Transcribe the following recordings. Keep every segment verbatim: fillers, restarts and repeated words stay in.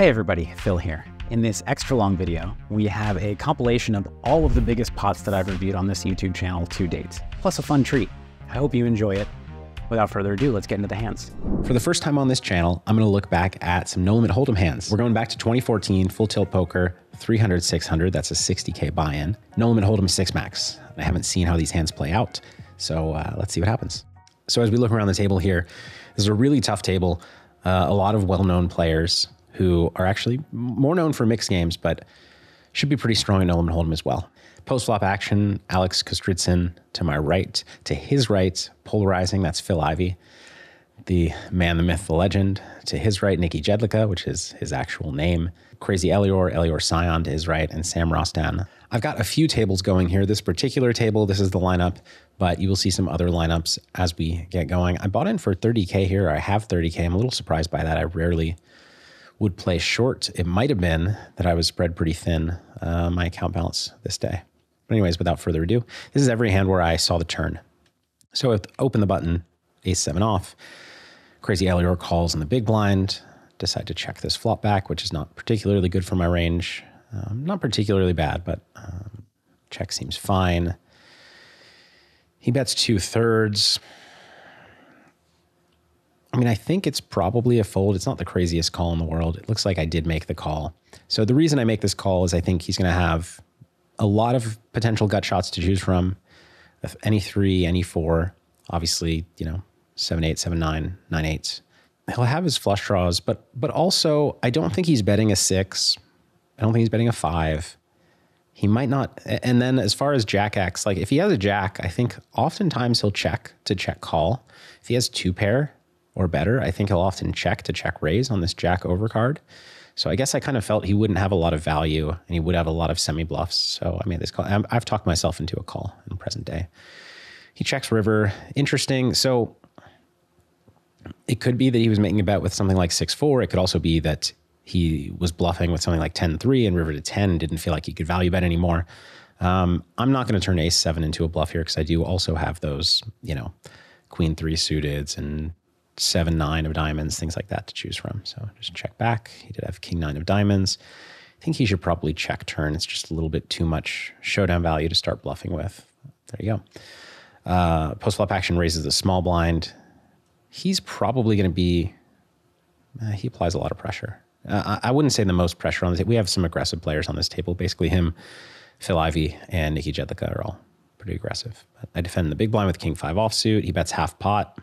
Hey everybody, Phil here. In this extra long video, we have a compilation of all of the biggest pots that I've reviewed on this YouTube channel to date, plus a fun treat. I hope you enjoy it. Without further ado, let's get into the hands. For the first time on this channel, I'm gonna look back at some No Limit Hold'em hands. We're going back to twenty fourteen, Full Tilt Poker, three hundred six hundred, that's a sixty K buy-in. No Limit Hold'em six max. I haven't seen how these hands play out, so uh, let's see what happens. So as we look around the table here, this is a really tough table. Uh, a lot of well-known players who are actually more known for mixed games, but should be pretty strong in No Limit Hold'em as well. Post-flop action, Alex Kostritsyn to my right, to his right, polarizing, that's Phil Ivey. The man, the myth, the legend. To his right, Nicky Jedlicka, which is his actual name. Crazy Elior, Elior Sion to his right, and Sam Rostan. I've got a few tables going here. This particular table, this is the lineup, but you will see some other lineups as we get going. I bought in for thirty K here. I have thirty K. I'm a little surprised by that. I rarely would play short. It might have been that I was spread pretty thin, uh, my account balance this day. But anyways, without further ado, this is every hand where I saw the turn. So I open the button, ace seven off. Crazy Elior calls in the big blind. Decide to check this flop back, which is not particularly good for my range. Um, not particularly bad, but um, check seems fine. He bets two thirds. I mean, I think it's probably a fold. It's not the craziest call in the world. It looks like I did make the call. So the reason I make this call is I think he's going to have a lot of potential gut shots to choose from. Any three, any four, obviously, you know, seven, eight, seven, nine, nine, eight. He'll have his flush draws, but but also I don't think he's betting a six. I don't think he's betting a five. He might not. And then as far as jack X, like if he has a jack, I think oftentimes he'll check to check call. If he has two pair or better, I think he'll often check to check raise on this jack overcard. So I guess I kind of felt he wouldn't have a lot of value and he would have a lot of semi bluffs. So I made this call. I've talked myself into a call in present day. He checks river. Interesting. So it could be that he was making a bet with something like six four. It could also be that he was bluffing with something like ten three and river to ten, didn't feel like he could value bet anymore. Um, I'm not going to turn ace seven into a bluff here because I do also have those, you know, queen three suiteds and seven nine of diamonds, things like that to choose from. So just check back. He did have king nine of diamonds. I think he should probably check turn. It's just a little bit too much showdown value to start bluffing with. There you go. Uh, post-flop action raises the small blind. He's probably going to be, uh, he applies a lot of pressure. Uh, I, I wouldn't say the most pressure on this. We have some aggressive players on this table. Basically him, Phil Ivey, and Nicky Jedlicka are all pretty aggressive. But I defend the big blind with king five offsuit. He bets half pot.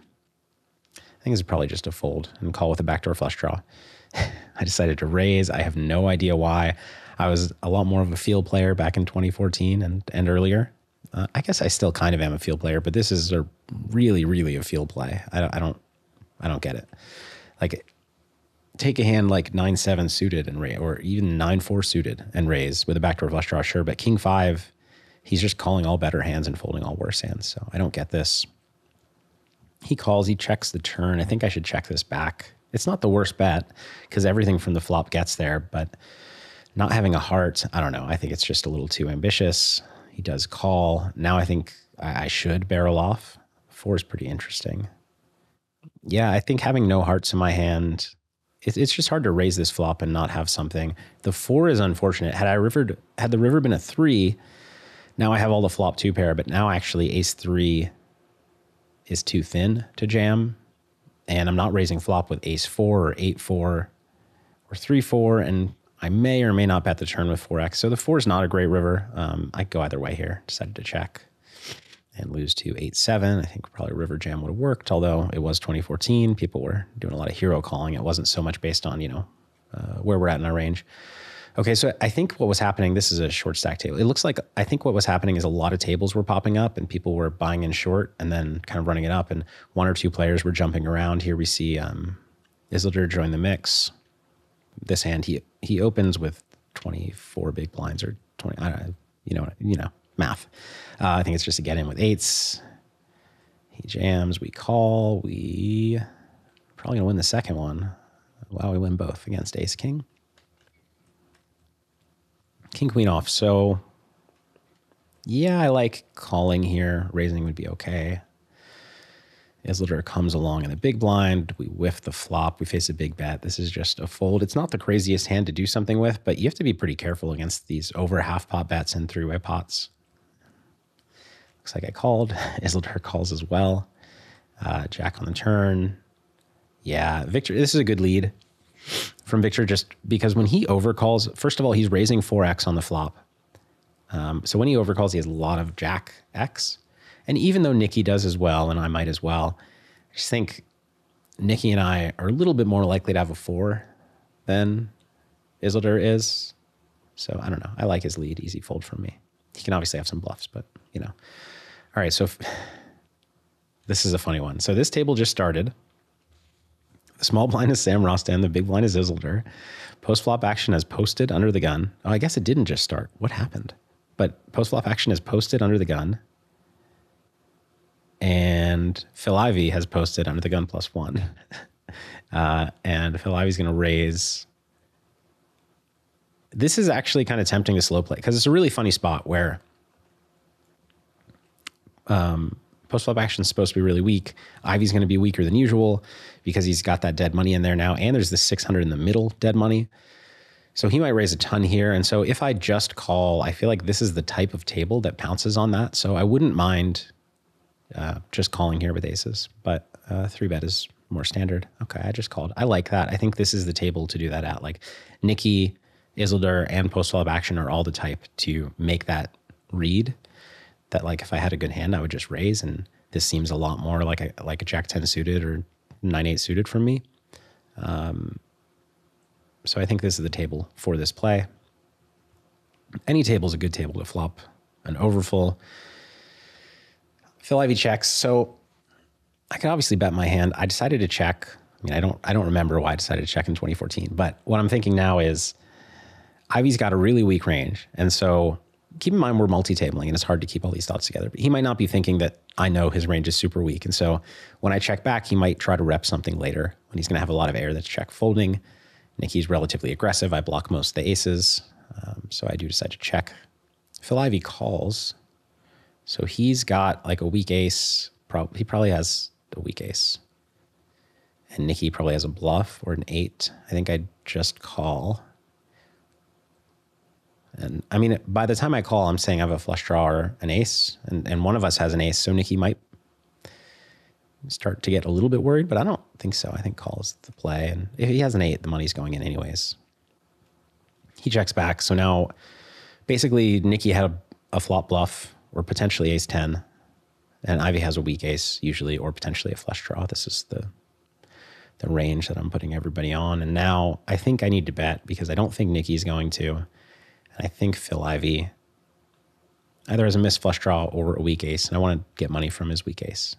I think this is probably just a fold and call with a backdoor flush draw. I decided to raise. I have no idea why. I was a lot more of a field player back in twenty fourteen and, and earlier. Uh, I guess I still kind of am a field player, but this is a really, really a field play. I don't, I don't, I don't get it. Like, take a hand like nine seven suited and raise, or even nine four suited and raise with a backdoor flush draw, sure. But king five, he's just calling all better hands and folding all worse hands. So I don't get this. He calls. He checks the turn. I think I should check this back. It's not the worst bet because everything from the flop gets there. But not having a heart, I don't know. I think it's just a little too ambitious. He does call. Now I think I should barrel off. Four is pretty interesting. Yeah, I think having no hearts in my hand, it's just hard to raise this flop and not have something. The four is unfortunate. Had I rivered, had the river been a three, now I have all the flop two pair, but now actually ace three is too thin to jam. And I'm not raising flop with ace four or eight four or three four, and I may or may not bet the turn with four X. So the four is not a great river. Um, I could go either way here. Decided to check and lose to eight seven. I think probably river jam would have worked, although it was twenty fourteen. People were doing a lot of hero calling. It wasn't so much based on, you know, uh, where we're at in our range. Okay, so I think what was happening, this is a short stack table. It looks like, I think what was happening is a lot of tables were popping up and people were buying in short and then kind of running it up. And one or two players were jumping around. Here we see um, Isildur join the mix. This hand, he he opens with twenty-four big blinds or twenty, I don't know, you know, you know, math. Uh, I think it's just a get in with eights. He jams, we call, we probably gonna win the second one. Wow, we win both against ace king. King queen off, so yeah, I like calling here. Raising would be okay. Isildur comes along in the big blind. We whiff the flop. We face a big bet. This is just a fold. It's not the craziest hand to do something with, but you have to be pretty careful against these over half pot bets and three-way pots. Looks like I called. Isildur calls as well. Uh, Jack on the turn. Yeah, Viktor, this is a good lead from Viktor just because when he overcalls, first of all, he's raising four X on the flop. Um, so when he overcalls, he has a lot of Jack X. And even though Nicky does as well, and I might as well, I just think Nicky and I are a little bit more likely to have a four than Isildur is. So I don't know. I like his lead. Easy fold from me. He can obviously have some bluffs, but you know. All right, so if, this is a funny one. So this table just started. The small blind is Sam Rostan. The big blind is Isildur. Post-flop action has posted under the gun. Oh, I guess it didn't just start. What happened? But post-flop action has posted under the gun. And Phil Ivey has posted under the gun plus one. Uh, and Phil Ivey's going to raise. This is actually kind of tempting to slow play because it's a really funny spot where um, post-flop action is supposed to be really weak. Ivey's going to be weaker than usual because he's got that dead money in there now. And there's the six hundred in the middle dead money. So he might raise a ton here. And so if I just call, I feel like this is the type of table that pounces on that. So I wouldn't mind Uh, just calling here with aces, but uh, three bet is more standard. Okay, I just called. I like that. I think this is the table to do that at. Like Nicky, Isildur, and post-flop action are all the type to make that read. That like if I had a good hand, I would just raise, and this seems a lot more like a like a Jack ten suited or nine eight suited from me. Um, so I think this is the table for this play. Any table is a good table to flop an overfull. Phil Ivey checks, so I can obviously bet my hand. I decided to check. I mean, I don't, I don't remember why I decided to check in twenty fourteen, but what I'm thinking now is Ivey's got a really weak range, and so keep in mind we're multi-tabling, and it's hard to keep all these thoughts together, but he might not be thinking that I know his range is super weak, and so when I check back, he might try to rep something later when he's going to have a lot of air that's check folding. Nicky's relatively aggressive. I block most of the aces, um, so I do decide to check. Phil Ivey calls. So he's got like a weak ace. Pro he probably has a weak ace. And Nicky probably has a bluff or an eight. I think I'd just call. And I mean, by the time I call, I'm saying I have a flush draw or an ace. And, and one of us has an ace. So Nicky might start to get a little bit worried, but I don't think so. I think call is the play. And if he has an eight, the money's going in anyways. He checks back. So now basically Nicky had a, a flop bluff. Or potentially ace ten, and Ivey has a weak ace usually, or potentially a flush draw. This is the the range that I'm putting everybody on. And now I think I need to bet because I don't think Nicky's going to, and I think Phil Ivey either has a missed flush draw or a weak ace, and I want to get money from his weak ace.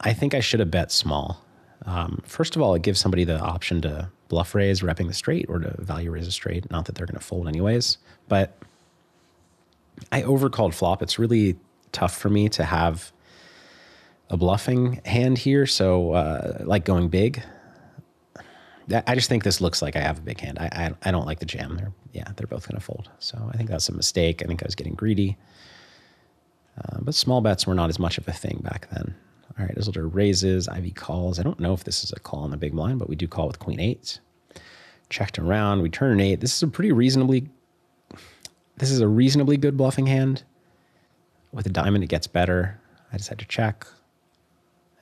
I think I should have bet small. Um, first of all, it gives somebody the option to bluff raise, repping the straight, or to value raise a straight. Not that they're going to fold anyways, but I overcalled flop. It's really tough for me to have a bluffing hand here, so uh, like going big. I just think this looks like I have a big hand. I I, I don't like the jam. They're, yeah, they're both going to fold. So I think that's a mistake. I think I was getting greedy. Uh, but small bets were not as much of a thing back then. All right, Isildur raises, Ivey calls. I don't know if this is a call on the big blind, but we do call with queen eight. Checked around, we turn an eight. This is a pretty reasonably, this is a reasonably good bluffing hand. With a diamond, it gets better. I decide to check.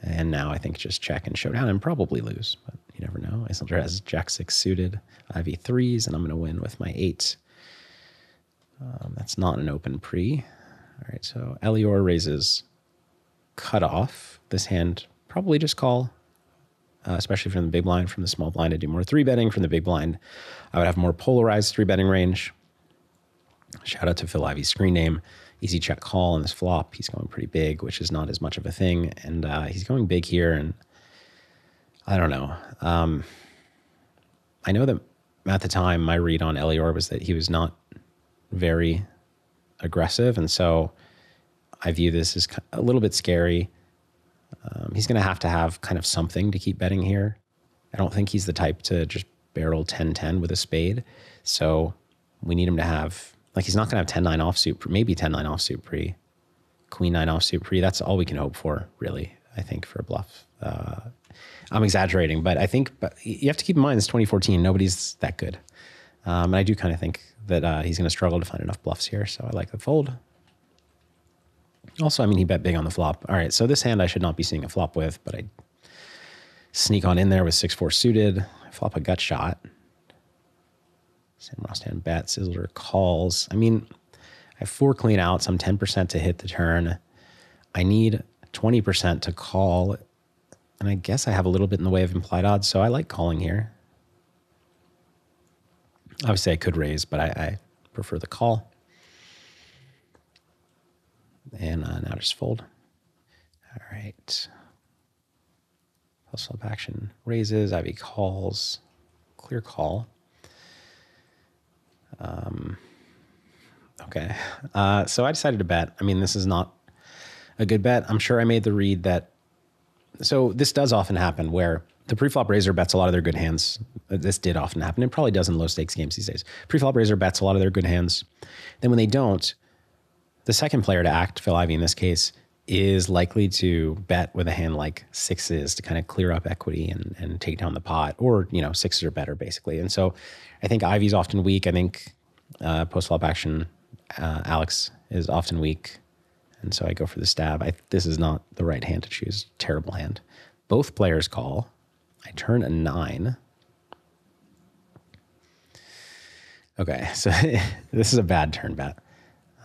And now I think just check and showdown and probably lose, but you never know. Isildur has jack six suited, Ivey threes, and I'm gonna win with my eight. Um, that's not an open pre. All right, so Elior raises cut off. This hand, probably just call, uh, especially from the big blind. From the small blind, I do more three betting. From the big blind, I would have more polarized three betting range. Shout out to Phil Ivey's screen name. Easy check call on this flop. He's going pretty big, which is not as much of a thing. And uh, he's going big here. And I don't know. Um, I know that at the time, my read on Elior was that he was not very aggressive. And so I view this as a little bit scary. Um, he's going to have to have kind of something to keep betting here. I don't think he's the type to just barrel ten ten with a spade. So we need him to have, like he's not going to have ten nine offsuit, maybe ten nine offsuit pre. queen nine off suit pre. That's all we can hope for, really, I think, for a bluff. Uh, I'm exaggerating, but I think but you have to keep in mind it's twenty fourteen. Nobody's that good. Um, and I do kind of think that uh, he's going to struggle to find enough bluffs here. So I like the fold. Also, I mean, he bet big on the flop. All right, so this hand I should not be seeing a flop with, but I sneak on in there with six four suited. I flop a gut shot. Sam Rostan bets. Isildur calls. I mean, I have four clean outs. I'm ten percent to hit the turn. I need twenty percent to call. And I guess I have a little bit in the way of implied odds, so I like calling here. Obviously, I could raise, but I, I prefer the call. And uh, now just fold. All right. Plus flop action raises. Ivy calls. Clear call. Um, okay. Uh, so I decided to bet. I mean, this is not a good bet. I'm sure I made the read that. So this does often happen where the preflop raiser bets a lot of their good hands. This did often happen. It probably does in low stakes games these days. Preflop raiser bets a lot of their good hands. Then when they don't, the second player to act, Phil Ivey in this case, is likely to bet with a hand like sixes to kind of clear up equity and, and take down the pot, or, you know, sixes or better, basically. And so I think Ivy's often weak. I think uh, post-flop action, uh, Alex is often weak. And so I go for the stab. I, this is not the right hand to choose. Terrible hand. Both players call. I turn a nine. Okay, so this is a bad turn bet.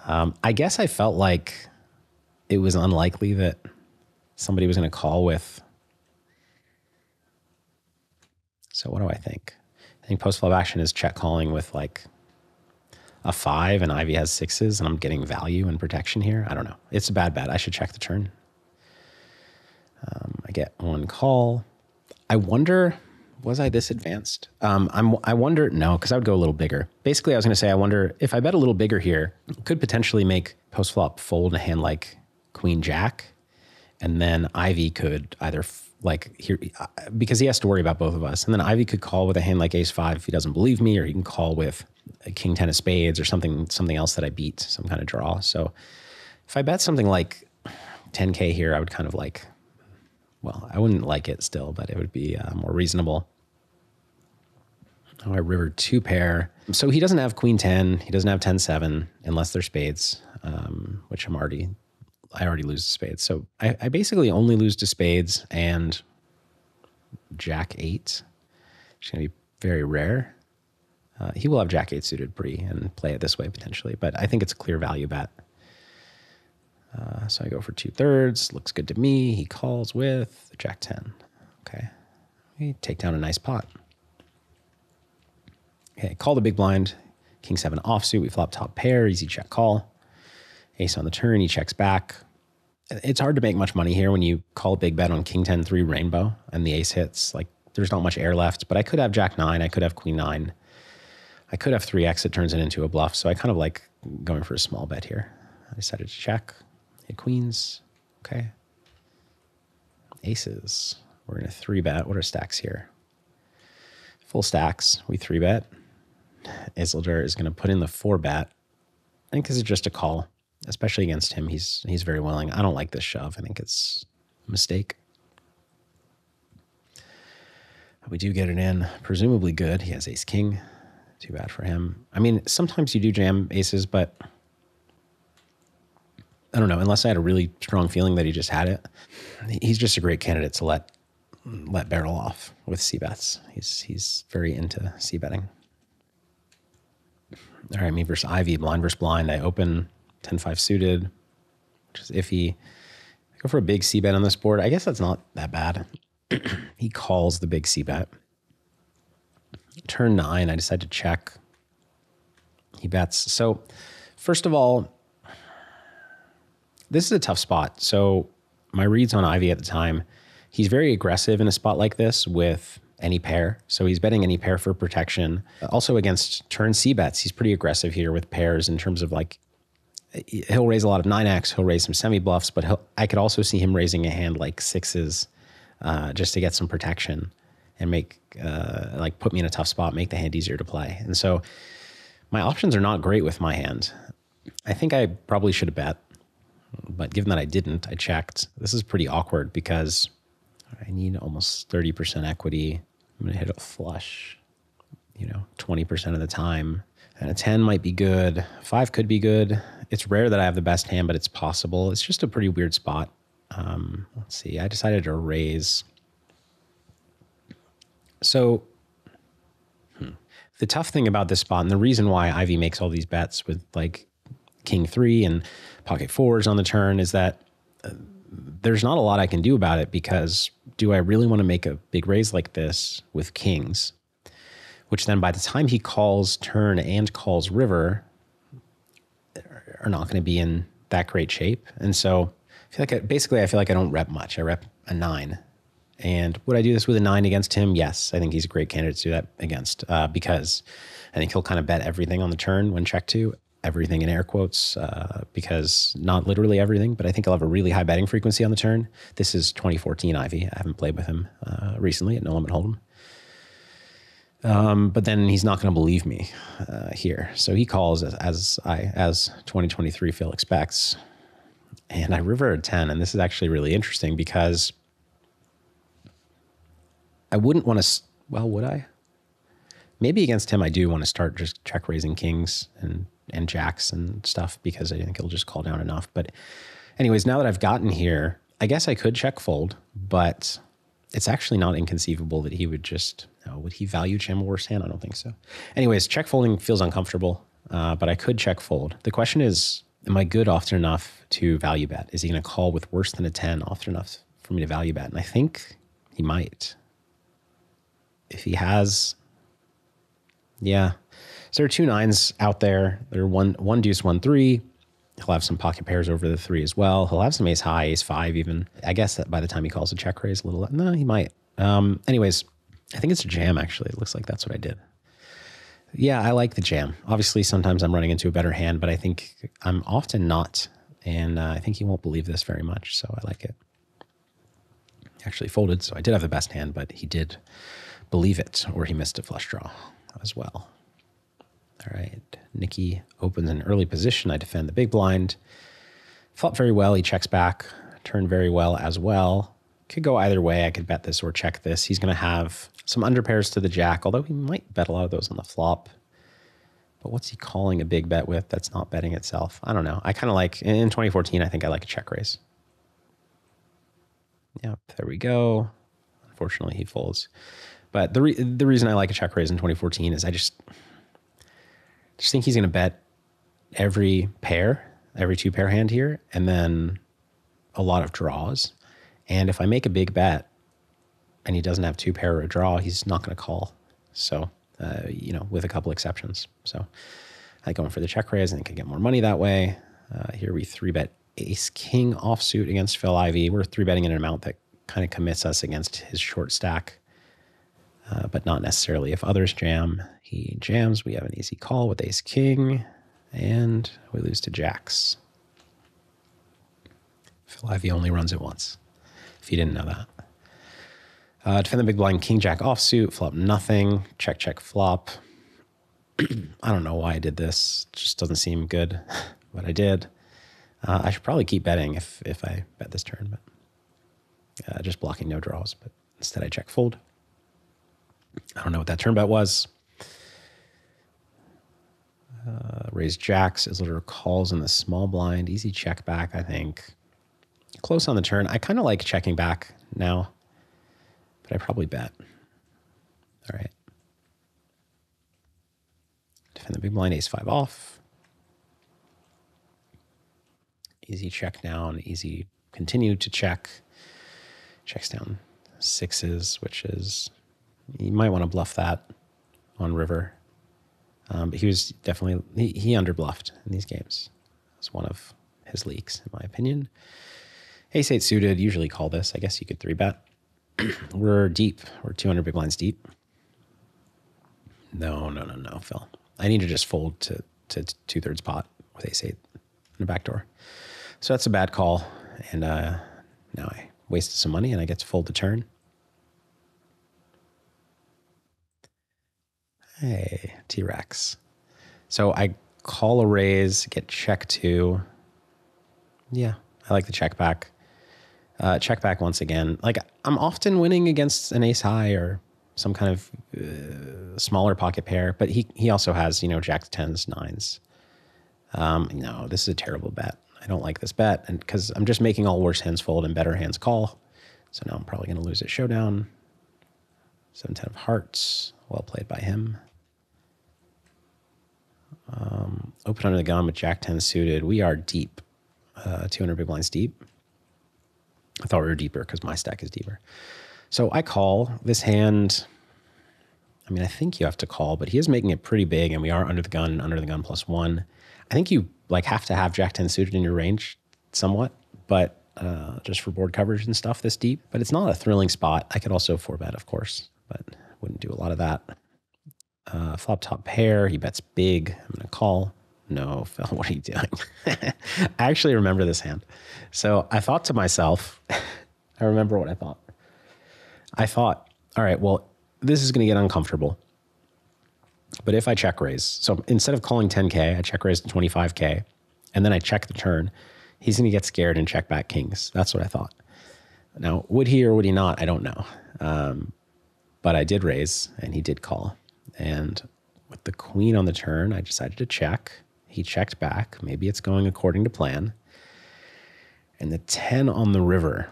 Um, I guess I felt like it was unlikely that somebody was going to call with. So what do I think? I think post-flop action is check calling with like a five, and Ivy has sixes, and I'm getting value and protection here. I don't know. It's a bad bet. I should check the turn. Um, I get one call. I wonder, was I this advanced? Um, I'm, I wonder, no, because I would go a little bigger. Basically, I was going to say, I wonder if I bet a little bigger here, could potentially make post-flop fold a hand like queen jack, and then Ivy could either f like here, because he has to worry about both of us, and then Ivy could call with a hand like ace five if he doesn't believe me, or he can call with a king ten of spades or something something else that I beat, some kind of draw. So if I bet something like ten K here, I would kind of like, well, I wouldn't like it still, but it would be uh, more reasonable. Oh, I river two pair. So he doesn't have queen ten, he doesn't have ten seven unless they're spades, um, which I'm already, I already lose to spades. So I, I basically only lose to spades and jack eight. It's going to be very rare. Uh, he will have jack eight suited pre and play it this way potentially, but I think it's a clear value bet. Uh, so I go for two thirds. Looks good to me. He calls with the jack ten. Okay. We take down a nice pot. Okay. Call the big blind. King seven offsuit. We flop top pair. Easy check call. Ace on the turn. He checks back. It's hard to make much money here when you call a big bet on king ten three rainbow and the ace hits. Like, there's not much air left, but I could have jack nine. I could have queen nine. I could have three X. It turns it into a bluff. So I kind of like going for a small bet here. I decided to check. Hit queens. Okay. Aces. We're going to three bet. What are stacks here? Full stacks. We three bet. Isildur is going to put in the four bet. I think this is just a call, especially against him. He's he's very willing. I don't like this shove. I think it's a mistake. We do get it in. Presumably good. He has ace king. Too bad for him. I mean, sometimes you do jam aces, but I don't know, unless I had a really strong feeling that he just had it. He's just a great candidate to let let barrel off with c-bets. He's he's very into c-betting. All right, me versus Ivy, blind versus blind. I open ten five suited, which is iffy. I go for a big c-bet on this board. I guess that's not that bad. He calls the big c-bet. Turn nine, I decide to check. He bets. So first of all, this is a tough spot. So my reads on Ivy at the time, he's very aggressive in a spot like this with any pair. So he's betting any pair for protection. Also against turn C bets, he's pretty aggressive here with pairs in terms of like, he'll raise a lot of nine X, he'll raise some semi-bluffs, but he'll, I could also see him raising a hand like sixes uh, just to get some protection and make, uh, like put me in a tough spot, make the hand easier to play. And so my options are not great with my hand. I think I probably should have bet. But given that I didn't, I checked. This is pretty awkward because I need almost thirty percent equity. I'm gonna hit a flush, you know, twenty percent of the time. And a ten might be good. Five could be good. It's rare that I have the best hand, but it's possible. It's just a pretty weird spot. Um, let's see, I decided to raise. So hmm. the tough thing about this spot, and the reason why Ivy makes all these bets with like king three and pocket fours on the turn, is that uh, there's not a lot I can do about it, because do I really want to make a big raise like this with kings? Which then by the time he calls turn and calls river, are not going to be in that great shape. And so I feel like I, basically I feel like I don't rep much. I rep a nine. And would I do this with a nine against him? Yes, I think he's a great candidate to do that against, uh, because I think he'll kind of bet everything on the turn when check to, everything in air quotes, uh, because not literally everything, but I think he'll have a really high betting frequency on the turn. This is twenty fourteen Ivy. I haven't played with him uh, recently at No Limit Hold'em. Um, but then he's not going to believe me uh, here. So he calls as, as I as twenty twenty-three Phil expects. And I river a ten. And this is actually really interesting because I wouldn't want to, well, would I? Maybe against him I do want to start just check raising kings and, and jacks and stuff, because I think he'll just call down enough. But anyways, now that I've gotten here, I guess I could check fold, but it's actually not inconceivable that he would just, no, would he value jam a worse hand? I don't think so. Anyways, check folding feels uncomfortable, uh, but I could check fold. The question is, am I good often enough to value bet? Is he going to call with worse than a ten often enough for me to value bet? And I think he might. If he has, yeah. So there are two nines out there. There are one, one deuce, one three. He'll have some pocket pairs over the three as well. He'll have some ace high, ace five even. I guess that by the time he calls a check raise a little, no, he might. Um, anyways, I think it's a jam actually. It looks like that's what I did. Yeah, I like the jam. Obviously, sometimes I'm running into a better hand, but I think I'm often not. And uh, I think he won't believe this very much, so I like it. Actually folded, so I did have the best hand, but he did believe it, or he missed a flush draw as well. All right, Nicky opens an early position. I defend the big blind. Flop very well. He checks back. Turn very well as well. Could go either way. I could bet this or check this. He's going to have some underpairs to the jack, although he might bet a lot of those on the flop. But what's he calling a big bet with that's not betting itself? I don't know. I kind of like, in twenty fourteen, I think I like a check raise. Yep, there we go. Unfortunately, he folds. But the, re the reason I like a check raise in twenty fourteen is I just, just think he's going to bet every pair, every two pair hand here, and then a lot of draws. And if I make a big bet, and he doesn't have two pair or a draw, he's not going to call. So, uh, you know, with a couple exceptions. So I go in for the check raise and could get more money that way. Uh, here we three bet ace king offsuit against Phil Ivey. We're three betting in an amount that kind of commits us against his short stack, uh, but not necessarily if others jam. He jams. We have an easy call with ace king, and we lose to jacks. Phil Ivey only runs it once, if you didn't know that. Uh, defend the big blind, king jack offsuit, flop nothing, check, check, flop. I don't know why I did this. It just doesn't seem good, but I did. Uh, I should probably keep betting if, if I bet this turn, but uh, just blocking no draws, but instead I check fold. I don't know what that turn bet was. Uh, raise jacks, Isildur calls in the small blind, easy check back, I think. Close on the turn. I kind of like checking back now, but I probably bet. All right. Defend the big blind, ace five off. Easy check down, easy continue to check. Checks down sixes, which is, you might want to bluff that on river. Um, but he was definitely, he, he underbluffed in these games. It's one of his leaks, in my opinion. Ace eight suited, usually call this. I guess you could three bet. We're deep. We're two hundred big blinds deep. No, no, no, no, Phil. I need to just fold to, to two-thirds pot with ace eight in the back door. So that's a bad call. And uh, now I wasted some money and I get to fold the turn. Hey, T-Rex. So I call a raise, get check two. Yeah, I like the check back. Uh, check back once again. Like, I'm often winning against an ace high or some kind of uh, smaller pocket pair, but he he also has, you know, jacks, tens, nines. Um, no, this is a terrible bet. I don't like this bet, and because I'm just making all worse hands fold and better hands call. So now I'm probably going to lose at showdown. seven ten of hearts. Well played by him. Um, open under the gun with jack ten suited. We are deep. Uh, two hundred big blinds deep. I thought we were deeper because my stack is deeper. So I call this hand. I mean, I think you have to call, but he is making it pretty big, and we are under the gun, under the gun plus one. I think you like have to have jack ten suited in your range somewhat, but uh, just for board coverage and stuff this deep. But it's not a thrilling spot. I could also four bet, of course, but wouldn't do a lot of that. Uh, flop top pair. He bets big. I'm going to call. No, Phil, what are you doing? I actually remember this hand. So I thought to myself, I remember what I thought. I thought, all right, well, this is going to get uncomfortable. But if I check raise, so instead of calling ten K, I check raise to twenty-five K, and then I check the turn, he's going to get scared and check back kings. That's what I thought. Now, would he or would he not? I don't know. Um, but I did raise, and he did call. And with the queen on the turn, I decided to check. He checked back. Maybe it's going according to plan. And the ten on the river,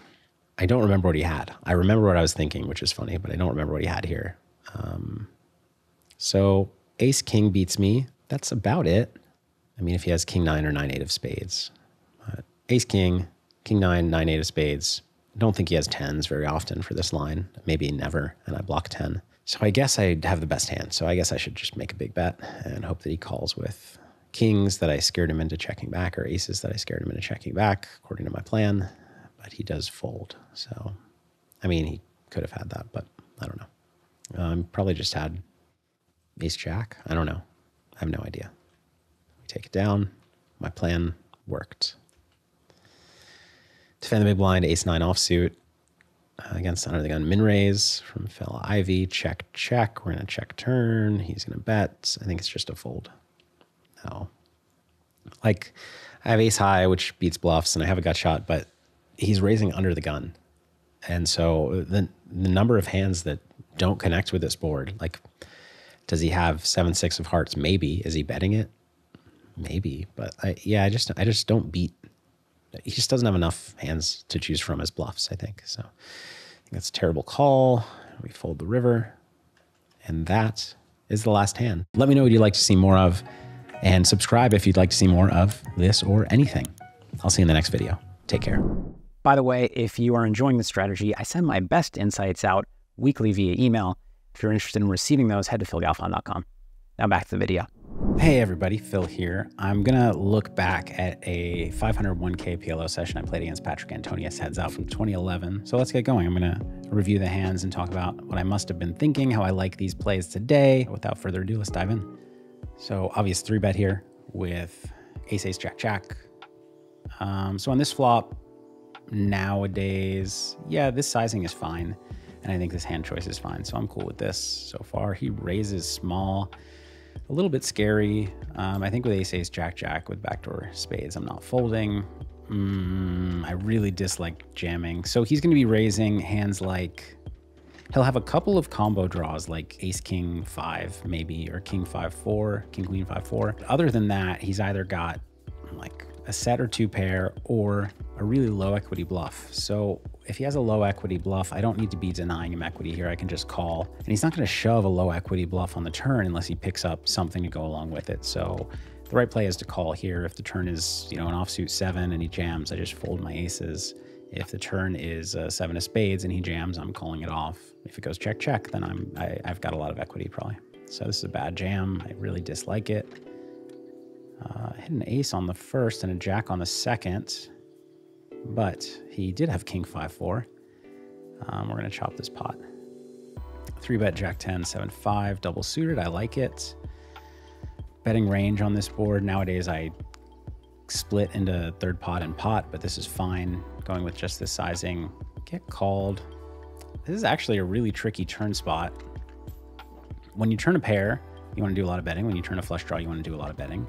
I don't remember what he had. I remember what I was thinking, which is funny, but I don't remember what he had here. Um, so ace king beats me. That's about it. I mean, if he has king nine or nine eight of spades. Uh, ace king, king nine, nine eight of spades. I don't think he has tens very often for this line. Maybe never, and I block ten. So I guess I'd have the best hand. So I guess I should just make a big bet and hope that he calls with kings that I scared him into checking back, or aces that I scared him into checking back, according to my plan. But he does fold. So, I mean, he could have had that, but I don't know. Um, probably just had ace jack. I don't know. I have no idea. We take it down. My plan worked. Defend the big blind, ace nine offsuit uh, against under the gun min raise from Phil Ivey. Check, check. We're going to check turn. He's going to bet. I think it's just a fold. No. Like, I have ace high, which beats bluffs, and I have a gut shot, but he's raising under the gun. And so the, the number of hands that don't connect with this board, like, does he have seven, six of hearts? Maybe. Is he betting it? Maybe. But I, yeah, I just, I just don't beat. He just doesn't have enough hands to choose from as bluffs, I think. So I think that's a terrible call. We fold the river. And that is the last hand. Let me know what you'd like to see more of. And subscribe if you'd like to see more of this or anything. I'll see you in the next video. Take care. By the way, if you are enjoying this strategy, I send my best insights out weekly via email. If you're interested in receiving those, head to phil galfond dot com. Now back to the video. Hey everybody, Phil here. I'm going to look back at a five oh one K P L O session I played against Patrik Antonius, heads out, from twenty eleven. So let's get going. I'm going to review the hands and talk about what I must have been thinking, how I like these plays today. Without further ado, let's dive in. So obvious three bet here with ace, ace, jack, jack. Um, so on this flop nowadays, yeah, this sizing is fine. And I think this hand choice is fine. So I'm cool with this so far. He raises small, a little bit scary. Um, I think with ace, ace, jack, jack with backdoor spades, I'm not folding. Mm, I really dislike jamming. So he's going to be raising hands like, he'll have a couple of combo draws like ace, king, five, maybe, or king, five, four, king, queen, five, four. But other than that, he's either got like a set or two pair or a really low equity bluff. So if he has a low equity bluff, I don't need to be denying him equity here. I can just call, and he's not going to shove a low equity bluff on the turn unless he picks up something to go along with it. So the right play is to call here. If the turn is, you know, an offsuit seven and he jams, I just fold my aces. If the turn is uh, seven of spades and he jams, I'm calling it off. If it goes check, check, then I'm, I, I've got a lot of equity probably. So this is a bad jam. I really dislike it. Uh, I hit an ace on the first and a jack on the second, but he did have king five, four. Um, we're going to chop this pot. Three bet, jack ten, seven, five, double suited. I like it. Betting range on this board. Nowadays, I split into third pot and pot, but this is fine. Going with just this sizing, get called. This is actually a really tricky turn spot. When you turn a pair, you want to do a lot of betting. When you turn a flush draw, you want to do a lot of betting.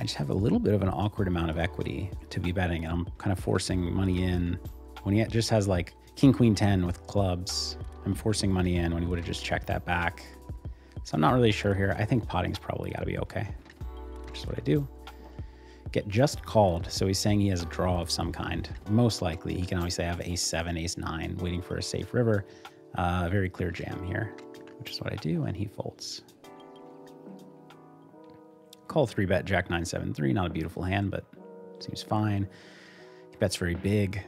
I just have a little bit of an awkward amount of equity to be betting, and I'm kind of forcing money in when he just has like king, queen, ten with clubs. I'm forcing money in when he would have just checked that back. So I'm not really sure here. I think potting's probably got to be okay, which is what I do. Get just called. So he's saying he has a draw of some kind. Most likely, he can obviously have ace seven, ace nine, waiting for a safe river. Uh, very clear jam here, which is what I do, and he folds. Call three bet jack nine seven three. Not a beautiful hand, but seems fine. He bets very big.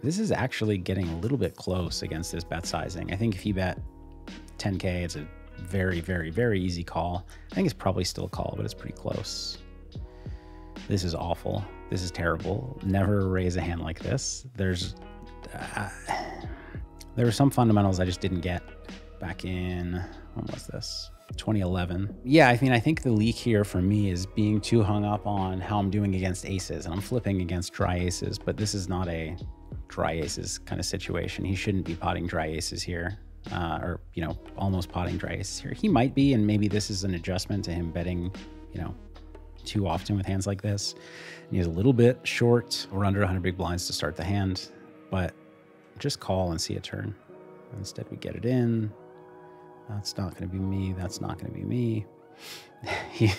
This is actually getting a little bit close against this bet sizing. I think if he bet ten K, it's a very, very, very easy call. I think it's probably still a call, but it's pretty close. This is awful. This is terrible. Never raise a hand like this. There's, uh, there were some fundamentals I just didn't get back in, when was this? twenty eleven. Yeah, I mean, I think the leak here for me is being too hung up on how I'm doing against aces, and I'm flipping against dry aces, but this is not a dry aces kind of situation. He shouldn't be potting dry aces here. Uh, or, you know, almost potting dry aces here. He might be, and maybe this is an adjustment to him betting, you know, too often with hands like this. And he's a little bit short or under one hundred big blinds to start the hand, but just call and see a turn. Instead, we get it in. That's not going to be me. That's not going to be me. he,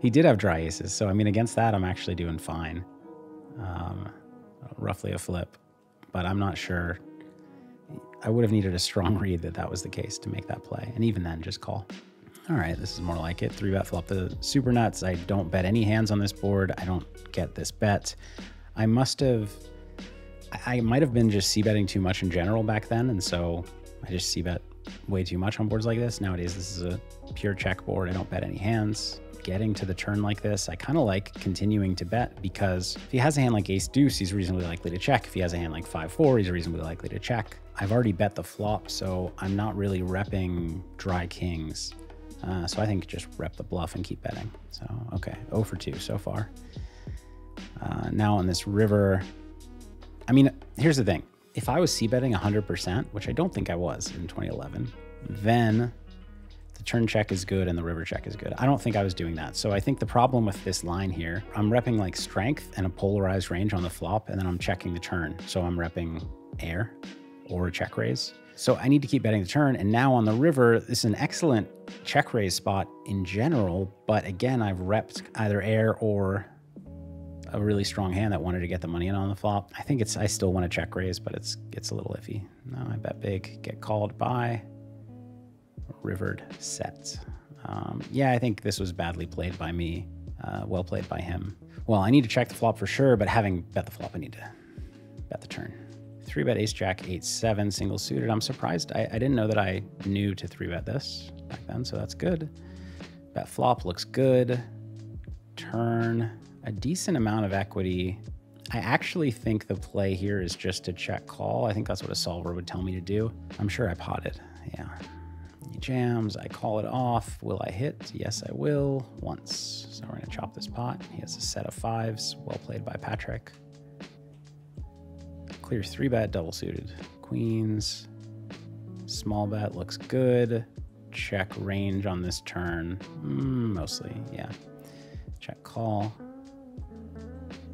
he did have dry aces, so, I mean, against that, I'm actually doing fine. Um, roughly a flip, but I'm not sure. I would have needed a strong read that that was the case to make that play. And even then, just call. All right, this is more like it. Three bet flop the super nuts. I don't bet any hands on this board. I don't get this bet. I must have, I might have been just c-betting too much in general back then. And so I just c-bet way too much on boards like this. Nowadays, this is a pure check board. I don't bet any hands. Getting to the turn like this, I kind of like continuing to bet, because if he has a hand like ace deuce, he's reasonably likely to check. If he has a hand like five four, he's reasonably likely to check. I've already bet the flop, so I'm not really repping dry kings. Uh, so I think just rep the bluff and keep betting. So, okay, oh for two so far. Uh, now on this river, I mean, here's the thing. If I was c-betting one hundred percent, which I don't think I was in twenty eleven, then the turn check is good and the river check is good. I don't think I was doing that. So I think the problem with this line here, I'm repping like strength and a polarized range on the flop, and then I'm checking the turn. So I'm repping air or a check raise. So I need to keep betting the turn. And now on the river, this is an excellent check raise spot in general. But again, I've repped either air or a really strong hand that wanted to get the money in on the flop. I think it's, I still want to check raise, but it's, it's a little iffy. No, I bet big, get called by. Rivered set. Um, yeah, I think this was badly played by me. Uh, well played by him. Well, I need to check the flop for sure, but having bet the flop, I need to bet the turn. Three bet ace jack eight seven single suited. I'm surprised. I, I didn't know that I knew to three bet this back then, so that's good. Bet flop looks good. Turn, a decent amount of equity. I actually think the play here is just to check call. I think that's what a solver would tell me to do. I'm sure I potted. Yeah. He jams, I call it off. Will I hit? Yes, I will, once. So we're gonna chop this pot. He has a set of fives, well played by Patrik. Clear three bet, double suited. Queens, small bet looks good. Check range on this turn, mm, mostly, yeah. Check call,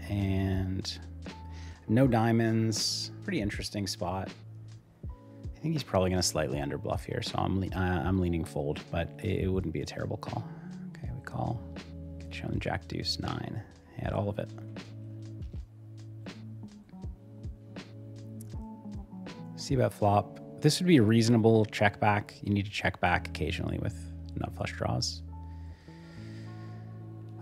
and no diamonds, pretty interesting spot. I think he's probably going to slightly underbluff here, so I'm, le uh, I'm leaning fold, but it, it wouldn't be a terrible call. Okay, we call. Get shown jack deuce nine. Had all of it. See about flop. This would be a reasonable check back. You need to check back occasionally with nut flush draws.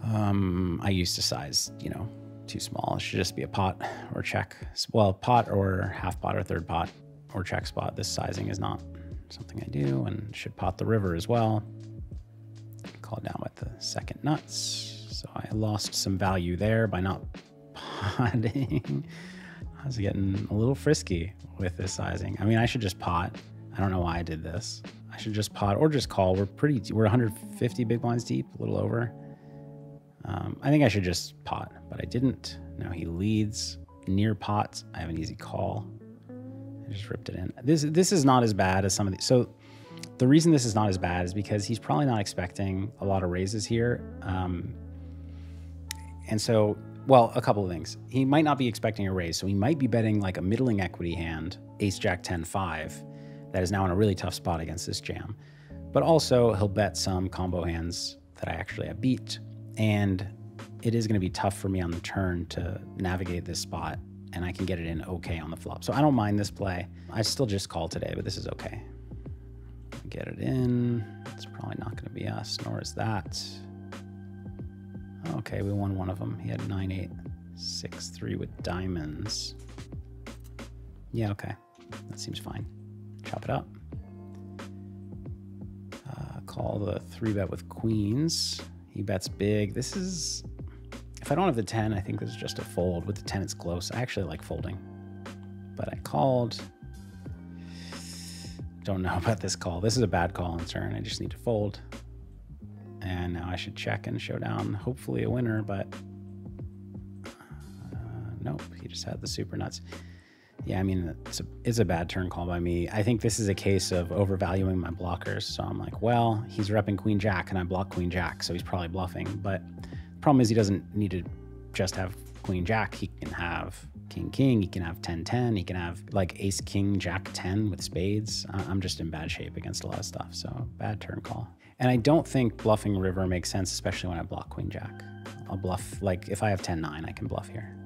Um, I used to size, you know, too small. It should just be a pot or check. Well, pot or half pot or third pot. Or check spot. This sizing is not something I do, and should pot the river as well. Call down with the second nuts. So I lost some value there by not potting. I was getting a little frisky with this sizing. I mean, I should just pot. I don't know why I did this. I should just pot or just call. We're pretty, we're one hundred fifty big blinds deep, a little over. Um, I think I should just pot, but I didn't. Now he leads near pots. I have an easy call. I just ripped it in. This this is not as bad as some of these. So The reason this is not as bad is because he's probably not expecting a lot of raises here. Um, and so, well, a couple of things. He might not be expecting a raise, so he might be betting like a middling equity hand, ace jack ten five, that is now in a really tough spot against this jam. But also he'll bet some combo hands that I actually have beat. And it is gonna be tough for me on the turn to navigate this spot, and I can get it in okay on the flop. So I don't mind this play. I still just call today, but this is okay. Get it in. It's probably not going to be us, nor is that. Okay, we won one of them. He had nine eight six three with diamonds. Yeah, okay. That seems fine. Chop it up. Uh, call the three bet with queens. He bets big. This is, if I don't have the ten, I think this is just a fold. With the ten, it's close. I actually like folding, but I called. Don't know about this call. This is a bad call on turn. I just need to fold. And now I should check and show down, hopefully a winner, but uh, nope, he just had the super nuts. Yeah, I mean, it's a, it's a bad turn call by me. I think this is a case of overvaluing my blockers. So I'm like, well, he's repping queen jack and I block queen jack, so he's probably bluffing. But the problem is he doesn't need to just have queen jack. He can have king king, he can have ten ten, he can have like ace king jack ten with spades. I'm just in bad shape against a lot of stuff, so bad turn call. And I don't think bluffing river makes sense, especially when I block queen jack. I'll bluff, like if I have ten nine, I can bluff here.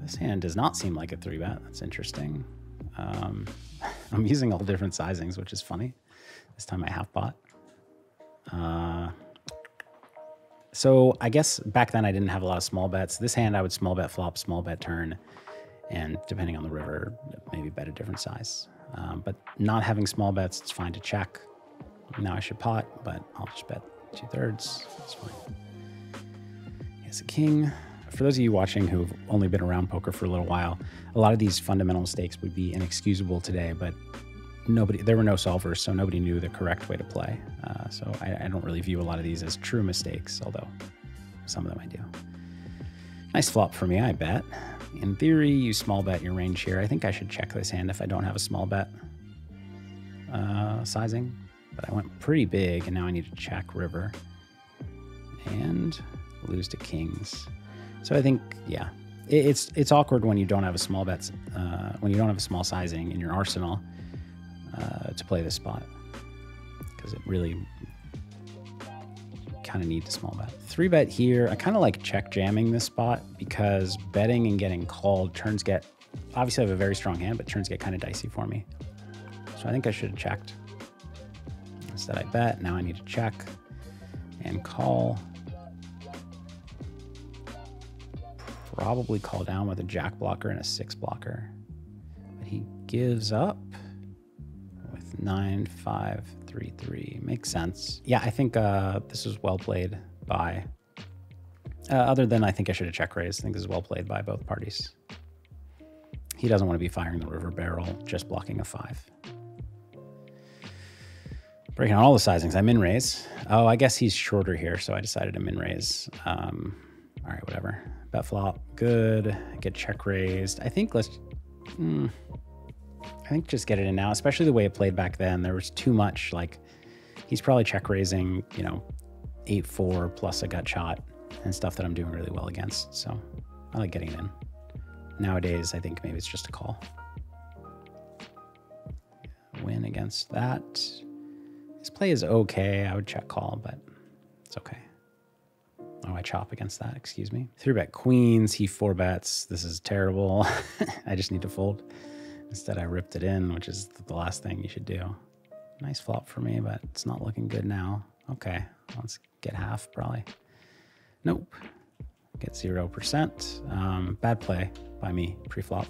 This hand does not seem like a three bet. That's interesting. um I'm using all different sizings, which is funny. This time I half pot. uh So I guess back then I didn't have a lot of small bets. This hand I would small bet flop, small bet turn, and depending on the river, maybe bet a different size. Um, but not having small bets, it's fine to check. Now I should pot, but I'll just bet two thirds. It's fine. He has a king. For those of you watching who've only been around poker for a little while, a lot of these fundamental mistakes would be inexcusable today, but nobody, there were no solvers, so nobody knew the correct way to play. Uh, so I, I don't really view a lot of these as true mistakes, although some of them I do. Nice flop for me, I bet. In theory, you small bet your range here. I think I should check this hand if I don't have a small bet uh, sizing, but I went pretty big and now I need to check river and lose to kings. So I think, yeah, it, it's it's awkward when you don't have a small bet, uh, when you don't have a small sizing in your arsenal. Uh, to play this spot, because it really kind of needs a small bet. Three bet here. I kind of like check jamming this spot because betting and getting called, turns get, obviously I have a very strong hand, but turns get kind of dicey for me. So I think I should have checked. Instead I bet. Now I need to check and call. Probably call down with a jack blocker and a six blocker. But he gives up. Nine five three three makes sense. Yeah, I think uh, this is well played by. Uh, other than I think I should have check raised. I think this is well played by both parties. He doesn't want to be firing the river barrel, just blocking a five. Breaking on all the sizings. I min raise. Oh, I guess he's shorter here, so I decided to min raise. Um, all right, whatever. Bet flop, good. Get check raised. I think let's. Hmm. I think just get it in now, especially the way it played back then. There was too much, like, he's probably check raising, you know, eight four plus a gut shot and stuff that I'm doing really well against. So I like getting it in. Nowadays, I think maybe it's just a call. Win against that. This play is okay. I would check call, but it's okay. Oh, I chop against that, excuse me. Three bet queens, he four bets. This is terrible. I just need to fold. Instead, I ripped it in, which is the last thing you should do. Nice flop for me, but it's not looking good now. Okay, let's get half probably. Nope, get zero percent. Um, bad play by me, pre-flop.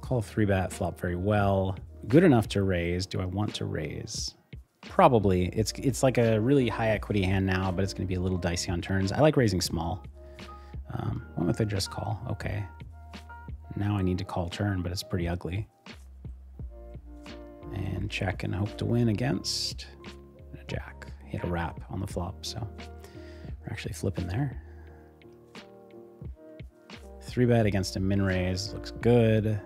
Call three bet, flop very well. Good enough to raise. Do I want to raise? Probably. It's, it's like a really high equity hand now, but it's gonna be a little dicey on turns. I like raising small. Um, went with a just call, okay. Now I need to call turn, but it's pretty ugly. And check and hope to win against a jack. Hit a wrap on the flop, so we're actually flipping there. Three bet against a min raise, looks good.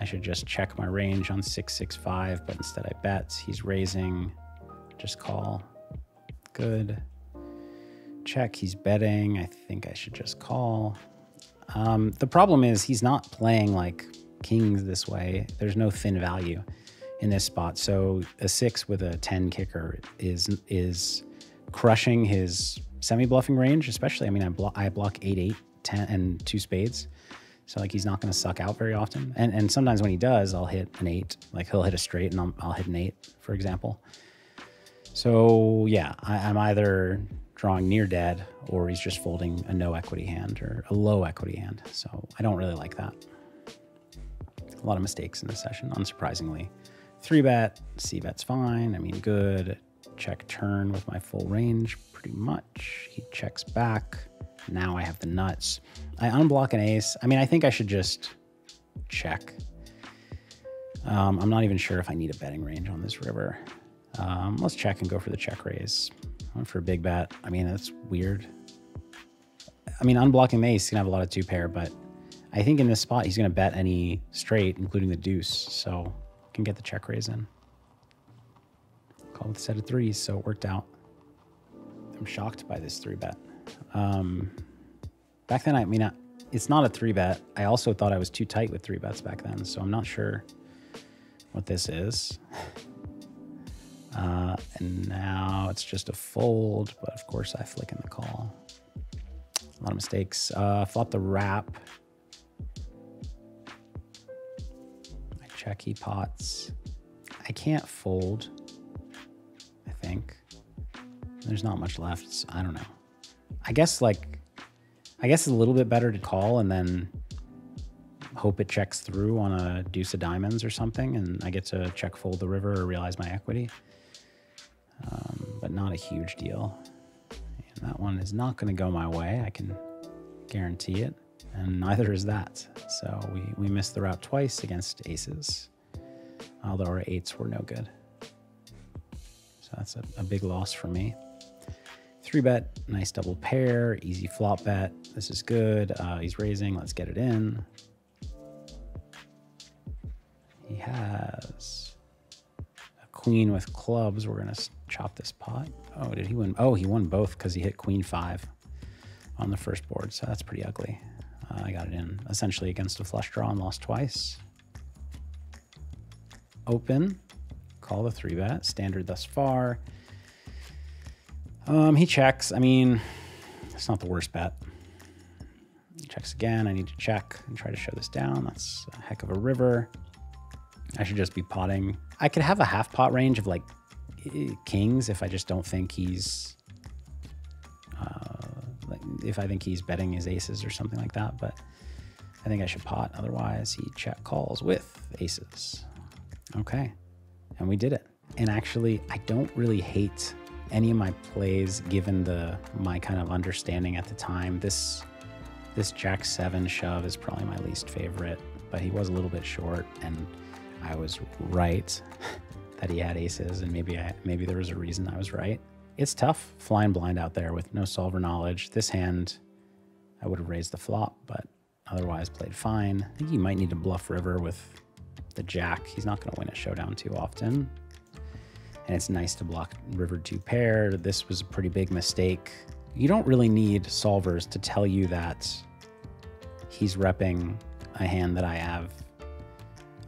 I should just check my range on six six five, but instead I bet. He's raising. Just call. Good. Check. He's betting. I think I should just call. Um, the problem is he's not playing like kings this way. There's no thin value in this spot. So a six with a ten kicker is is crushing his semi-bluffing range, especially. I mean, I, blo I block eight eight, ten, and two spades. So like he's not going to suck out very often. And and sometimes when he does, I'll hit an eight. Like he'll hit a straight and I'll, I'll hit an eight, for example. So yeah, I, I'm either drawing near dead or he's just folding a no equity hand or a low equity hand. So I don't really like that. A lot of mistakes in this session, unsurprisingly. Three bet, C bet's fine. I mean, good. Check turn with my full range pretty much. He checks back. Now I have the nuts. I unblock an ace. I mean, I think I should just check. Um, I'm not even sure if I need a betting range on this river. Um, let's check and go for the check raise. I went for a big bet. I mean, that's weird. I mean, unblocking the ace, he's gonna have a lot of two pair, but I think in this spot, he's gonna bet any straight, including the deuce. So I can get the check raise in. Call with a set of threes, so it worked out. I'm shocked by this three bet. Um, back then, I mean, I, it's not a three bet. I also thought I was too tight with three bets back then, so I'm not sure what this is. Uh, and now it's just a fold, but of course I flick in the call. A lot of mistakes. Uh, flop the wrap. I check, he pots. I can't fold, I think. There's not much left, so I don't know. I guess like, I guess it's a little bit better to call and then hope it checks through on a deuce of diamonds or something, and I get to check fold the river or realize my equity, um, but not a huge deal. And that one is not gonna go my way, I can guarantee it, and neither is that. So we, we missed the route twice against aces, although our eights were no good. So that's a, a big loss for me. Three bet, nice double pair, easy flop bet. This is good. Uh, he's raising, let's get it in. He has a queen with clubs. We're gonna chop this pot. Oh, did he win? Oh, he won both because he hit queen five on the first board. So that's pretty ugly. Uh, I got it in essentially against a flush draw and lost twice. Open, call the three bet, standard thus far. Um, he checks. I mean, it's not the worst bet. He checks again. I need to check and try to show this down. That's a heck of a river. I should just be potting. I could have a half pot range of like kings if I just don't think he's, uh, like if I think he's betting his aces or something like that, but I think I should pot. Otherwise he check calls with aces. Okay. And we did it. And actually I don't really hate any of my plays, given the my kind of understanding at the time. This this jack seven shove is probably my least favorite, but he was a little bit short, and I was right that he had aces, and maybe I maybe there was a reason I was right. It's tough flying blind out there with no solver knowledge. This hand, I would have raised the flop, but otherwise played fine. I think he might need to bluff river with the jack. He's not going to win a showdown too often. And it's nice to block river two pair. This was a pretty big mistake. You don't really need solvers to tell you that he's repping a hand that I have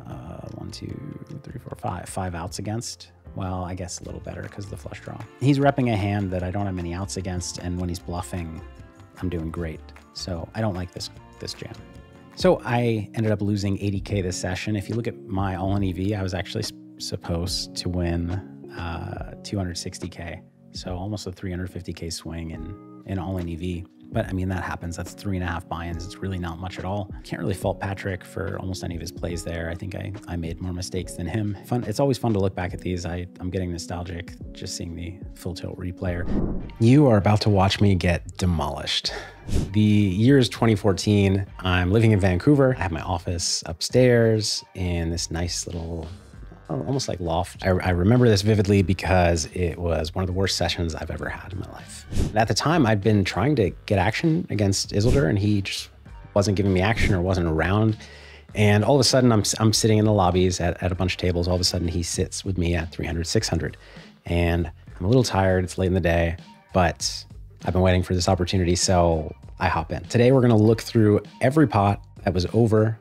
uh, one, two, three, four, five, five outs against. Well, I guess a little better because of the flush draw. He's repping a hand that I don't have many outs against, and when he's bluffing, I'm doing great. So I don't like this, this jam. So I ended up losing eighty K this session. If you look at my all-in E V, I was actually supposed to win Uh, two hundred sixty K, so almost a three hundred fifty K swing in, in all-in E V. But I mean, that happens. That's three and a half buy-ins. It's really not much at all. Can't really fault Patrik for almost any of his plays there. I think I, I made more mistakes than him. Fun. It's always fun to look back at these. I, I'm getting nostalgic just seeing the Full Tilt replayer. You are about to watch me get demolished. The year is twenty fourteen. I'm living in Vancouver. I have my office upstairs in this nice little almost like loft. I, I remember this vividly because it was one of the worst sessions I've ever had in my life. And at the time, I'd been trying to get action against Isildur, and he just wasn't giving me action or wasn't around. And all of a sudden, I'm, I'm sitting in the lobbies at, at a bunch of tables. All of a sudden, he sits with me at three hundred, six hundred. And I'm a little tired. It's late in the day, but I've been waiting for this opportunity, so I hop in. Today, we're going to look through every pot that was over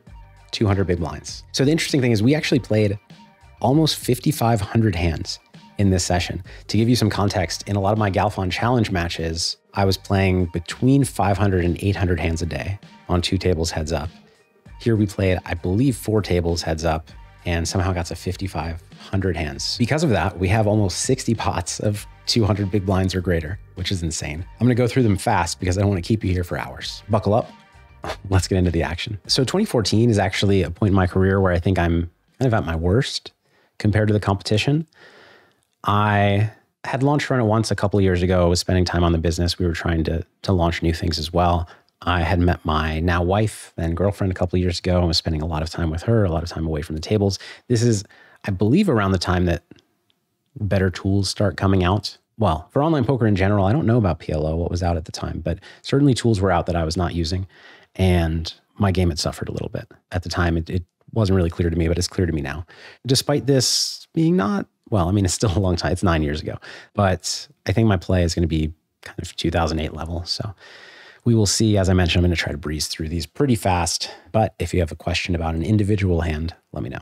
two hundred big blinds. So the interesting thing is we actually played almost fifty-five hundred hands in this session. To give you some context, in a lot of my Galfond Challenge matches, I was playing between five hundred and eight hundred hands a day on two tables heads up. Here we played, I believe, four tables heads up and somehow got to fifty-five hundred hands. Because of that, we have almost sixty pots of two hundred big blinds or greater, which is insane. I'm gonna go through them fast because I don't wanna keep you here for hours. Buckle up, let's get into the action. So twenty fourteen is actually a point in my career where I think I'm kind of at my worst compared to the competition. I had launched Run It Once a couple of years ago. I was spending time on the business. We were trying to, to launch new things as well. I had met my now wife, then girlfriend, a couple of years ago, and was spending a lot of time with her, a lot of time away from the tables. This is, I believe, around the time that better tools start coming out. Well, for online poker in general, I don't know about P L O, what was out at the time, but certainly tools were out that I was not using. And my game had suffered a little bit. At the time, it, it wasn't really clear to me, but it's clear to me now. Despite this being not, well, I mean, it's still a long time. It's nine years ago. But I think my play is going to be kind of two thousand eight level. So we will see. As I mentioned, I'm going to try to breeze through these pretty fast. But if you have a question about an individual hand, let me know.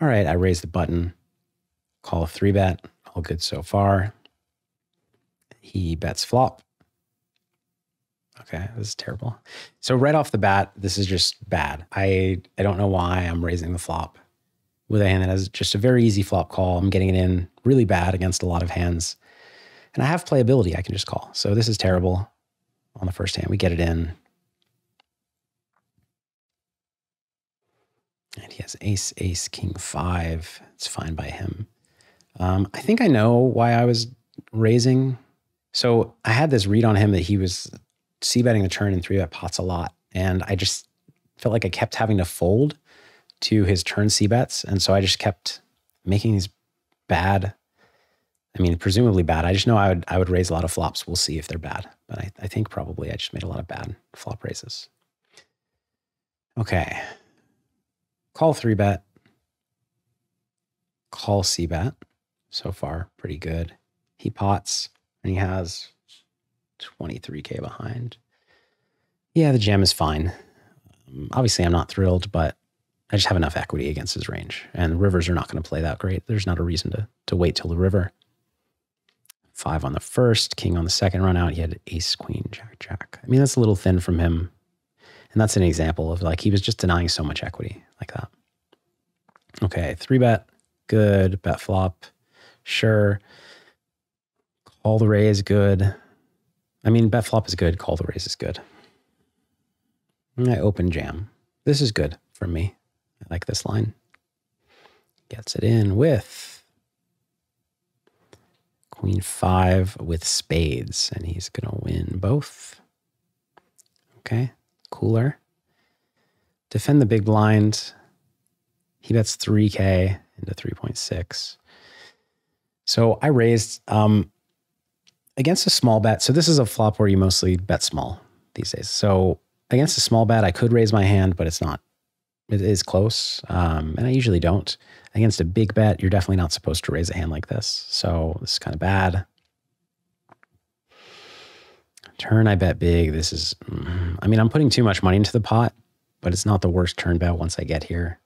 All right, I raise the button. Call a three bet. All good so far. He bets flop. Okay, this is terrible. So right off the bat, this is just bad. I, I don't know why I'm raising the flop with a hand that has just a very easy flop call. I'm getting it in really bad against a lot of hands. And I have playability I can just call. So this is terrible. On the first hand, we get it in. And he has ace, ace, king five. It's fine by him. Um, I think I know why I was raising. So I had this read on him that he was c-betting the turn and three-bet pots a lot. And I just felt like I kept having to fold to his turn c-bets. And so I just kept making these bad, I mean, presumably bad. I just know I would I would raise a lot of flops. We'll see if they're bad. But I, I think probably I just made a lot of bad flop raises. Okay. Call three-bet. Call c-bet. So far, pretty good. He pots, and he has twenty-three K behind. Yeah, the jam is fine. Um, obviously, I'm not thrilled, but I just have enough equity against his range. And the rivers are not going to play that great. There's not a reason to, to wait till the river. Five on the first, king on the second run out. He had ace, queen, jack, jack. I mean, that's a little thin from him. And that's an example of, like, he was just denying so much equity like that. Okay, three bet. Good. Bet flop. Sure. Call the raise. Good. I mean, bet flop is good. Call the raise is good. And I open jam. This is good for me. I like this line. Gets it in with queen five with spades, and he's going to win both. Okay, cooler. Defend the big blind. He bets three K into three point six. So I raised... Um, Against a small bet, so this is a flop where you mostly bet small these days. So against a small bet, I could raise my hand, but it's not. It is close, um, and I usually don't. Against a big bet, you're definitely not supposed to raise a hand like this. So this is kind of bad. Turn, I bet big. This is, mm, I mean, I'm putting too much money into the pot, but it's not the worst turn bet once I get here.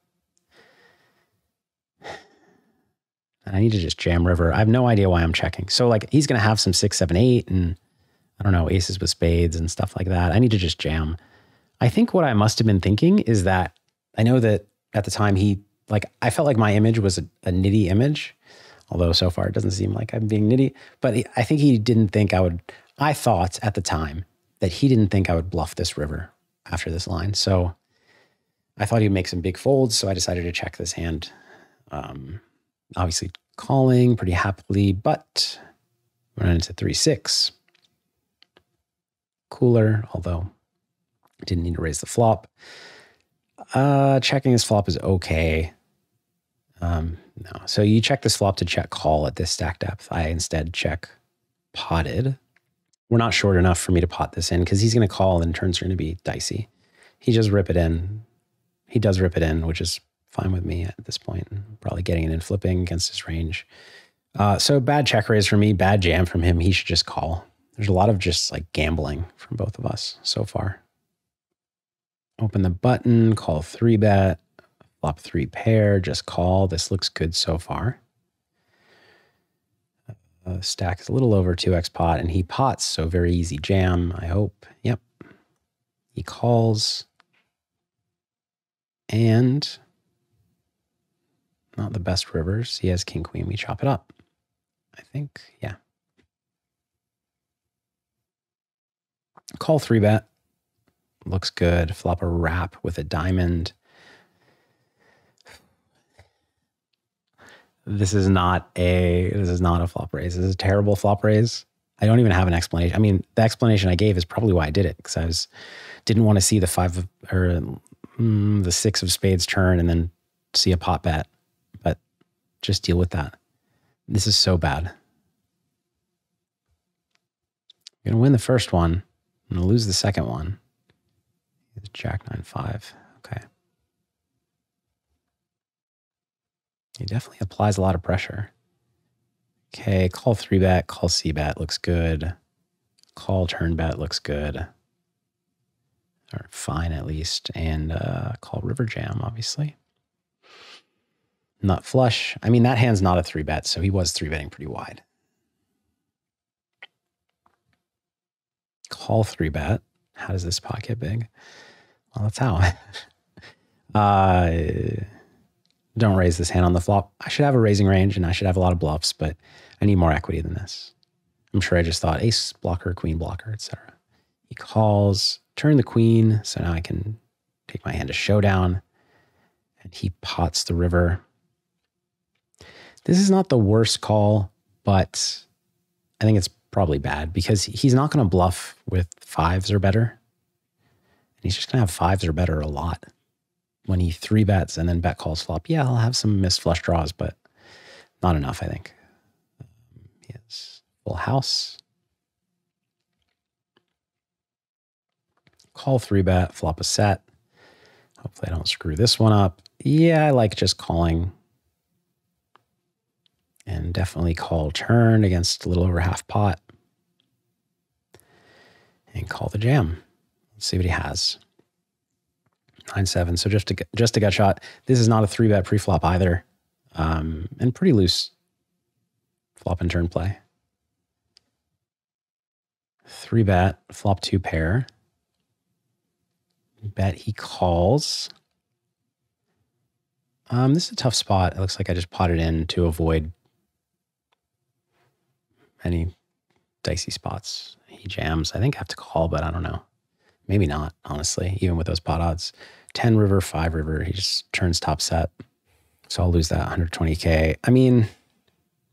I need to just jam river. I have no idea why I'm checking. So, like, he's going to have some six, seven, eight, and I don't know, aces with spades and stuff like that. I need to just jam. I think what I must have been thinking is that I know that at the time he, like, I felt like my image was a, a nitty image, although so far it doesn't seem like I'm being nitty. But he, I think he didn't think I would, I thought at the time that he didn't think I would bluff this river after this line. So I thought he'd make some big folds. So I decided to check this hand. Um, Obviously calling pretty happily, but run into three six. Cooler, although didn't need to raise the flop. Uh, checking this flop is okay. Um, no, so you check this flop to check call at this stack depth. I instead check potted. We're not short enough for me to pot this in because he's going to call and turns are going to be dicey. He just rip it in. he does rip it in, which is fine with me at this point. Probably getting it in flipping against his range. Uh, so bad check raise for me, bad jam from him. He should just call. There's a lot of just like gambling from both of us so far. Open the button, call three bet, flop three pair, just call. This looks good so far. Uh, stack is a little over two X pot and he pots, so very easy jam, I hope. Yep. He calls. And not the best rivers. He has king queen. We chop it up, I think. Yeah. Call three bet. Looks good. Flop a wrap with a diamond. This is not a this is not a flop raise. This is a terrible flop raise. I don't even have an explanation. I mean, the explanation I gave is probably why I did it, because I was didn't want to see the five of, or mm, the six of spades turn and then see a pot bet. But just deal with that. This is so bad. I'm gonna win the first one. I'm gonna lose the second one. It's Jack nine five. Okay. He definitely applies a lot of pressure. Okay, call three bet, call C bet looks good. Call turn bet looks good. Or fine at least. And uh, call river jam, obviously. Nut flush. I mean, that hand's not a three bet, so he was three betting pretty wide. Call three bet. How does this pot get big? Well, that's how. uh, don't raise this hand on the flop. I should have a raising range and I should have a lot of bluffs, but I need more equity than this. I'm sure I just thought ace blocker, queen blocker, et cetera. He calls, turn the queen, so now I can take my hand to showdown. And he pots the river. This is not the worst call, but I think it's probably bad because he's not going to bluff with fives or better. And he's just going to have fives or better a lot. When he three bets and then bet calls flop, yeah, he'll have some missed flush draws, but not enough, I think. He has full house. Call three bet, flop a set. Hopefully I don't screw this one up. Yeah, I like just calling. And definitely call turn against a little over half pot. And call the jam. Let's see what he has. nine seven. So just a just a gut shot. This is not a three bet pre-flop either, um, and pretty loose flop and turn play. Three bet, flop two pair. Bet he calls. Um, this is a tough spot. It looks like I just potted in to avoid any dicey spots. He jams. I think I have to call, but I don't know. Maybe not, honestly, even with those pot odds. ten river, five river, he just turns top set. So I'll lose that one hundred twenty K. I mean,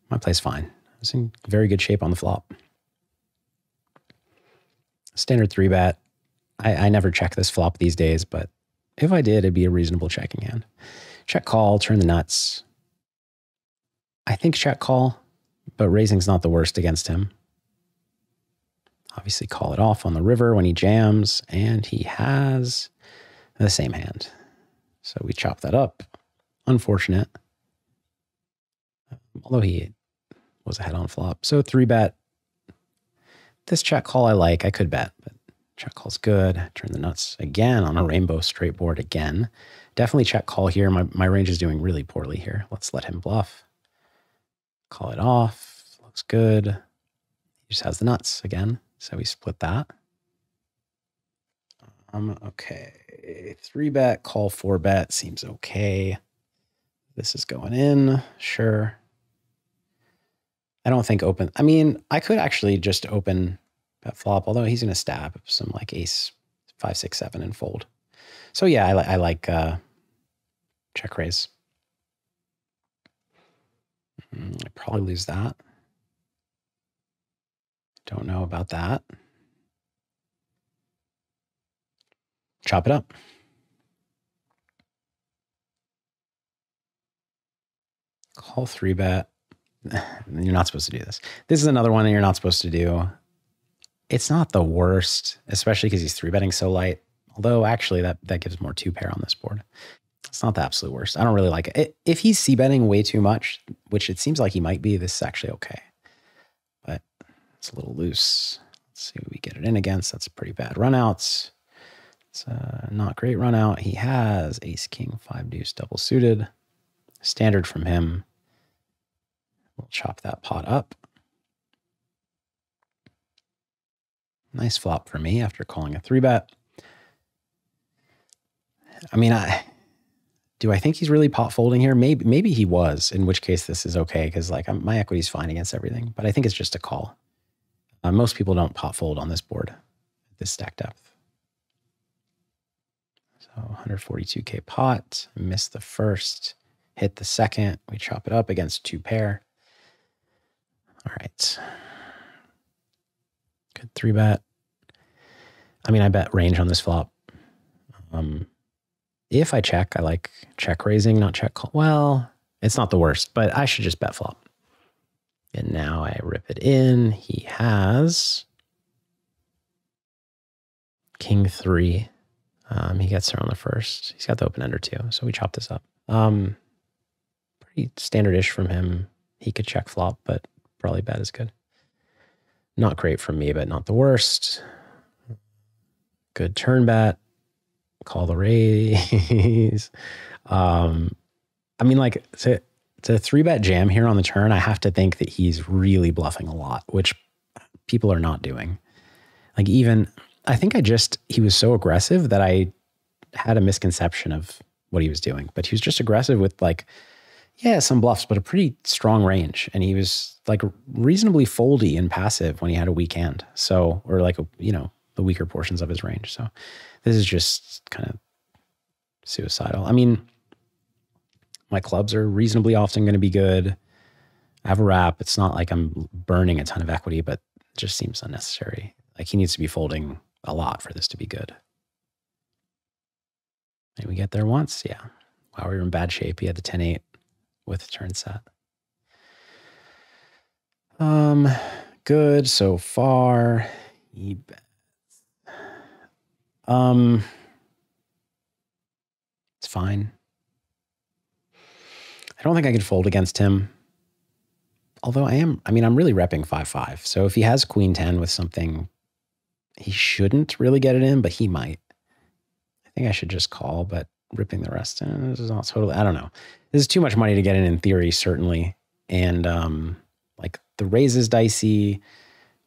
my play's fine. I was in very good shape on the flop. Standard three bet. I, I never check this flop these days, but if I did, it'd be a reasonable checking hand. Check call, turn the nuts. I think check call, but raising's not the worst against him. Obviously call it off on the river when he jams, and he has the same hand. So we chop that up. Unfortunate. Although he was ahead on flop. So three bet. This check call I like. I could bet, but check call's good. Turn the nuts again on a rainbow straight board again. Definitely check call here. My, my range is doing really poorly here. Let's let him bluff. Call it off. Looks good. He just has the nuts again. So we split that. Um, okay. Three bet, call four bet seems okay. This is going in. Sure. I don't think open. I mean, I could actually just open bet flop, although he's going to stab some like ace five, six, seven and fold. So yeah, I, li I like uh, check raise. Mm, I probably lose that. Don't know about that. Chop it up. Call three bet. You're not supposed to do this. This is another one that you're not supposed to do. It's not the worst, especially because he's three betting so light Although, actually, that, that gives more two pair on this board. It's not the absolute worst. I don't really like it. If he's c-betting way too much, which it seems like he might be, this is actually okay. But it's a little loose. Let's see what we get it in against. That's pretty bad runouts. It's a not great runout. He has ace, king, five deuce, double suited. Standard from him. We'll chop that pot up. Nice flop for me after calling a three bet. I mean, I do I think he's really pot folding here? Maybe maybe he was, in which case this is okay because like I'm, my equity's fine against everything, but I think it's just a call. Uh, most people don't pot fold on this board, this stack depth. So one forty-two K pot, missed the first, hit the second, we chop it up against two pair. All right. Good three bet. I mean, I bet range on this flop. Um, if I check, I like check raising, not check call. Well, it's not the worst, but I should just bet flop. And now I rip it in. He has king three. Um, he gets there on the first. He's got the open ender too, so we chop this up. Um, pretty standard-ish from him. He could check flop, but probably bet is good. Not great for me, but not the worst. Good turn bet. Call the raise. um, I mean, like, to, to three-bet jam here on the turn, I have to think that he's really bluffing a lot, which people are not doing. Like, even... I think I just, he was so aggressive that I had a misconception of what he was doing, but he was just aggressive with like, yeah, some bluffs, but a pretty strong range. And he was like reasonably foldy and passive when he had a weak hand. So, or like, a, you know, the weaker portions of his range. So this is just kind of suicidal. I mean, my clubs are reasonably often going to be good. I have a wrap. It's not like I'm burning a ton of equity, but it just seems unnecessary. Like he needs to be folding a lot for this to be good. And we get there once, yeah. Wow, we were in bad shape. He had the ten eight with a turn set. Um, good so far. He bets. Um, it's fine. I don't think I could fold against him. Although I am, I mean, I'm really repping five five. So if he has queen ten with something, he shouldn't really get it in, but he might. I think I should just call, but ripping the rest in is not totally, I don't know. This is too much money to get in in theory, certainly. And um, like the raise is dicey.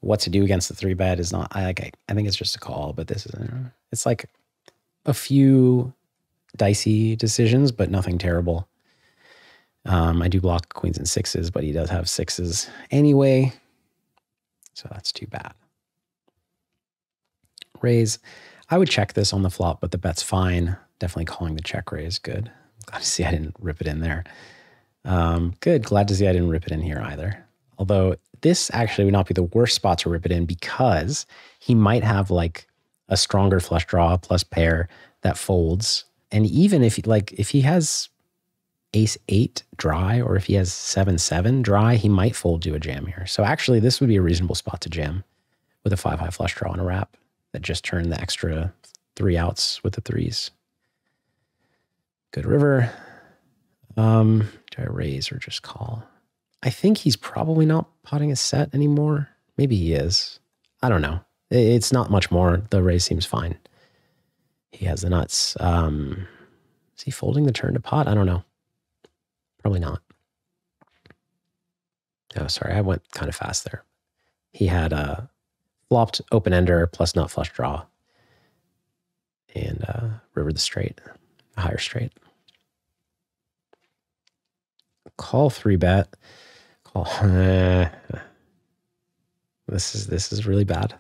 What to do against the three bet is not, I like. I, I think it's just a call, but this is, it's like a few dicey decisions, but nothing terrible. Um, I do block queens and sixes, but he does have sixes anyway. So that's too bad. Raise. I would check this on the flop, but the bet's fine. Definitely calling the check raise. Good. Glad to see I didn't rip it in there. Um, good. Glad to see I didn't rip it in here either. Although this actually would not be the worst spot to rip it in because he might have like a stronger flush draw plus pair that folds. And even if he, like, if he has... ace eight dry, or if he has seven, seven dry, he might fold to a jam here. So actually this would be a reasonable spot to jam with a five high flush draw and a wrap that just turned the extra three outs with the threes. Good river. Um, do I raise or just call? I think he's probably not potting a set anymore. Maybe he is. I don't know. It's not much more. The raise seems fine. He has the nuts. Um, is he folding the turn to pot? I don't know. Probably not. Oh, sorry. I went kind of fast there. He had a flopped open ender plus nut flush draw and uh, rivered the straight, a higher straight. Call three bet. Call. This is, this is really bad.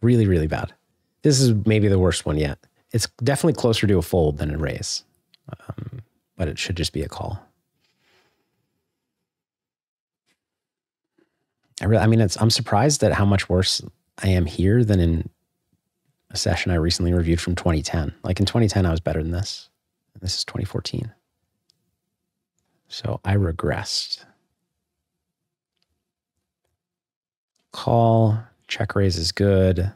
Really, really bad. This is maybe the worst one yet. It's definitely closer to a fold than a raise, um, but it should just be a call. I really, I mean, it's, I'm surprised at how much worse I am here than in a session I recently reviewed from twenty ten. Like in twenty ten, I was better than this. This is twenty fourteen. So I regressed. Call, check raise is good.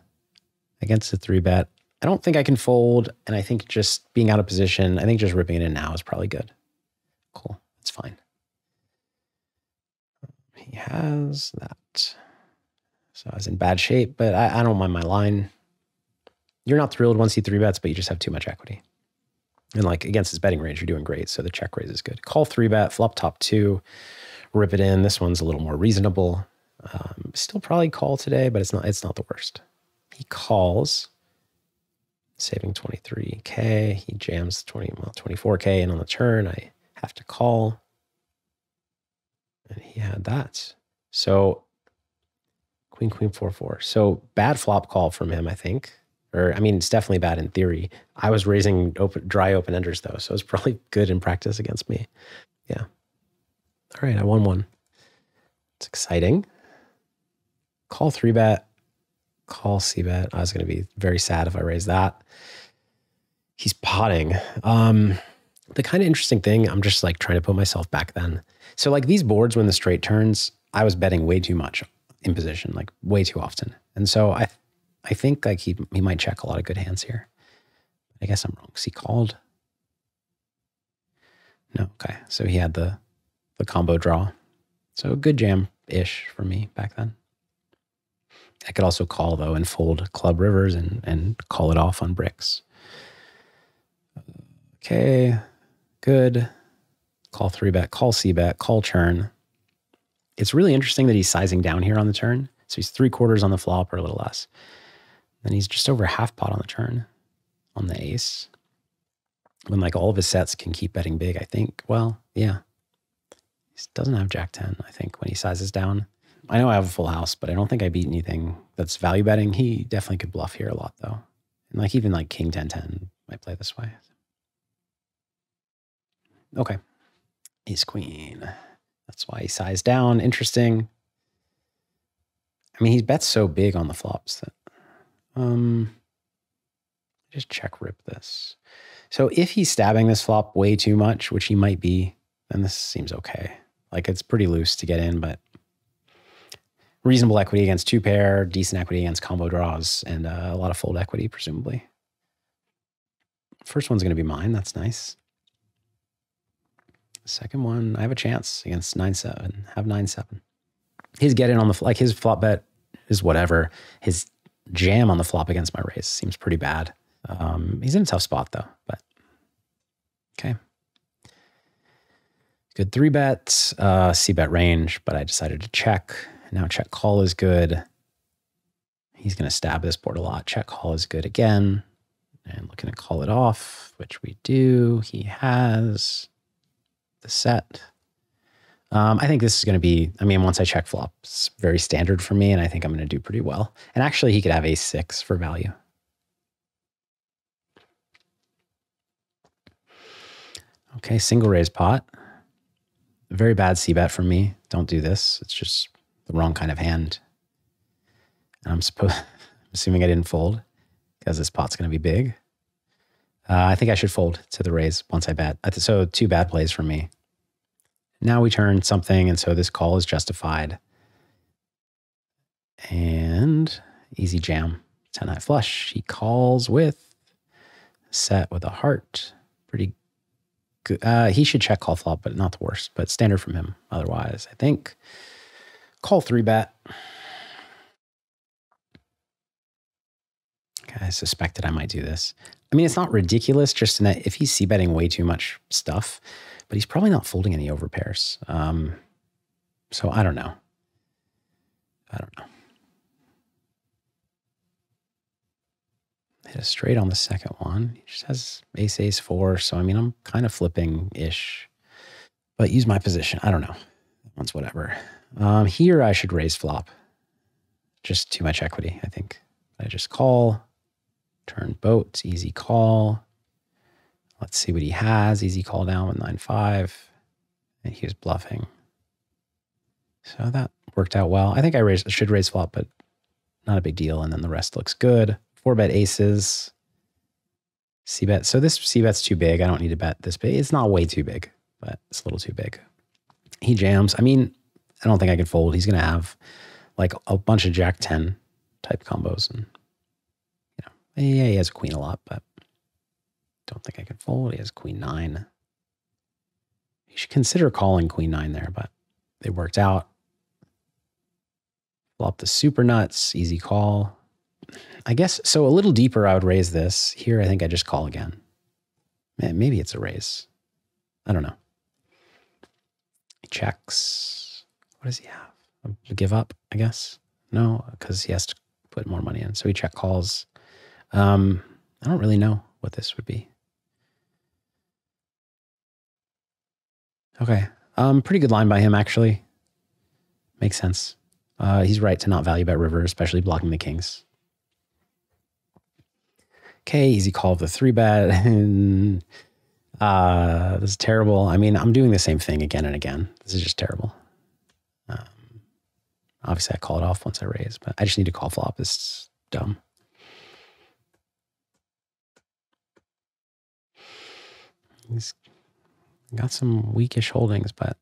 Against the three bet, I don't think I can fold, and I think just being out of position, I think just ripping it in now is probably good. Cool, that's fine. He has that. So I was in bad shape, but I, I don't mind my line. You're not thrilled once he three bets, but you just have too much equity. And like against his betting range, you're doing great, so the check raise is good. Call three bet, flop top two, rip it in. This one's a little more reasonable. Um, still probably call today, but it's not, it's not the worst. He calls, saving twenty-three K. He jams twenty, well, twenty-four K, and on the turn, I have to call. And he had that. So queen, queen, four, four. So bad flop call from him, I think. Or, I mean, it's definitely bad in theory. I was raising open, dry open enders, though, so it's probably good in practice against me. Yeah. All right, I won one. It's exciting. Call three bet, call C bet. I was going to be very sad if I raised that. He's potting. Um, the kind of interesting thing, I'm just like trying to put myself back then. So like these boards, when the straight turns, I was betting way too much in position, like way too often. And so I, I think like he, he might check a lot of good hands here. I guess I'm wrong because he called. No, okay. So he had the, the combo draw. So good jam-ish for me back then. I could also call, though, and fold club rivers and, and call it off on bricks. Okay, good. Call three bet, call C bet, call churn. It's really interesting that he's sizing down here on the turn. So he's three quarters on the flop or a little less. Then he's just over half pot on the turn on the ace. When like all of his sets can keep betting big, I think. Well, yeah. He doesn't have jack ten, I think, when he sizes down. I know I have a full house, but I don't think I beat anything that's value betting. He definitely could bluff here a lot, though. And like even like king ten ten might play this way. Okay. Ace queen. That's why he sized down. Interesting. I mean, he bets so big on the flops that... Um, just check rip this. So if he's stabbing this flop way too much, which he might be, then this seems okay. Like it's pretty loose to get in, but... reasonable equity against two pair, decent equity against combo draws, and uh, a lot of fold equity, presumably. First one's going to be mine. That's nice. Second one, I have a chance against nine seven. Have nine seven. His get in on the, like his flop bet is whatever. His jam on the flop against my raise seems pretty bad. Um, he's in a tough spot, though, but okay. Good three bet, uh, C bet range, but I decided to check. Now check call is good. He's going to stab this board a lot. Check call is good again. And looking to call it off, which we do. He has the set. Um, I think this is going to be, I mean, once I check flop, it's very standard for me, and I think I'm going to do pretty well. And actually, he could have ace six for value. Okay, single raise pot. Very bad c-bet for me. Don't do this. It's just... the wrong kind of hand. And I'm supposed, assuming I didn't fold because this pot's going to be big. Uh, I think I should fold to the raise once I bet. So two bad plays for me. Now we turn something, and so this call is justified. And easy jam. ten high flush. He calls with set with a heart. Pretty good. Uh, he should check call flop, but not the worst. But standard from him otherwise, I think. Call three bet. Okay, I suspected I might do this. I mean, it's not ridiculous, just in that if he's c-betting way too much stuff, but he's probably not folding any overpairs. Um, so I don't know. I don't know. Hit a straight on the second one. He just has ace, ace, four. So I mean, I'm kind of flipping-ish, but use my position. I don't know. Once whatever. Um, here I should raise flop. Just too much equity, I think. I just call, turn boat, easy call. Let's see what he has. Easy call down with nine five. And he was bluffing. So that worked out well. I think I raised, should raise flop, but not a big deal. And then the rest looks good. Four bet aces. C bet. So this C bet's too big. I don't need to bet this big. It's not way too big, but it's a little too big. He jams. I mean, I don't think I can fold. He's going to have like a bunch of jack ten type combos. And, you know, Yeah, he has queen a lot, but don't think I can fold. He has queen nine. He should consider calling queen nine there, but it worked out. Flop the super nuts, easy call. I guess, so a little deeper I would raise this. Here I think I just call again. Man, maybe it's a raise. I don't know. He checks. What does he have? Give up, I guess. No, because he has to put more money in. So he check calls. Um, I don't really know what this would be. Okay. Um, pretty good line by him, actually. Makes sense. Uh, he's right to not value bet river, especially blocking the kings. Okay, easy call of the three bet. And, uh, this is terrible. I mean, I'm doing the same thing again and again. This is just terrible. Um, obviously, I call it off once I raise, but I just need to call flop. It's dumb. He's got some weakish holdings, but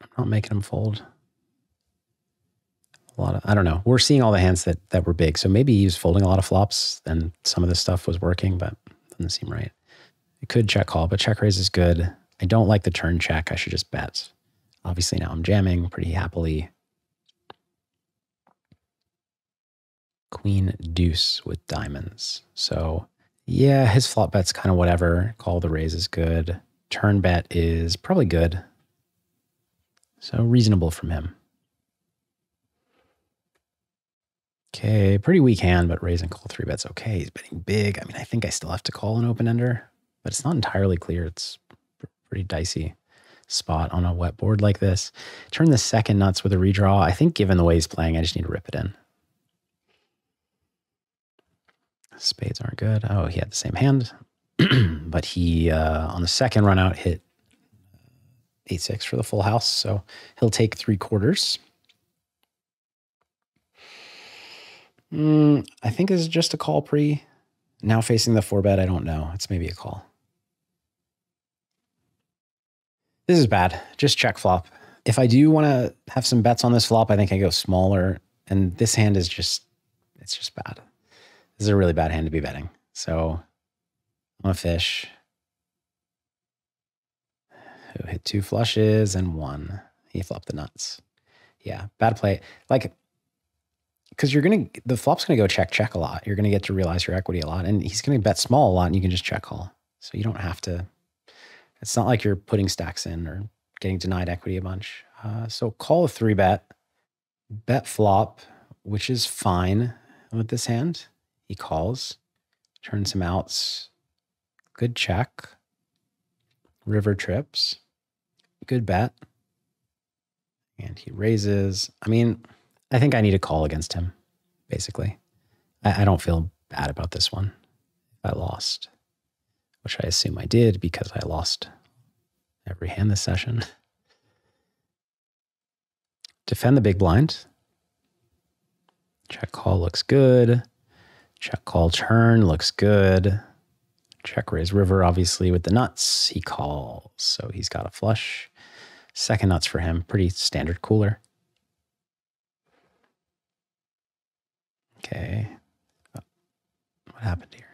I'm not making him fold. A lot of, I don't know. We're seeing all the hands that, that were big. So maybe he was folding a lot of flops and some of this stuff was working, but doesn't seem right. It could check call, but check raise is good. I don't like the turn check. I should just bet. Obviously now I'm jamming pretty happily. Queen deuce with diamonds. So yeah, his flop bet's kind of whatever. Call the raise is good. Turn bet is probably good. So reasonable from him. Okay, pretty weak hand, but raise and call three bets. Okay, he's betting big. I mean, I think I still have to call an open-ender, but it's not entirely clear. It's a pretty dicey spot on a wet board like this. Turn the second nuts with a redraw. I think given the way he's playing, I just need to rip it in. Spades aren't good. Oh, he had the same hand, but he, uh, on the second run out, hit eight six for the full house, so he'll take three quarters. Mm, I think this is just a call pre. Now facing the four bet, I don't know. It's maybe a call. This is bad. Just check flop. If I do want to have some bets on this flop, I think I go smaller. And this hand is just, it's just bad. This is a really bad hand to be betting. So I'm a fish. Who hit two flushes and one. He flopped the nuts. Yeah, bad play. Like, because you're going to, the flop's going to go check, check a lot. You're going to get to realize your equity a lot. And he's going to bet small a lot and you can just check call. So you don't have to, it's not like you're putting stacks in or getting denied equity a bunch. Uh, so call a three bet, bet flop, which is fine with this hand. He calls, turns him outs, good check, river trips, good bet. And he raises. I mean, I think I need a call against him, basically. I, I don't feel bad about this one. I lost, which I assume I did because I lost every hand this session. Defend the big blind. Check call looks good. Check call turn looks good. Check raise river, obviously, with the nuts. He calls, so he's got a flush. Second nuts for him, pretty standard cooler. Okay, what happened here?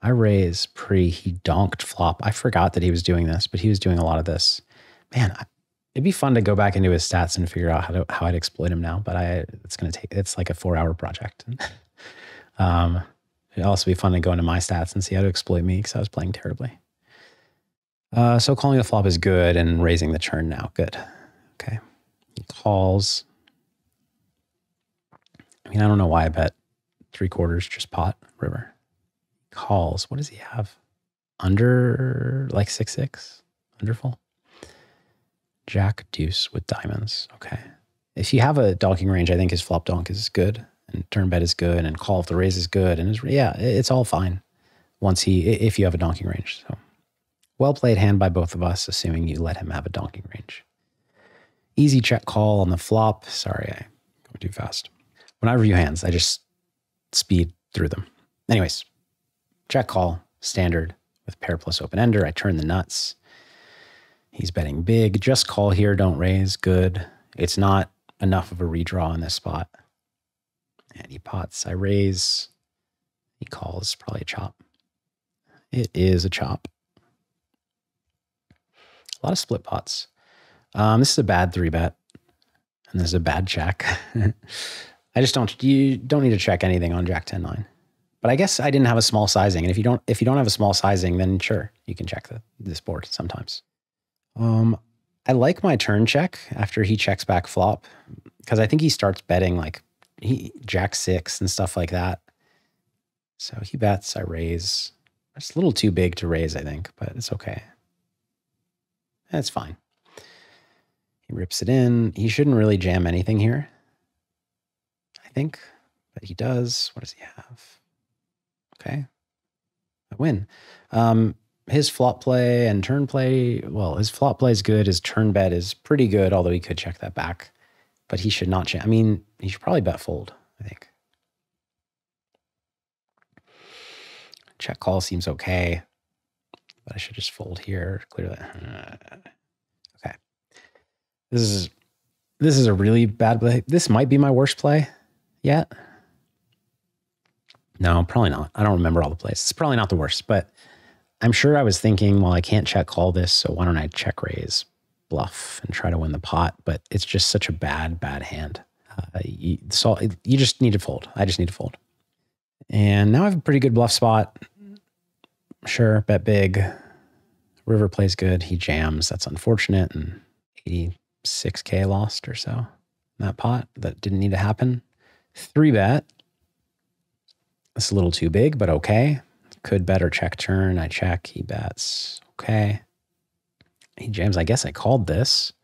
I raise pre, he donked flop. I forgot that he was doing this, but he was doing a lot of this. Man, I, it'd be fun to go back into his stats and figure out how to, how I'd exploit him now, but I it's gonna take, it's like a four hour project. um, it'd also be fun to go into my stats and see how to exploit me because I was playing terribly. Uh, so calling the flop is good and raising the turn now, good. Okay, he calls. I mean, I don't know why I bet three quarters, just pot, river. Calls, what does he have? Under, like six, six, wonderful. Jack deuce with diamonds, okay. If you have a donking range, I think his flop donk is good and turn bet is good and call if the raise is good and his, yeah, it's all fine once he, if you have a donking range. So well played hand by both of us, assuming you let him have a donking range. Easy check call on the flop. Sorry, I go too fast. When I review hands, I just speed through them. Anyways, check call, standard with pair plus open-ender. I turn the nuts. He's betting big. Just call here, don't raise, good. It's not enough of a redraw in this spot. And he pots, I raise. He calls, probably a chop. It is a chop. A lot of split pots. Um, this is a bad three bet, and this is a bad jack. I just don't. You don't need to check anything on jack ten nine. But I guess I didn't have a small sizing, and if you don't, if you don't have a small sizing, then sure, you can check the, this board sometimes. Um, I like my turn check after he checks back flop, because I think he starts betting like he jack six and stuff like that. So he bets. I raise. It's a little too big to raise, I think, but it's okay. That's fine. He rips it in. He shouldn't really jam anything here, I think, but he does. What does he have? Okay. I win. Um, his flop play and turn play, well, his flop play is good. His turn bet is pretty good, although he could check that back. But he should not jam. I mean, he should probably bet fold, I think. Check call seems okay, but I should just fold here, clear that. Okay. This is, this is a really bad play. This might be my worst play yet. No, probably not. I don't remember all the plays. It's probably not the worst, but I'm sure I was thinking, well, I can't check call this, so why don't I check raise, bluff, and try to win the pot? But it's just such a bad, bad hand. Uh, you, so you just need to fold. I just need to fold. And now I have a pretty good bluff spot. Sure, bet big. River plays good. He jams. That's unfortunate. And eighty-six K lost or so. That pot that didn't need to happen. Three bet. It's a little too big, but okay. Could bet or check turn. I check. He bets. Okay. He jams. I guess I called this.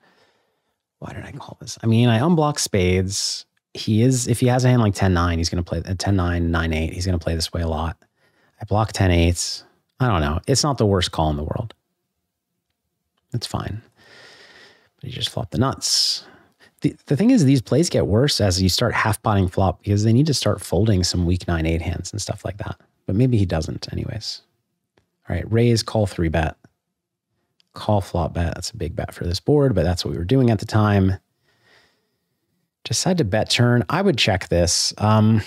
Why did I call this? I mean, I unblock spades. He is, if he has a hand like ten nine, he's going to play uh, ten nine, nine eight. He's going to play this way a lot. I block ten eights. I don't know. It's not the worst call in the world. It's fine. But he just flopped the nuts. The, the thing is, these plays get worse as you start half-potting flop because they need to start folding some weak nine eight hands and stuff like that. But maybe he doesn't anyways. All right, raise, call three bet. Call flop bet. That's a big bet for this board, but that's what we were doing at the time. Decide to bet turn. I would check this, um,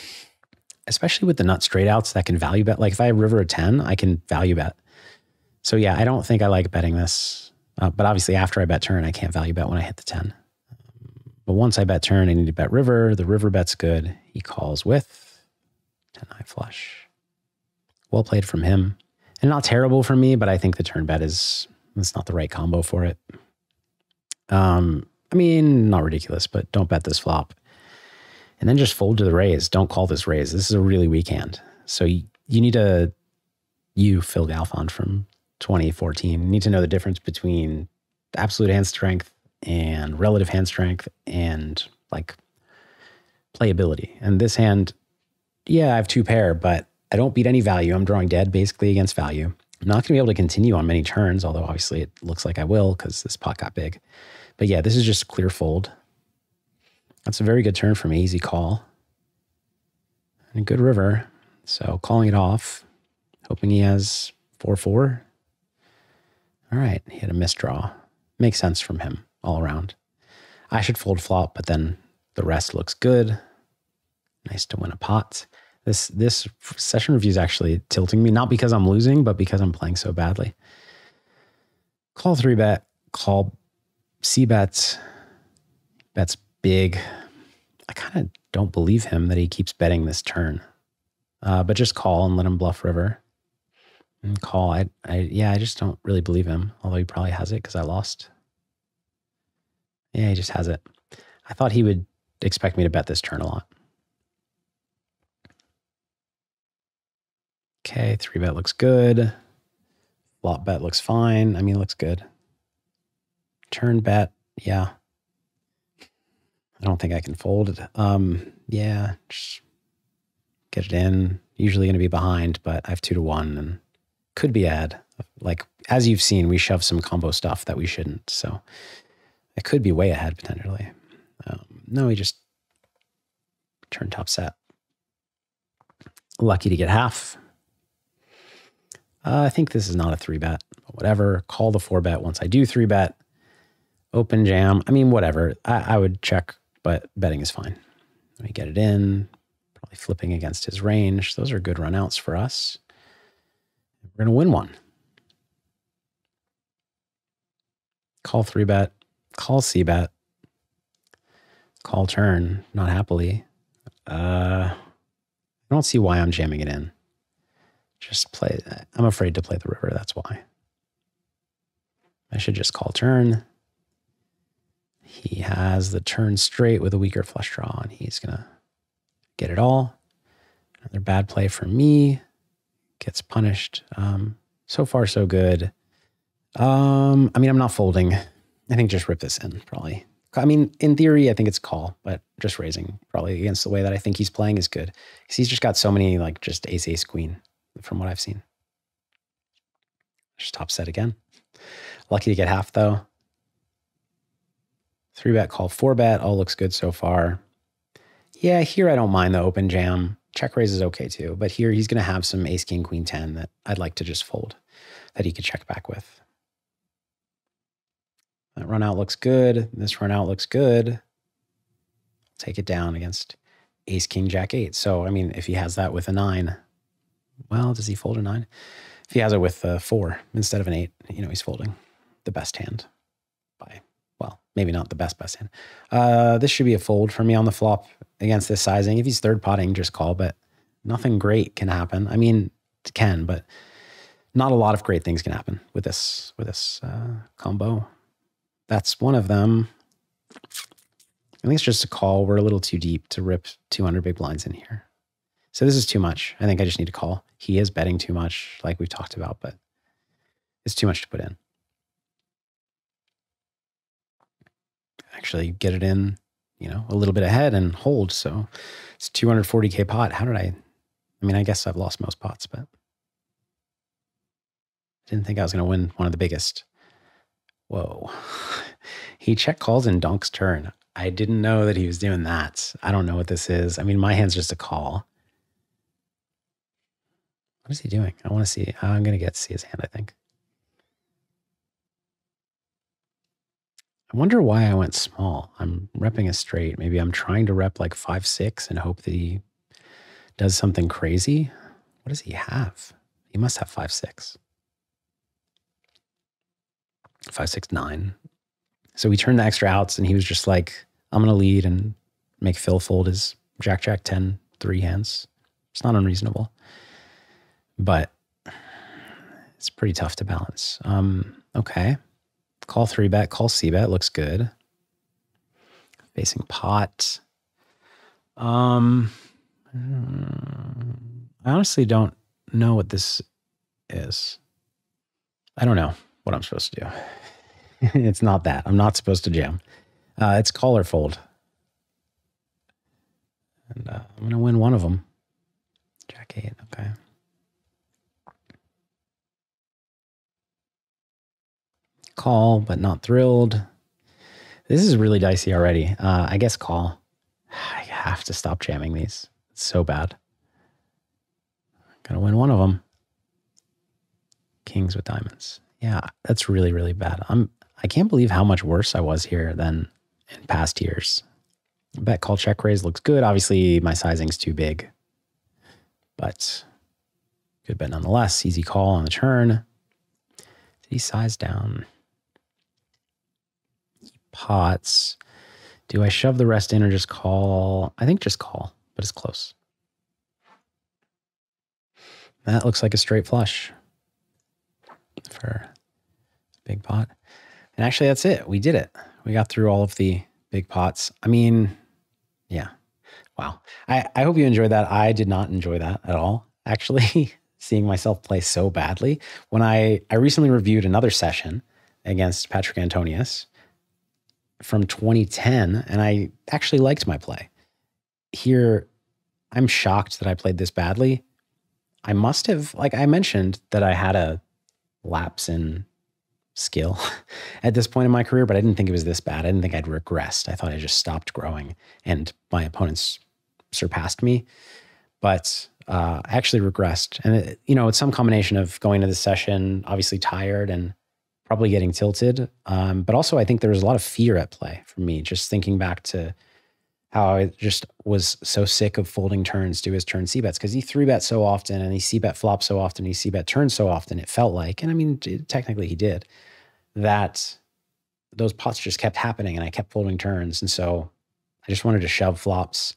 especially with the nut straight outs that can value bet. Like if I river a ten, I can value bet. So yeah, I don't think I like betting this. Uh, but obviously after I bet turn, I can't value bet when I hit the ten. But once I bet turn, I need to bet river. The river bet's good. He calls with ten nine flush. Well played from him. And not terrible for me, but I think the turn bet is, it's not the right combo for it. Um... I mean, not ridiculous, but don't bet this flop. And then just fold to the raise. Don't call this raise. This is a really weak hand. So you, you need to, you, Phil Galfond from twenty fourteen, need to know the difference between absolute hand strength and relative hand strength and like playability. And this hand, yeah, I have two pair, but I don't beat any value. I'm drawing dead basically against value. I'm not going to be able to continue on many turns, although obviously it looks like I will because this pot got big. But yeah, this is just clear fold. That's a very good turn for me, easy call. And a good river, so calling it off. Hoping he has four four. All right, he had a misdraw. Makes sense from him all around. I should fold flop, but then the rest looks good. Nice to win a pot. This, this session review is actually tilting me, not because I'm losing, but because I'm playing so badly. Call three bet, call C bets, bets big. I kind of don't believe him that he keeps betting this turn, uh, but just call and let him bluff river and call. I, I, yeah, I just don't really believe him, although he probably has it because I lost. Yeah, he just has it. I thought he would expect me to bet this turn a lot. Okay, three bet looks good. Flop bet looks fine. I mean, it looks good. Turn bet, yeah. I don't think I can fold it. Um, yeah, just get it in. Usually going to be behind, but I have two to one and could be ad. Like, as you've seen, we shove some combo stuff that we shouldn't. So it could be way ahead potentially. Um, no, he just turned top set. Lucky to get half. Uh, I think this is not a three bet, but whatever. Call the four bet once I do three bet. Open jam. I mean, whatever. I, I would check, but betting is fine. Let me get it in. probably flipping against his range. Those are good runouts for us. We're going to win one. Call three bet, call C bet, call turn, not happily. Uh, I don't see why I'm jamming it in. Just play, I'm afraid to play the river, that's why. I should just call turn. He has the turn straight with a weaker flush draw, and he's going to get it all. Another bad play for me. Gets punished. Um, so far, so good. Um, I mean, I'm not folding. I think just rip this in, probably. I mean, in theory, I think it's call, but just raising probably against the way that I think he's playing is good. Because he's just got so many, like, just ace, ace, queen from what I've seen. Just top set again. Lucky to get half, though. Three bet, call, four bet. All looks good so far. Yeah, here I don't mind the open jam. Check raise is okay too, but here he's going to have some ace, king, queen, ten that I'd like to just fold that he could check back with. That run out looks good. This run out looks good. Take it down against ace, king, jack, eight. So, I mean, if he has that with a nine, well, does he fold a nine? If he has it with a four instead of an eight, you know, he's folding the best hand by, well, maybe not the best, best hand. Uh, this should be a fold for me on the flop against this sizing. If he's third potting, just call, but nothing great can happen. I mean, it can, but not a lot of great things can happen with this, with this uh, combo. That's one of them. I think it's just a call. We're a little too deep to rip two hundred big blinds in here. So this is too much. I think I just need to call. He is betting too much, like we've talked about, but it's too much to put in. Actually get it in, you know, a little bit ahead and hold. So it's two hundred forty K pot. How did I, I mean, I guess I've lost most pots, but I didn't think I was going to win one of the biggest. Whoa. He check calls in Donk's turn. I didn't know that he was doing that. I don't know what this is. I mean, my hand's just a call. What is he doing? I want to see. I'm going to get to see his hand, I think. I wonder why I went small. I'm repping a straight. Maybe I'm trying to rep like five six and hope that he does something crazy. What does he have? He must have five six. five six nine. So we turned the extra outs and he was just like, I'm going to lead and make Phil fold his jack-jack ten, three hands. It's not unreasonable. But it's pretty tough to balance. Um, okay. Call three bet, call C bet. Looks good. Facing pot. Um, I honestly don't know what this is. I don't know what I'm supposed to do. It's not that. I'm not supposed to jam. Uh, it's call or fold. And uh, I'm going to win one of them. Jack eight. Okay. Call, but not thrilled. This is really dicey already. Uh, I guess call. I have to stop jamming these. It's so bad. Gonna win one of them. Kings with diamonds. Yeah, that's really, really bad. I'm, I can't believe how much worse I was here than in past years. Bet call check raise looks good. Obviously, my sizing's too big. But good bet nonetheless. Easy call on the turn. Did he size down? Pots. Do I shove the rest in or just call? I think just call, but it's close. That looks like a straight flush for big pot. And actually, that's it. We did it. We got through all of the big pots. I mean, yeah. Wow. I, I hope you enjoyed that. I did not enjoy that at all, actually, seeing myself play so badly. When I, I recently reviewed another session against Patrik Antonius from twenty ten, and I actually liked my play. Here, I'm shocked that I played this badly. I must have, like I mentioned, that I had a lapse in skill at this point in my career, but I didn't think it was this bad. I didn't think I'd regressed. I thought I just stopped growing, and my opponents surpassed me. But uh, I actually regressed. And, it, you know, it's some combination of going to the session, obviously tired and probably getting tilted. Um, but also I think there was a lot of fear at play for me, just thinking back to how I just was so sick of folding turns to his turn c-bets, because he three-bet so often and he c-bet flopped so often, he c-bet turned so often, it felt like, and I mean, technically he did, that those pots just kept happening and I kept folding turns. And so I just wanted to shove flops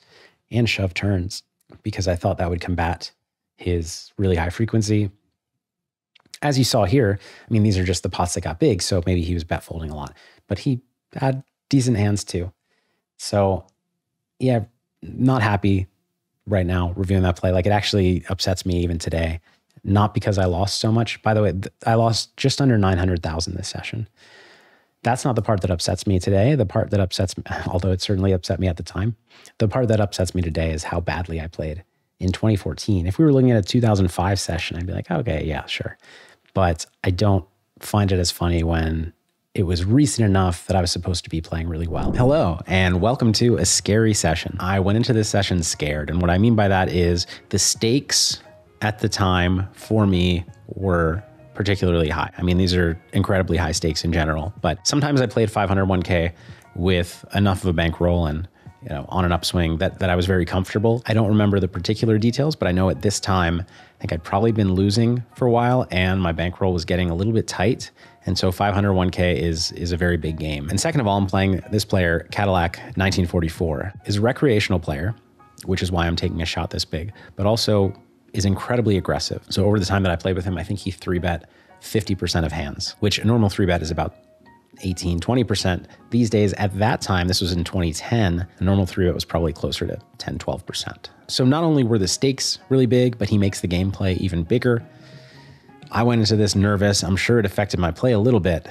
and shove turns because I thought that would combat his really high frequency. As you saw here, I mean, these are just the pots that got big, so maybe he was bet folding a lot, but he had decent hands too. So yeah, not happy right now reviewing that play. Like, it actually upsets me even today. Not because I lost so much. By the way, I lost just under nine hundred thousand this session. That's not the part that upsets me today. The part that upsets me, although it certainly upset me at the time, the part that upsets me today is how badly I played in twenty fourteen. If we were looking at a two thousand five session, I'd be like, okay, yeah, sure. But I don't find it as funny when it was recent enough that I was supposed to be playing really well. Hello, and welcome to a scary session. I went into this session scared, and what I mean by that is the stakes at the time for me were particularly high. I mean, these are incredibly high stakes in general, but sometimes I played five hundred one K with enough of a bankroll and, you know, on an upswing that, that I was very comfortable. I don't remember the particular details, but I know at this time, I think I'd probably been losing for a while and my bankroll was getting a little bit tight. And so five hundred one K is, is a very big game. And second of all, I'm playing this player, Cadillac nineteen forty-four, is a recreational player, which is why I'm taking a shot this big, but also is incredibly aggressive. So over the time that I played with him, I think he three-bet fifty percent of hands, which a normal three-bet is about eighteen, twenty percent. These days, at that time, this was in twenty ten, a normal three-bet was probably closer to ten, twelve percent. So not only were the stakes really big, but he makes the gameplay even bigger. I went into this nervous. I'm sure it affected my play a little bit.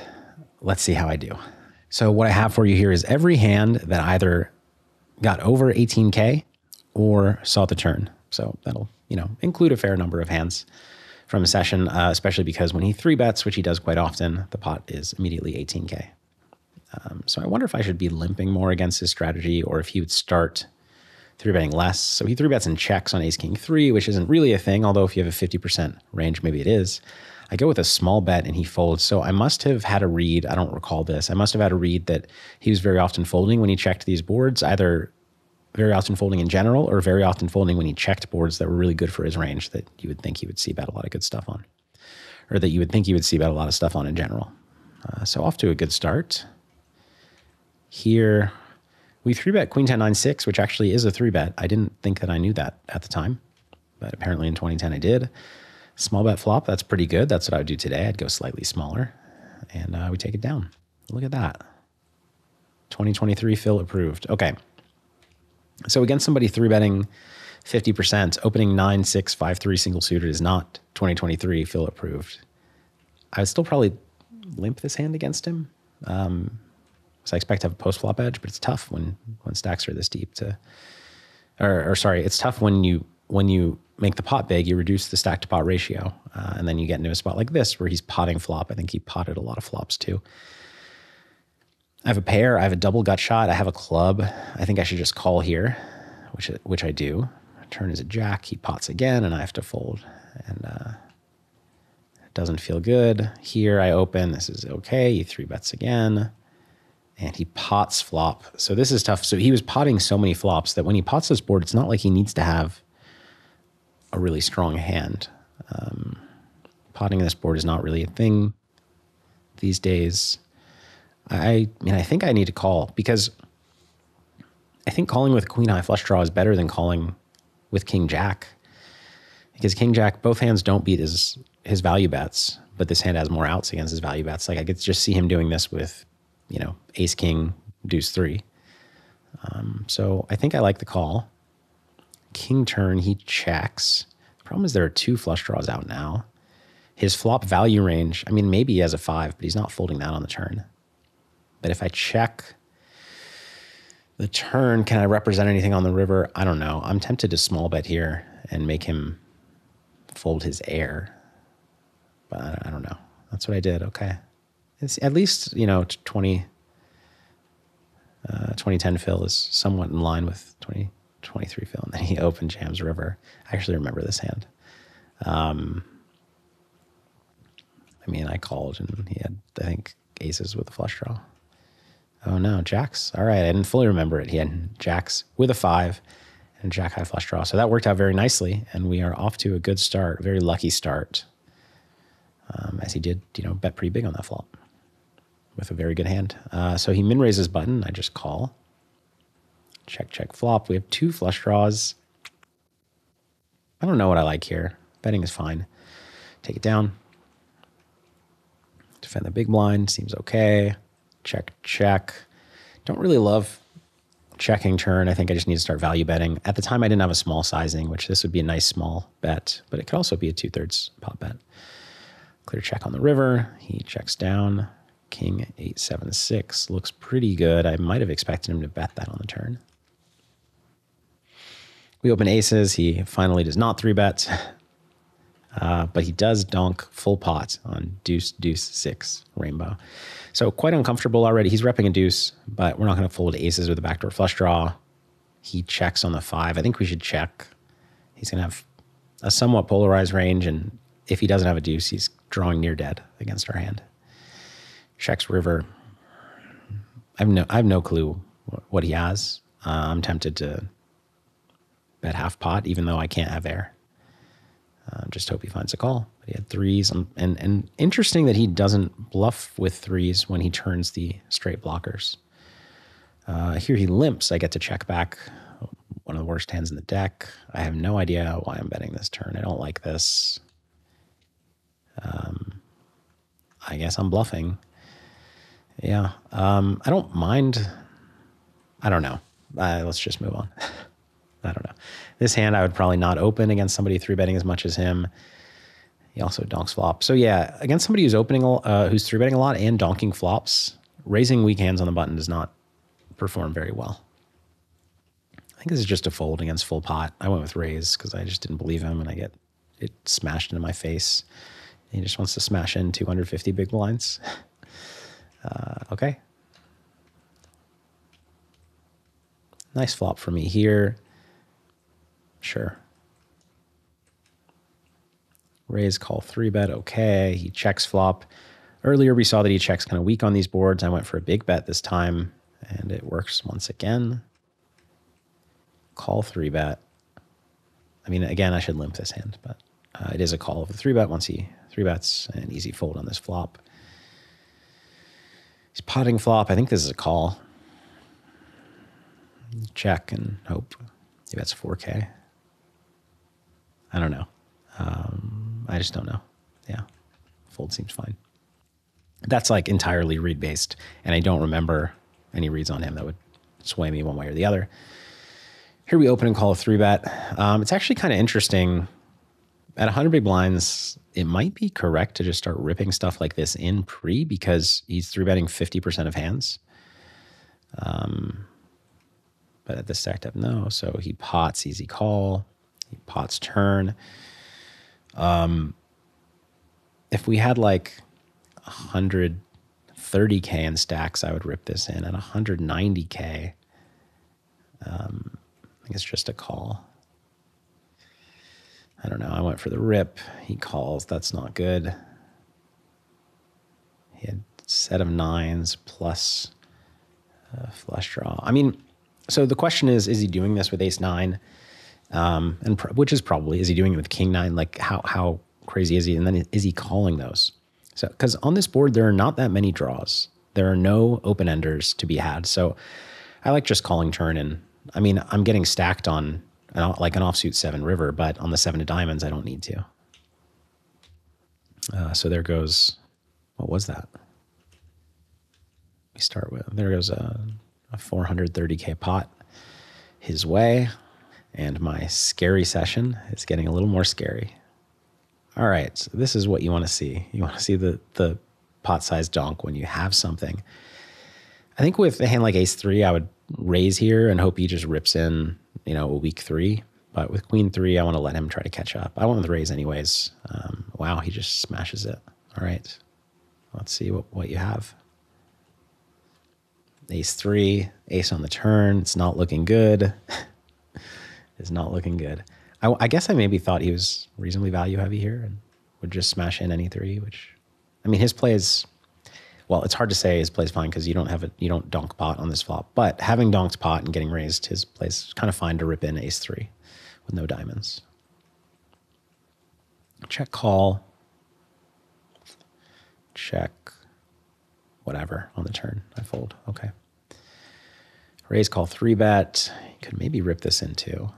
Let's see how I do. So what I have for you here is every hand that either got over eighteen K or saw the turn. So that'll, you know, include a fair number of hands from a session, uh, especially because when he three bets, which he does quite often, the pot is immediately eighteen K. Um, so I wonder if I should be limping more against his strategy or if he would start three betting less. So he three bets and checks on ace king three, which isn't really a thing, although if you have a fifty percent range, maybe it is. I go with a small bet and he folds. So I must have had a read, I don't recall this, I must have had a read that he was very often folding when he checked these boards, either very often folding in general or very often folding when he checked boards that were really good for his range that you would think he would see about a lot of good stuff on, or that you would think he would see about a lot of stuff on in general. Uh, so off to a good start. Here we three-bet queen ten nine six, which actually is a three-bet. I didn't think that I knew that at the time, but apparently in twenty ten I did. Small bet flop, that's pretty good. That's what I would do today. I'd go slightly smaller, and uh, we take it down. Look at that. twenty twenty-three Phil approved. Okay. So against somebody three-betting fifty percent, opening nine six five three single suited is not twenty twenty-three Phil approved. I would still probably limp this hand against him. Um, so I expect to have a post-flop edge, but it's tough when, when stacks are this deep to, or, or sorry, it's tough when you, when you make the pot big, you reduce the stack to pot ratio. Uh, and then you get into a spot like this where he's potting flop. I think he potted a lot of flops too. I have a pair, I have a double gut shot, I have a club. I think I should just call here, which which I do. Turn is a jack, he pots again, and I have to fold. And uh, it doesn't feel good. Here I open, this is okay, he three bets again. And he pots flop. So this is tough. So he was potting so many flops that when he pots this board, it's not like he needs to have a really strong hand. Um, potting this board is not really a thing these days. I mean, I think I need to call because I think calling with queen high flush draw is better than calling with king jack, because king jack, both hands don't beat his, his value bets, but this hand has more outs against his value bets. Like, I could just see him doing this with, you know, ace king, deuce three. Um, so I think I like the call. King turn, he checks. The problem is there are two flush draws out now. His flop value range, I mean, maybe he has a five, but he's not folding that on the turn. But if I check the turn, can I represent anything on the river? I don't know. I'm tempted to small bet here and make him fold his air. But I don't know. That's what I did. Okay. It's at least, you know, twenty, uh, twenty ten Phil is somewhat in line with twenty twenty-three Phil. And then he opened jams river. I actually remember this hand. Um, I mean, I called and he had, I think, aces with a flush draw. Oh no, jacks. All right, I didn't fully remember it. He had jacks with a five and jack high flush draw. So that worked out very nicely, and we are off to a good start, a very lucky start, um, as he did, you know, bet pretty big on that flop with a very good hand. Uh, so he min raises button. I just call. Check, check, flop. We have two flush draws. I don't know what I like here. Betting is fine. Take it down. Defend the big blind. Seems okay. Check, check. Don't really love checking turn. I think I just need to start value betting. At the time, I didn't have a small sizing, which this would be a nice small bet, but it could also be a two-thirds pop bet. Clear check on the river. He checks down. King eight seven six looks pretty good. I might have expected him to bet that on the turn. We open aces. He finally does not three bet, uh, but he does donk full pot on deuce, deuce, six, rainbow. So quite uncomfortable already. He's repping a deuce, but we're not going to fold aces with a backdoor flush draw. He checks on the five. I think we should check. He's going to have a somewhat polarized range, and if he doesn't have a deuce, he's drawing near dead against our hand. Checks river. I have no, I have no clue what he has. Uh, I'm tempted to bet half pot, even though I can't have air. Uh, just hope he finds a call. But he had threes, and, and and interesting that he doesn't bluff with threes when he turns the straight blockers. Uh, here he limps. I get to check back. One of the worst hands in the deck. I have no idea why I'm betting this turn. I don't like this. Um, I guess I'm bluffing. Yeah, um, I don't mind. I don't know. Uh, let's just move on. I don't know. This hand I would probably not open against somebody three betting as much as him. He also donks flop. So yeah, against somebody who's opening, uh, who's three betting a lot and donking flops, raising weak hands on the button does not perform very well. I think this is just a fold against full pot. I went with raise because I just didn't believe him, and I get it smashed into my face. He just wants to smash in two hundred fifty big blinds. Uh, okay. Nice flop for me here. Sure. Raise, call, three bet. Okay. He checks flop. Earlier we saw that he checks kind of weak on these boards. I went for a big bet this time, and it works once again. Call, three bet. I mean, again, I should limp this hand, but uh, it is a call of the three bet once he three bets, and easy fold on this flop. He's potting flop. I think this is a call. Check and hope. He bets four K. I don't know. Um, I just don't know. Yeah. Fold seems fine. That's like entirely read based, and I don't remember any reads on him that would sway me one way or the other. Here we open and call a three bet. Um, it's actually kind of interesting. At one hundred big blinds, it might be correct to just start ripping stuff like this in pre, because he's three betting fifty percent of hands. Um, but at this stacked up, no. So he pots, easy call. He pots turn. Um, if we had like one hundred thirty K in stacks, I would rip this in. At one hundred ninety K, um, I think it's just a call. I don't know. I went for the rip. He calls. That's not good. He had a set of nines plus a flush draw. I mean, so the question is, is he doing this with ace nine? Um, and pro which is probably, is he doing it with king nine? Like how, how crazy is he? And then is he calling those? So, because on this board, there are not that many draws. There are no open enders to be had. So I like just calling turn. And I mean, I'm getting stacked on like an offsuit seven river, but on the seven of diamonds, I don't need to. Uh, so there goes, what was that? We start with, there goes a, a four hundred thirty K pot his way, and my scary session is getting a little more scary. All right, so this is what you want to see. You want to see the, the pot size donk when you have something. I think with a hand like ace three, I would raise here and hope he just rips in, you know, a weak three. But with queen three, I want to let him try to catch up. I want to raise anyways. Um, wow, he just smashes it. All right, let's see what, what you have. Ace three, ace on the turn. It's not looking good. It's not looking good. I, I guess I maybe thought he was reasonably value heavy here and would just smash in any three, which, I mean, his play is, well, it's hard to say his play's fine because you don't have a, you don't donk pot on this flop. But having donk's pot and getting raised, his play's kind of fine to rip in ace three with no diamonds. Check call. Check whatever on the turn. I fold. Okay. Raise call three bet. Could maybe rip this in too.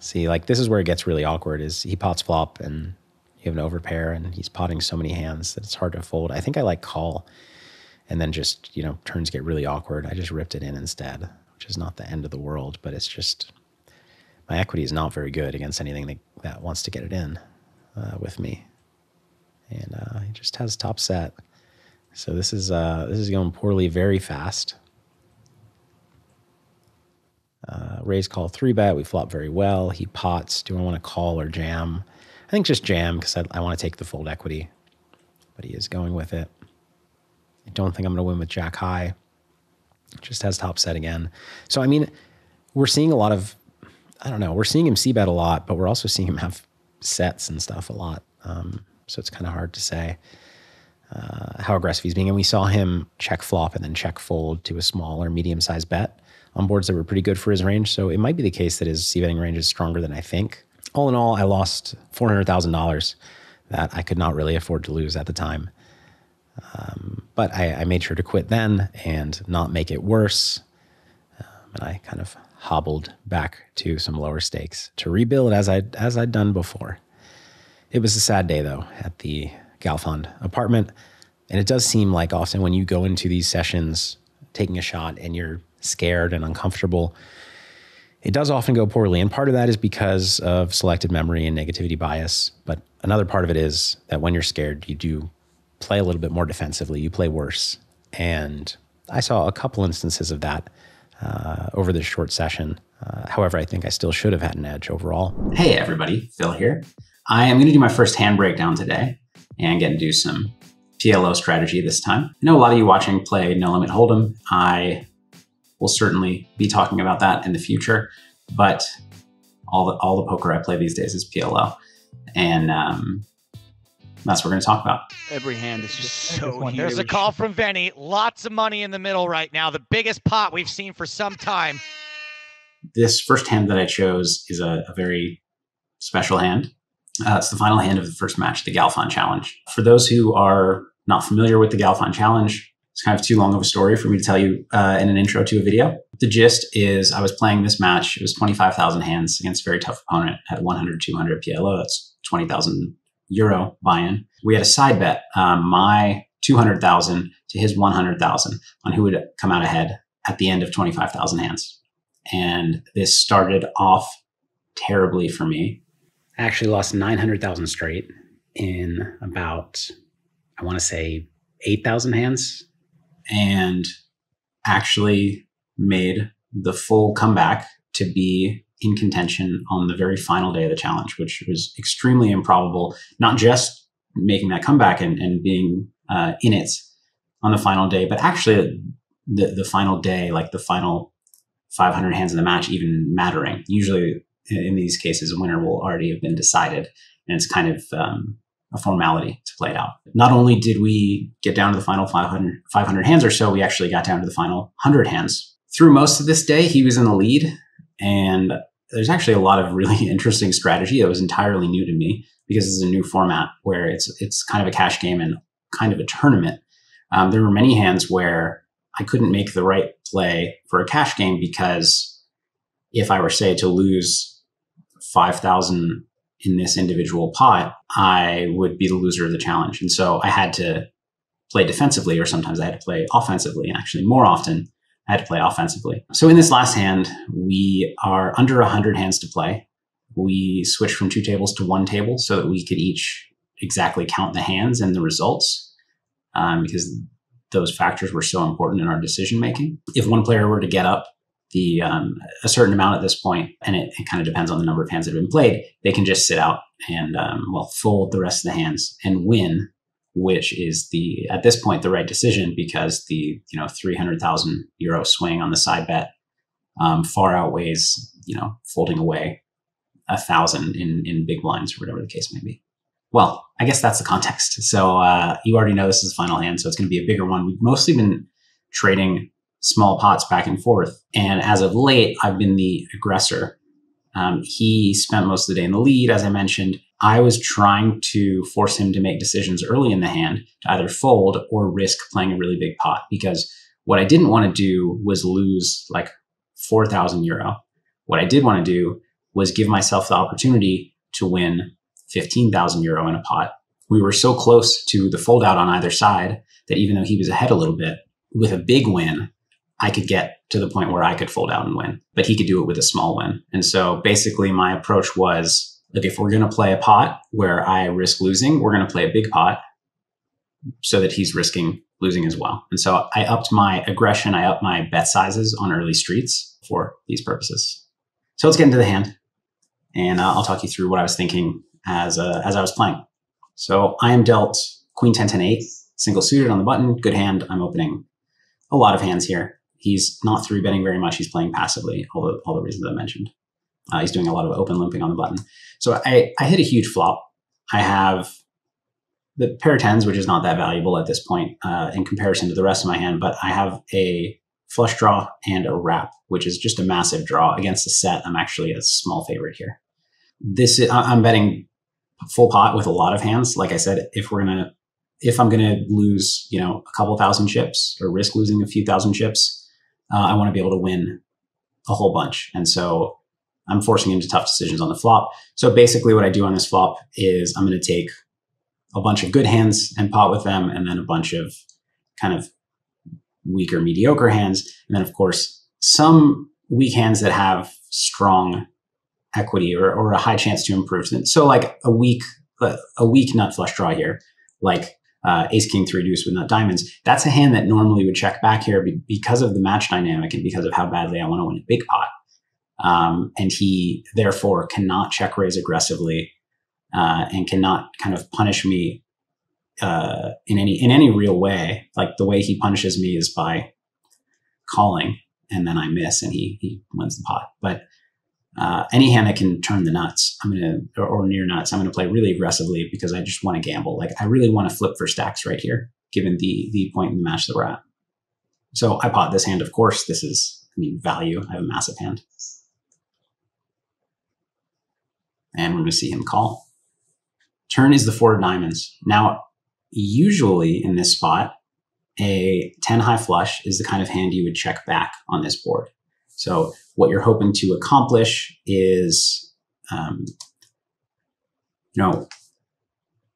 See, like this is where it gets really awkward is he pots flop and you have an overpair and he's potting so many hands that it's hard to fold. I think I like call and then just, you know, turns get really awkward. I just ripped it in instead, which is not the end of the world, but it's just my equity is not very good against anything that, that wants to get it in uh, with me. And uh, he just has top set. So this is, uh, this is going poorly very fast. Uh, raise call three bet. We flop very well. He pots. Do I want to call or jam? I think just jam because I, I want to take the fold equity. But he is going with it. I don't think I'm going to win with jack high. Just has top set again. So, I mean, we're seeing a lot of, I don't know, we're seeing him c-bet a lot, but we're also seeing him have sets and stuff a lot. Um, so it's kind of hard to say uh, how aggressive he's being. And we saw him check flop and then check fold to a small or medium-sized bet on boards that were pretty good for his range. So it might be the case that his c-betting range is stronger than I think. All in all, I lost four hundred thousand dollars that I could not really afford to lose at the time. Um, but I, I made sure to quit then and not make it worse. Um, and I kind of hobbled back to some lower stakes to rebuild as, I, as I'd done before. It was a sad day though at the Galfond apartment. And it does seem like often when you go into these sessions taking a shot and you're scared and uncomfortable, it does often go poorly. And part of that is because of selective memory and negativity bias. But another part of it is that when you're scared, you do play a little bit more defensively, you play worse. And I saw a couple instances of that uh, over this short session. Uh, however, I think I still should have had an edge overall. Hey everybody, Phil here. I am gonna do my first hand breakdown today and get into some P L O strategy this time. I know a lot of you watching play No Limit Hold'em. I We'll certainly be talking about that in the future, but all the, all the poker I play these days is P L O, and um, that's what we're going to talk about. Every hand is just so huge. There's a call from Venny. Lots of money in the middle right now. The biggest pot we've seen for some time. This first hand that I chose is a, a very special hand. Uh, it's the final hand of the first match, the Galfond Challenge. For those who are not familiar with the Galfond Challenge, it's kind of too long of a story for me to tell you uh, in an intro to a video. The gist is I was playing this match. It was twenty-five thousand hands against a very tough opponent at one hundred, two hundred P L O. That's twenty thousand euro buy-in. We had a side bet, um, my two hundred thousand to his one hundred thousand on who would come out ahead at the end of twenty-five thousand hands. And this started off terribly for me. I actually lost nine hundred thousand straight in about, I want to say, eight thousand hands. And actually made the full comeback to be in contention on the very final day of the challenge, which was extremely improbable. Not just making that comeback and, and being uh, in it on the final day, but actually the, the final day, like the final five hundred hands in the match, even mattering. Usually in these cases, a winner will already have been decided, and it's kind of um, a formality to play it out. Not only did we get down to the final five hundred, five hundred hands or so, we actually got down to the final one hundred hands. Through most of this day, he was in the lead. And there's actually a lot of really interesting strategy that was entirely new to me because this is a new format where it's it's kind of a cash game and kind of a tournament. Um, there were many hands where I couldn't make the right play for a cash game because if I were, say, to lose five thousand in this individual pot, I would be the loser of the challenge. And so I had to play defensively, or sometimes I had to play offensively. And actually more often I had to play offensively. So in this last hand, we are under one hundred hands to play. We switched from two tables to one table so that we could each exactly count the hands and the results um, because those factors were so important in our decision-making. If one player were to get up The, um, a certain amount at this point, and it, it kind of depends on the number of hands that have been played, they can just sit out and, um, well, fold the rest of the hands and win, which is the, at this point, the right decision because the, you know, three hundred thousand euro swing on the side bet um, far outweighs, you know, folding away a thousand in, in big blinds or whatever the case may be. well, I guess that's the context. So uh, you already know this is the final hand, so it's going to be a bigger one. We've mostly been trading small pots back and forth. And as of late, I've been the aggressor. Um, he spent most of the day in the lead, as I mentioned. I was trying to force him to make decisions early in the hand to either fold or risk playing a really big pot, because what I didn't want to do was lose like four thousand euro. What I did want to do was give myself the opportunity to win fifteen thousand euro in a pot. We were so close to the fold out on either side that even though he was ahead a little bit, with a big win, I could get to the point where I could fold out and win, but he could do it with a small win. And so basically my approach was, look, if we're going to play a pot where I risk losing, we're going to play a big pot so that he's risking losing as well. And so I upped my aggression. I upped my bet sizes on early streets for these purposes. So let's get into the hand, and uh, I'll talk you through what I was thinking as uh, as I was playing. So I am dealt queen ten ten eight, single suited on the button. Good hand. I'm opening a lot of hands here. He's not three betting very much. He's playing passively, all the, all the reasons I mentioned. Uh, he's doing a lot of open limping on the button. So I, I hit a huge flop. I have the pair of tens, which is not that valuable at this point uh, in comparison to the rest of my hand, but I have a flush draw and a wrap, which is just a massive draw against the set. I'm actually a small favorite here. This is, I'm betting full pot with a lot of hands. Like I said, if we're going to, if I'm going to lose, you know, a couple thousand chips or risk losing a few thousand chips, uh, I want to be able to win a whole bunch. And so I'm forcing him to tough decisions on the flop. So basically what I do on this flop is I'm going to take a bunch of good hands and pot with them, and then a bunch of kind of weaker, mediocre hands. And then of course, some weak hands that have strong equity or, or a high chance to improve. So like a weak, a weak nut flush draw here, like uh, ace, king, three deuce with nut diamonds. That's a hand that normally would check back here because of the match dynamic and because of how badly I want to win a big pot. Um, and he therefore cannot check raise aggressively, uh, and cannot kind of punish me, uh, in any, in any real way. Like the way he punishes me is by calling, and then I miss and he, he wins the pot. But, uh, any hand that can turn the nuts, I'm going to, or, or near nuts, I'm going to play really aggressively because I just want to gamble. Like I really want to flip for stacks right here, given the, the point in the match that we're at. So I pot this hand. Of course, this is, I mean, value. I have a massive hand. And we're going to see him call. Turn is the four of diamonds. Now, usually in this spot, a ten high flush is the kind of hand you would check back on this board. So what you're hoping to accomplish is, um, you know,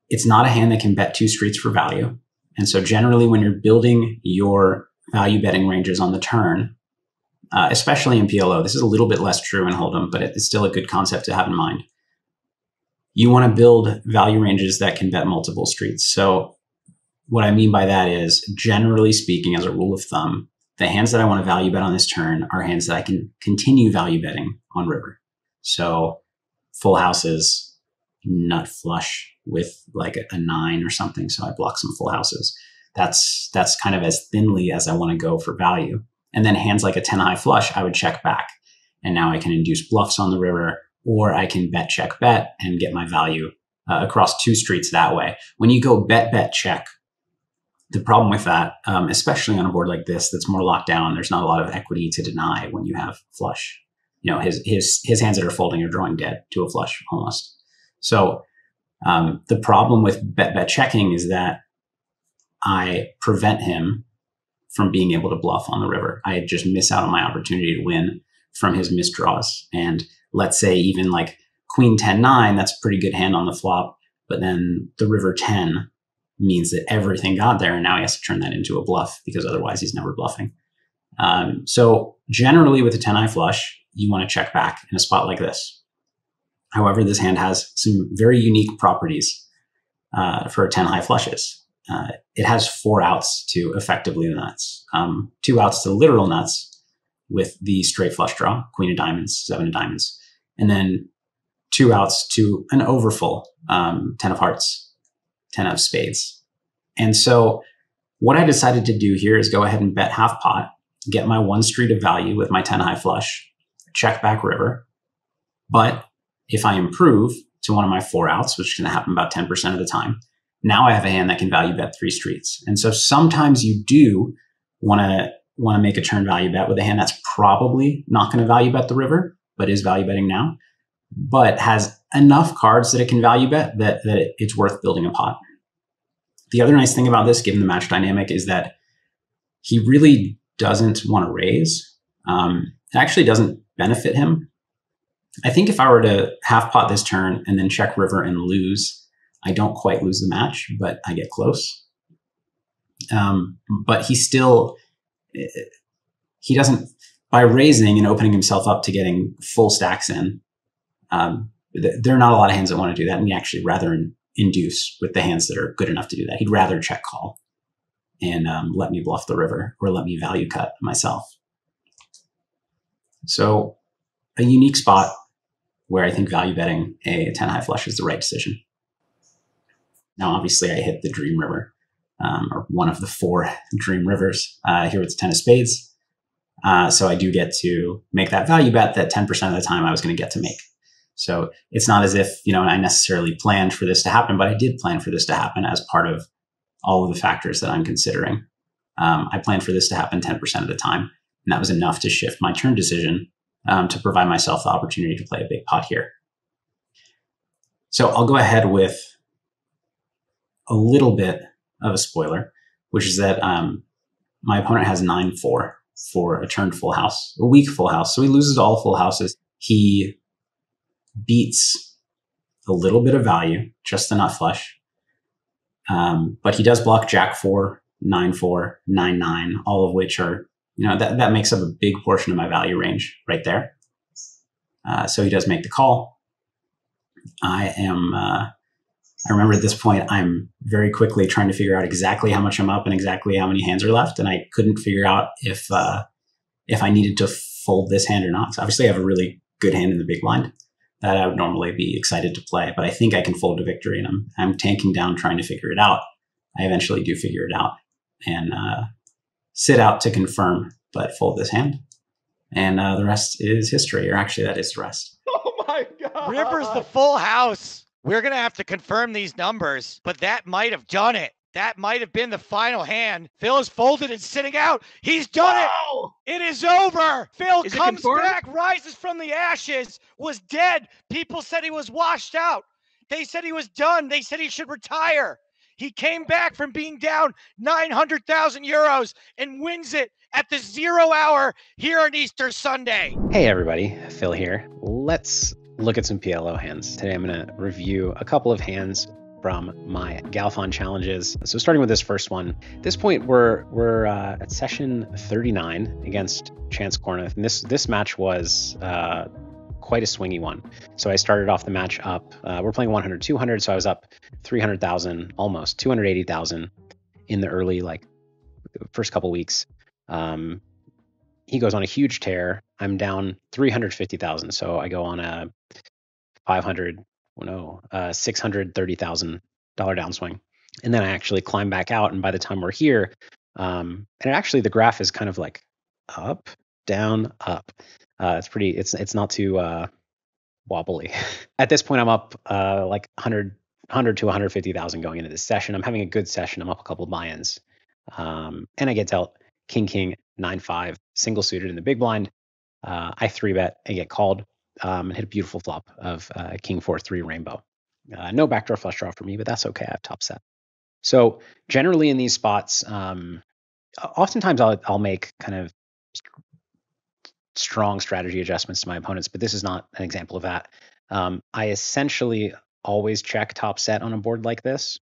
it's not a hand that can bet two streets for value. And so generally when you're building your value betting ranges on the turn, uh, especially in P L O, this is a little bit less true in Hold'em, but it's still a good concept to have in mind. You want to build value ranges that can bet multiple streets. So what I mean by that is, generally speaking, as a rule of thumb, the hands that I want to value bet on this turn are hands that I can continue value betting on river. So full houses, nut flush with like a, a nine or something. So I block some full houses. That's, that's kind of as thinly as I want to go for value. And then hands like a ten high flush, I would check back. And now I can induce bluffs on the river, or I can bet, check, bet, and get my value uh, across two streets that way. When you go bet, bet, check, the problem with that, um, especially on a board like this that's more locked down, there's not a lot of equity to deny when you have flush. You know, his his his hands that are folding are drawing dead to a flush almost. So um, the problem with bet, bet, checking is that I prevent him from being able to bluff on the river. I just miss out on my opportunity to win from his misdraws. And let's say even like queen ten nine, that's a pretty good hand on the flop, but then the river ten means that everything got there, and now he has to turn that into a bluff because otherwise he's never bluffing. Um, so generally with a ten high flush, you want to check back in a spot like this. However, this hand has some very unique properties uh, for ten high flushes. Uh, it has four outs to effectively the nuts, um, two outs to literal nuts, with the straight flush draw, queen of diamonds, seven of diamonds, and then two outs to an overfull, um, ten of hearts, ten of spades. And so what I decided to do here is go ahead and bet half pot, get my one street of value with my ten high flush, check back river. But if I improve, to one of my four outs, which can happen about ten percent of the time. Now I have a hand that can value bet three streets. And so sometimes you do want to want to make a turn value bet with a hand that's probably not going to value bet the river, but is value betting now, but has enough cards that it can value bet that, that it, it's worth building a pot. The other nice thing about this, given the match dynamic, is that he really doesn't want to raise. Um, it actually doesn't benefit him. I think if I were to half pot this turn and then check river and lose, I don't quite lose the match, but I get close. Um, but he still, he doesn't, by raising and opening himself up to getting full stacks in, um, th there are not a lot of hands that want to do that. And he actually rather in, induce with the hands that are good enough to do that. He'd rather check call and um, let me bluff the river or let me value cut myself. So a unique spot where I think value betting a ten high flush is the right decision. Now, obviously, I hit the dream river, um, or one of the four dream rivers uh, here with the ten of spades. Uh, so I do get to make that value bet that ten percent of the time I was going to get to make. So it's not as if, you know, I necessarily planned for this to happen, but I did plan for this to happen as part of all of the factors that I'm considering. Um, I planned for this to happen ten percent of the time, and that was enough to shift my turn decision um, to provide myself the opportunity to play a big pot here. So I'll go ahead with a little bit of a spoiler, which is that um, my opponent has nine four for a turned full house, a weak full house. So he loses all full houses. He beats a little bit of value, just the nut flush. Um, but he does block jack four, nine four, nine nine, all of which are, you know, that, that makes up a big portion of my value range right there. Uh, so he does make the call. I am... Uh, I remember at this point, I'm very quickly trying to figure out exactly how much I'm up and exactly how many hands are left. And I couldn't figure out if uh, if I needed to fold this hand or not. So obviously, I have a really good hand in the big blind that I would normally be excited to play. But I think I can fold to victory. And I'm, I'm tanking down trying to figure it out. I eventually do figure it out and uh, sit out to confirm, but fold this hand. And uh, the rest is history. Or actually, that is the rest. Oh, my God. River's the full house. We're going to have to confirm these numbers, but that might have done it. That might have been the final hand. Phil is folded and sitting out. He's done it. Oh! It is over. Phil is comes back, rises from the ashes, was dead. People said he was washed out. They said he was done. They said he should retire. He came back from being down nine hundred thousand euros and wins it at the zero hour here on Easter Sunday. Hey, everybody. Phil here. Let's look at some P L O hands. Today I'm going to review a couple of hands from my Galfond challenges. So starting with this first one, at this point we're we're uh, at session thirty-nine against Chance Kornuth, and this this match was uh, quite a swingy one. So I started off the match up. Uh, we're playing one hundred, two hundred, so I was up three hundred thousand, almost two hundred eighty thousand in the early like first couple weeks. Um, he goes on a huge tear. I'm down three hundred fifty thousand, so I go on a five hundred, well, no, uh, six hundred thirty thousand dollar downswing. And then I actually climb back out, and by the time we're here, um, and actually the graph is kind of like up, down, up. Uh, it's pretty, it's it's not too uh, wobbly. At this point, I'm up uh, like one hundred to one hundred fifty thousand going into this session. I'm having a good session. I'm up a couple of buy-ins, um, and I get dealt king, king, nine, five, single suited in the big blind. Uh, I three bet and get called. Um, and hit a beautiful flop of uh, king four three rainbow. Uh, no backdoor flush draw for me, but that's okay. I have top set. So generally in these spots, um, oftentimes I'll I'll make kind of strong strategy adjustments to my opponents, but this is not an example of that. Um, I essentially always check top set on a board like this.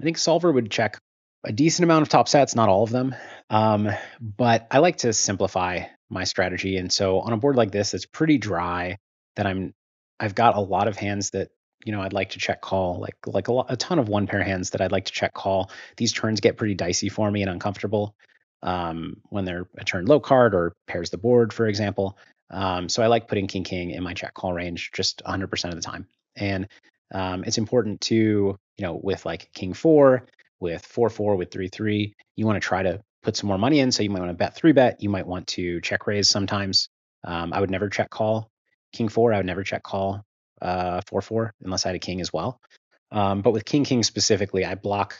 I think solver would check a decent amount of top sets, not all of them, um, but I like to simplify my strategy. And so on a board like this, it's pretty dry that I'm, I've got a lot of hands that, you know, I'd like to check call, like, like a, lot, a ton of one pair hands that I'd like to check call. These turns get pretty dicey for me and uncomfortable um, when they're a turn low card or pairs the board, for example. Um, so I like putting king, king in my check call range just one hundred percent of the time. And um, it's important to, you know, with like king four, with four, four, with three, three, you want to try to put some more money in. So you might want to bet three bet. You might want to check raise sometimes. Um, I would never check call king four. I would never check call uh, four, four, unless I had a king as well. Um, but with king, king specifically, I block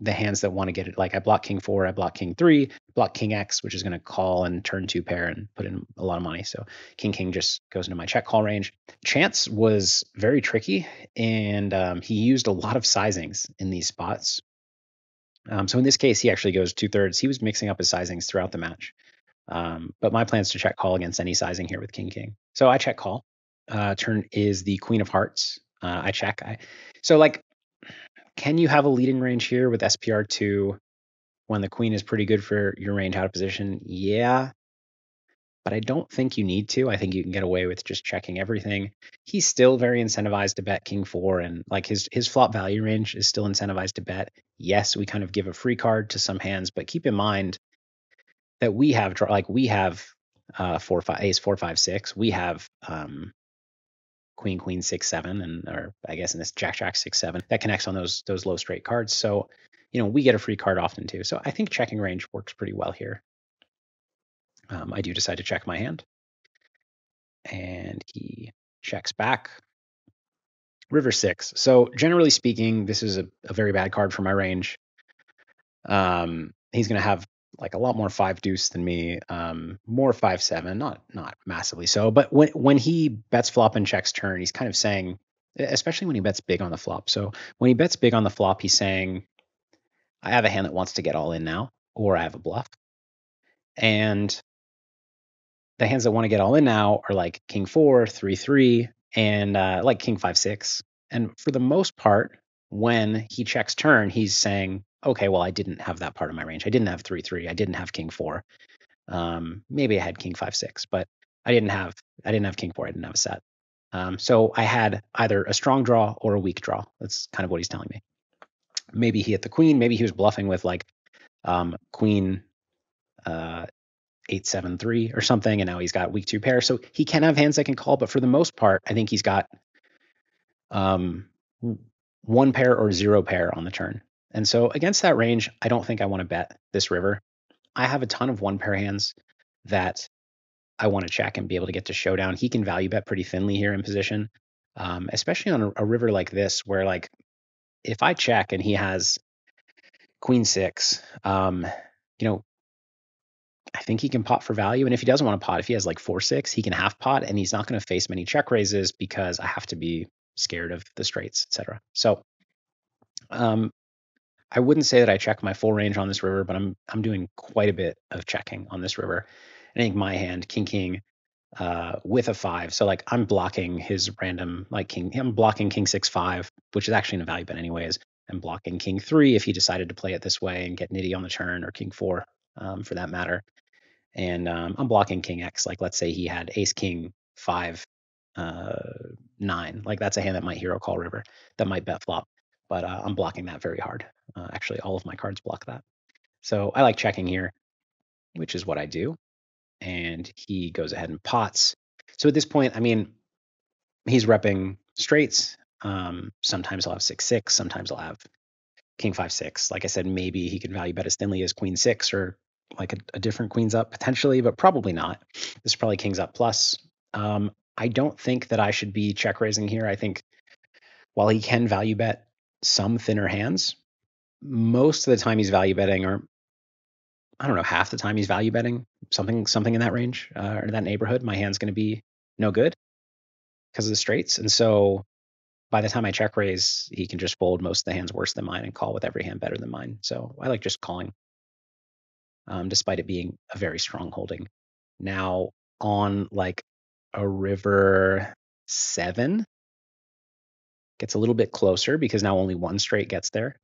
the hands that want to get it. Like I block king four, I block king three, block king X, which is going to call and turn two pair and put in a lot of money. So king, king just goes into my check call range. Chance was very tricky, and um, he used a lot of sizings in these spots. Um, so in this case, he actually goes two thirds. He was mixing up his sizings throughout the match. Um, but my plan is to check call against any sizing here with king, king. So I check call. Uh, turn is the queen of hearts. Uh, I check. I, so like, can you have a leading range here with S P R two when the queen is pretty good for your range out of position? Yeah, but I don't think you need to. I think you can get away with just checking everything. He's still very incentivized to bet king four, and like his his flop value range is still incentivized to bet. Yes, we kind of give a free card to some hands, but keep in mind that we have draw, like we have uh, four five ace four five six. We have um, queen queen six seven, and or I guess in this jack jack six seven that connects on those those low straight cards. So you know we get a free card often too. So I think checking range works pretty well here. Um, I do decide to check my hand, and he checks back. River six. So generally speaking, this is a, a very bad card for my range. Um, he's going to have like a lot more five deuce than me, um, more five seven, not not massively so. But when when he bets flop and checks turn, he's kind of saying, especially when he bets big on the flop. So when he bets big on the flop, he's saying, I have a hand that wants to get all in now, or I have a bluff. And the hands that want to get all in now are like king four, three three, and uh, like king five six. And for the most part, when he checks turn, he's saying, okay, well, I didn't have that part of my range. I didn't have three three. I didn't have king four. Um, maybe I had king five six, but I didn't have I didn't have king four. I didn't have a set. Um, so I had either a strong draw or a weak draw. That's kind of what he's telling me. Maybe he hit the queen. Maybe he was bluffing with like um, queen uh, eight seven three or something, and now he's got weak two pair. So he can have hands that can call, but for the most part, I think he's got um, one pair or zero pair on the turn. And so against that range, I don't think I want to bet this river. I have a ton of one pair hands that I want to check and be able to get to showdown. He can value bet pretty thinly here in position, um, especially on a, a river like this, where like if I check and he has queen six, um, you know, I think he can pot for value. And if he doesn't want to pot, if he has like four six, he can half pot, and he's not going to face many check raises because I have to be scared of the straights, et cetera. So, um. I wouldn't say that I check my full range on this river, but I'm I'm doing quite a bit of checking on this river. And I think my hand, king king, uh, with a five. So like I'm blocking his random like king. I'm blocking king six five, which is actually in a value bet anyways. I'm blocking king three if he decided to play it this way and get nitty on the turn, or king four, um, for that matter. And um, I'm blocking king X. Like let's say he had ace king five uh, nine. Like that's a hand that might hero call river, that might bet flop. But uh, I'm blocking that very hard. Uh, actually, all of my cards block that. So I like checking here, which is what I do. And he goes ahead and pots. So at this point, I mean, he's repping straights. Um, sometimes I'll have six six. Sometimes I'll have king five six. Like I said, maybe he can value bet as thinly as queen six, or like a, a different queen's up potentially, but probably not. This is probably king's up plus. Um, I don't think that I should be check raising here. I think while he can value bet some thinner hands, most of the time he's value betting, or I don't know, half the time he's value betting something something in that range, uh, or that neighborhood. My hand's going to be no good because of the straights. And so by the time I check raise, he can just fold most of the hands worse than mine and call with every hand better than mine. So I like just calling, um, despite it being a very strong holding. Now on like a river seven, gets a little bit closer because now only one straight gets there.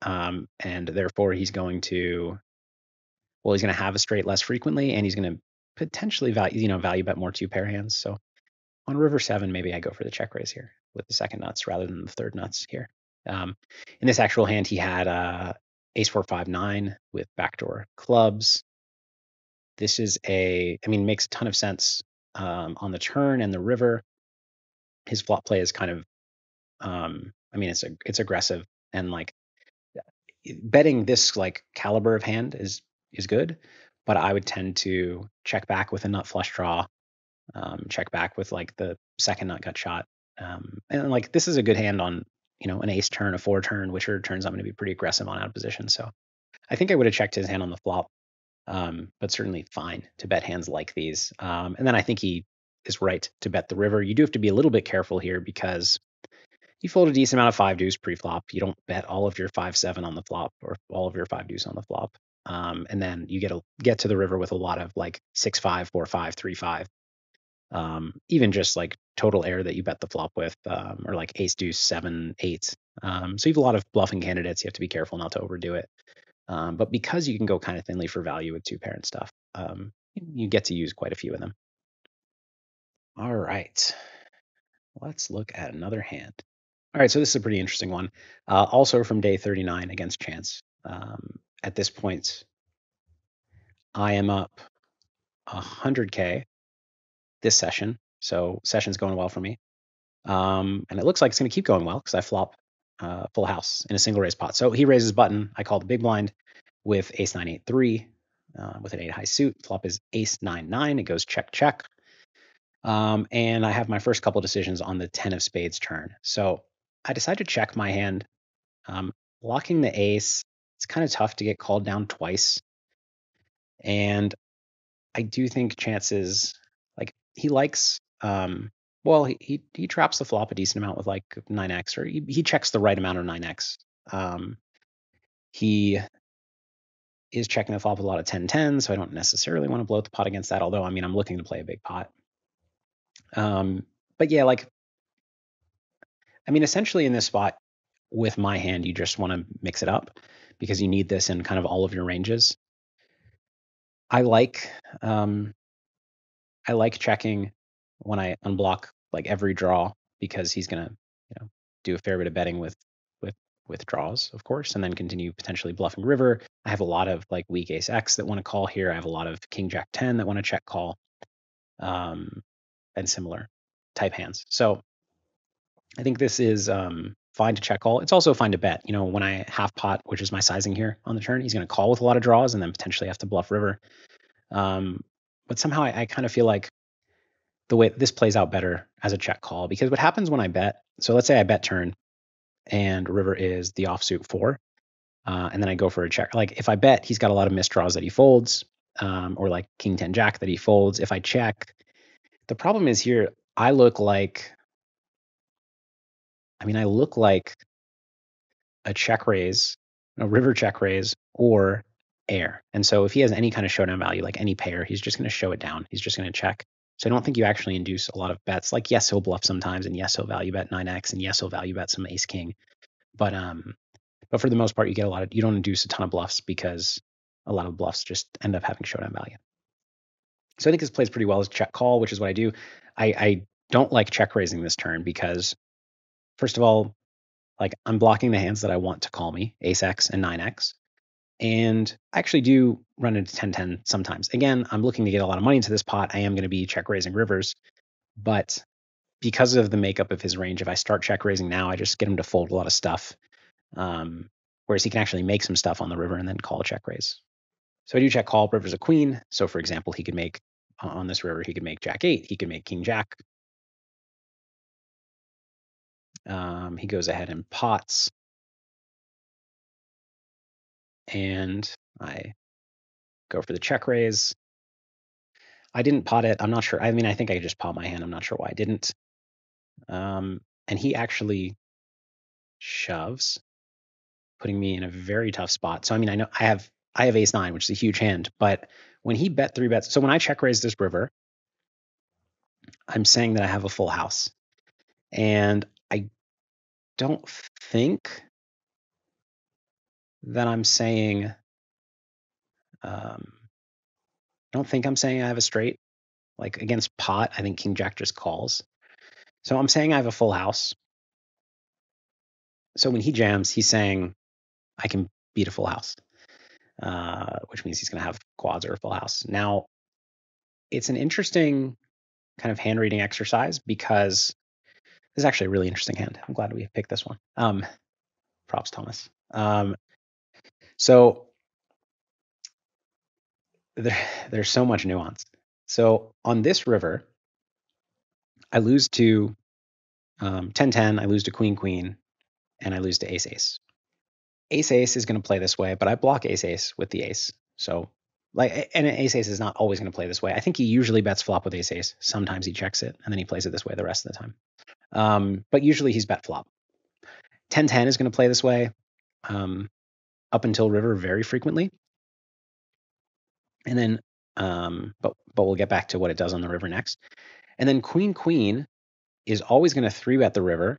Um, and therefore he's going to, well, he's going to have a straight less frequently, and he's going to potentially value, you know, value bet more two pair hands. So on river seven, maybe I go for the check raise here with the second nuts rather than the third nuts here. Um, in this actual hand, he had uh, ace four five nine with backdoor clubs. This is a, I mean, makes a ton of sense um, on the turn and the river. His flop play is kind of, Um, I mean, it's a, it's aggressive, and like betting this like caliber of hand is, is good, but I would tend to check back with a nut flush draw, um, check back with like the second nut gut shot, Um, and like, this is a good hand on, you know, an ace turn, a four turn, which are turns I'm going to be pretty aggressive on out of position. So I think I would have checked his hand on the flop, um, but certainly fine to bet hands like these. Um, and then I think he is right to bet the river. You do have to be a little bit careful here because you fold a decent amount of five deuce pre-flop. You don't bet all of your five seven on the flop or all of your five deuce on the flop. Um, and then you get a, get to the river with a lot of like six five, four five, three five. Um, even just like total air that you bet the flop with, um, or like ace deuce seven eight. Um, so you have a lot of bluffing candidates. You have to be careful not to overdo it. Um, but because you can go kind of thinly for value with two parent stuff, um, you get to use quite a few of them. All right, let's look at another hand. All right, so this is a pretty interesting one. Uh, also from day thirty-nine against Chance. Um, at this point, I am up one hundred K this session. So session's going well for me. Um, and it looks like it's going to keep going well because I flop uh, full house in a single raise pot. So he raises button. I call the big blind with ace nine eight three uh, with an eight high suit. Flop is ace nine nine. It goes check check. Um, and I have my first couple decisions on the ten of spades turn. So I decide to check my hand. Um, blocking the ace, it's kind of tough to get called down twice. And I do think Chance's like he likes, um, well, he, he, he traps the flop a decent amount with like nine X, or he, he checks the right amount of nine X. Um, he is checking the flop with a lot of ten ten, so I don't necessarily want to bloat the pot against that. Although, I mean, I'm looking to play a big pot. Um, but yeah, like, I mean, essentially in this spot with my hand, you just want to mix it up because you need this in kind of all of your ranges. I like, um, I like checking when I unblock like every draw because he's going to, you know, do a fair bit of betting with, with, with draws, of course, and then continue potentially bluffing river. I have a lot of like weak ace X that want to call here. I have a lot of king jack ten that want to check call. Um, and similar type hands. So I think this is um, fine to check call. It's also fine to bet. You know, when I half pot, which is my sizing here on the turn, he's going to call with a lot of draws and then potentially have to bluff river. Um, but somehow I, I kind of feel like the way this plays out better as a check call, because what happens when I bet, so let's say I bet turn and river is the offsuit four, uh, and then I go for a check. Like if I bet, he's got a lot of missed draws that he folds, um, or like king ten jack that he folds. If I check, the problem is here, I look like, I mean, I look like a check raise, a river check raise, or air. And so if he has any kind of showdown value, like any pair, he's just going to show it down. He's just going to check. So I don't think you actually induce a lot of bets. Like, yes, he'll bluff sometimes, and yes, he'll value bet nine X, and yes, he'll value bet some ace king. But um, but for the most part, you get a lot of, you don't induce a ton of bluffs because a lot of bluffs just end up having showdown value. So I think this plays pretty well as check call, which is what I do. I, I don't like check raising this turn because, first of all, like I'm blocking the hands that I want to call me, ace X and nine X. And I actually do run into ten ten sometimes. Again, I'm looking to get a lot of money into this pot. I am going to be check raising rivers. But because of the makeup of his range, if I start check raising now, I just get him to fold a lot of stuff. Um, whereas he can actually make some stuff on the river and then call a check raise. So I do check call, river's a queen. So for example, he could make, uh, on this river, he could make jack eight, he could make king jack. Um, he goes ahead and pots. And I go for the check raise. I didn't pot it, I'm not sure. I mean, I think I just pot my hand, I'm not sure why I didn't. Um, and he actually shoves, putting me in a very tough spot. So I mean, I know I have, I have ace nine, which is a huge hand, but when he bet three bets, so when I check raise this river, I'm saying that I have a full house. And I don't think that I'm saying, um, I don't think I'm saying I have a straight. Like against pot, I think king jack just calls. So I'm saying I have a full house. So when he jams, he's saying I can beat a full house. Uh, which means he's going to have quads or a full house. Now, it's an interesting kind of hand reading exercise because this is actually a really interesting hand. I'm glad we picked this one. Um, props, Thomas. Um, so there, there's so much nuance. So on this river, I lose to um, ten ten, I lose to queen, queen, and I lose to ace, ace. Ace, ace is going to play this way, but I block ace, ace with the ace. So, like, and ace, ace is not always going to play this way. I think he usually bets flop with ace, ace. Sometimes he checks it, and then he plays it this way the rest of the time. Um, but usually he's bet flop. ten ten is going to play this way um, up until river very frequently. And then, um, but but we'll get back to what it does on the river next. And then queen, queen is always going to three bet the river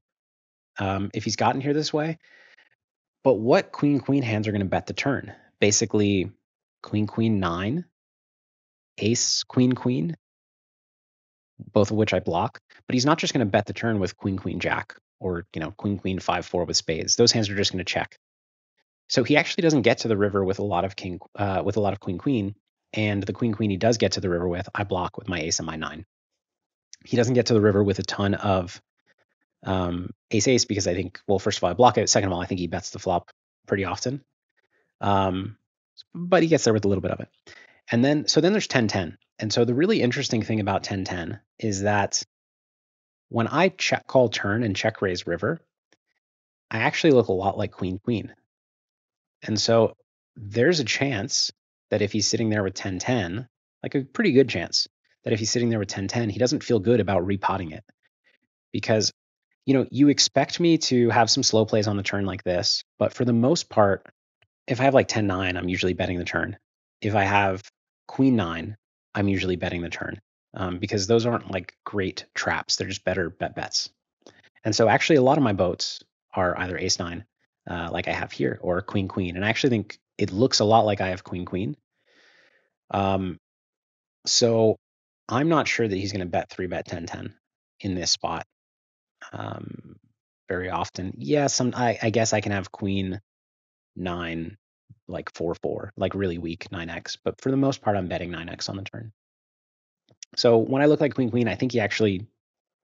um, if he's gotten here this way. But what queen, queen hands are going to bet the turn? Basically, queen, queen, nine, ace, queen, queen, both of which I block. But he's not just going to bet the turn with queen, queen, jack, or, you know, queen, queen, five, four with spades. Those hands are just going to check. So he actually doesn't get to the river with a lot of king, uh, with a lot of queen, queen. And the queen, queen he does get to the river with, I block with my ace and my nine. He doesn't get to the river with a ton of um, ace, ace, because I think, well, first of all, I block it. Second of all, I think he bets the flop pretty often. Um, but he gets there with a little bit of it. And then, so then there's ten ten. And so the really interesting thing about ten ten is that when I check call turn and check raise river, I actually look a lot like queen, queen. And so there's a chance that if he's sitting there with ten ten, like a pretty good chance that if he's sitting there with ten ten, he doesn't feel good about repotting it. Because, you know, you expect me to have some slow plays on the turn like this, but for the most part, if I have like ten nine, I'm usually betting the turn. If I have queen nine, I'm usually betting the turn. Um, because those aren't like great traps. They're just better bet bets. And so actually a lot of my boats are either ace nine, uh, like I have here, or queen queen. And I actually think it looks a lot like I have queen queen. Um, so I'm not sure that he's going to bet three bet ten ten in this spot um, very often. Yeah, some I, I guess I can have queen nine, like four four, like really weak nine x. But for the most part, I'm betting nine x on the turn. So when I look like queen, queen, I think he actually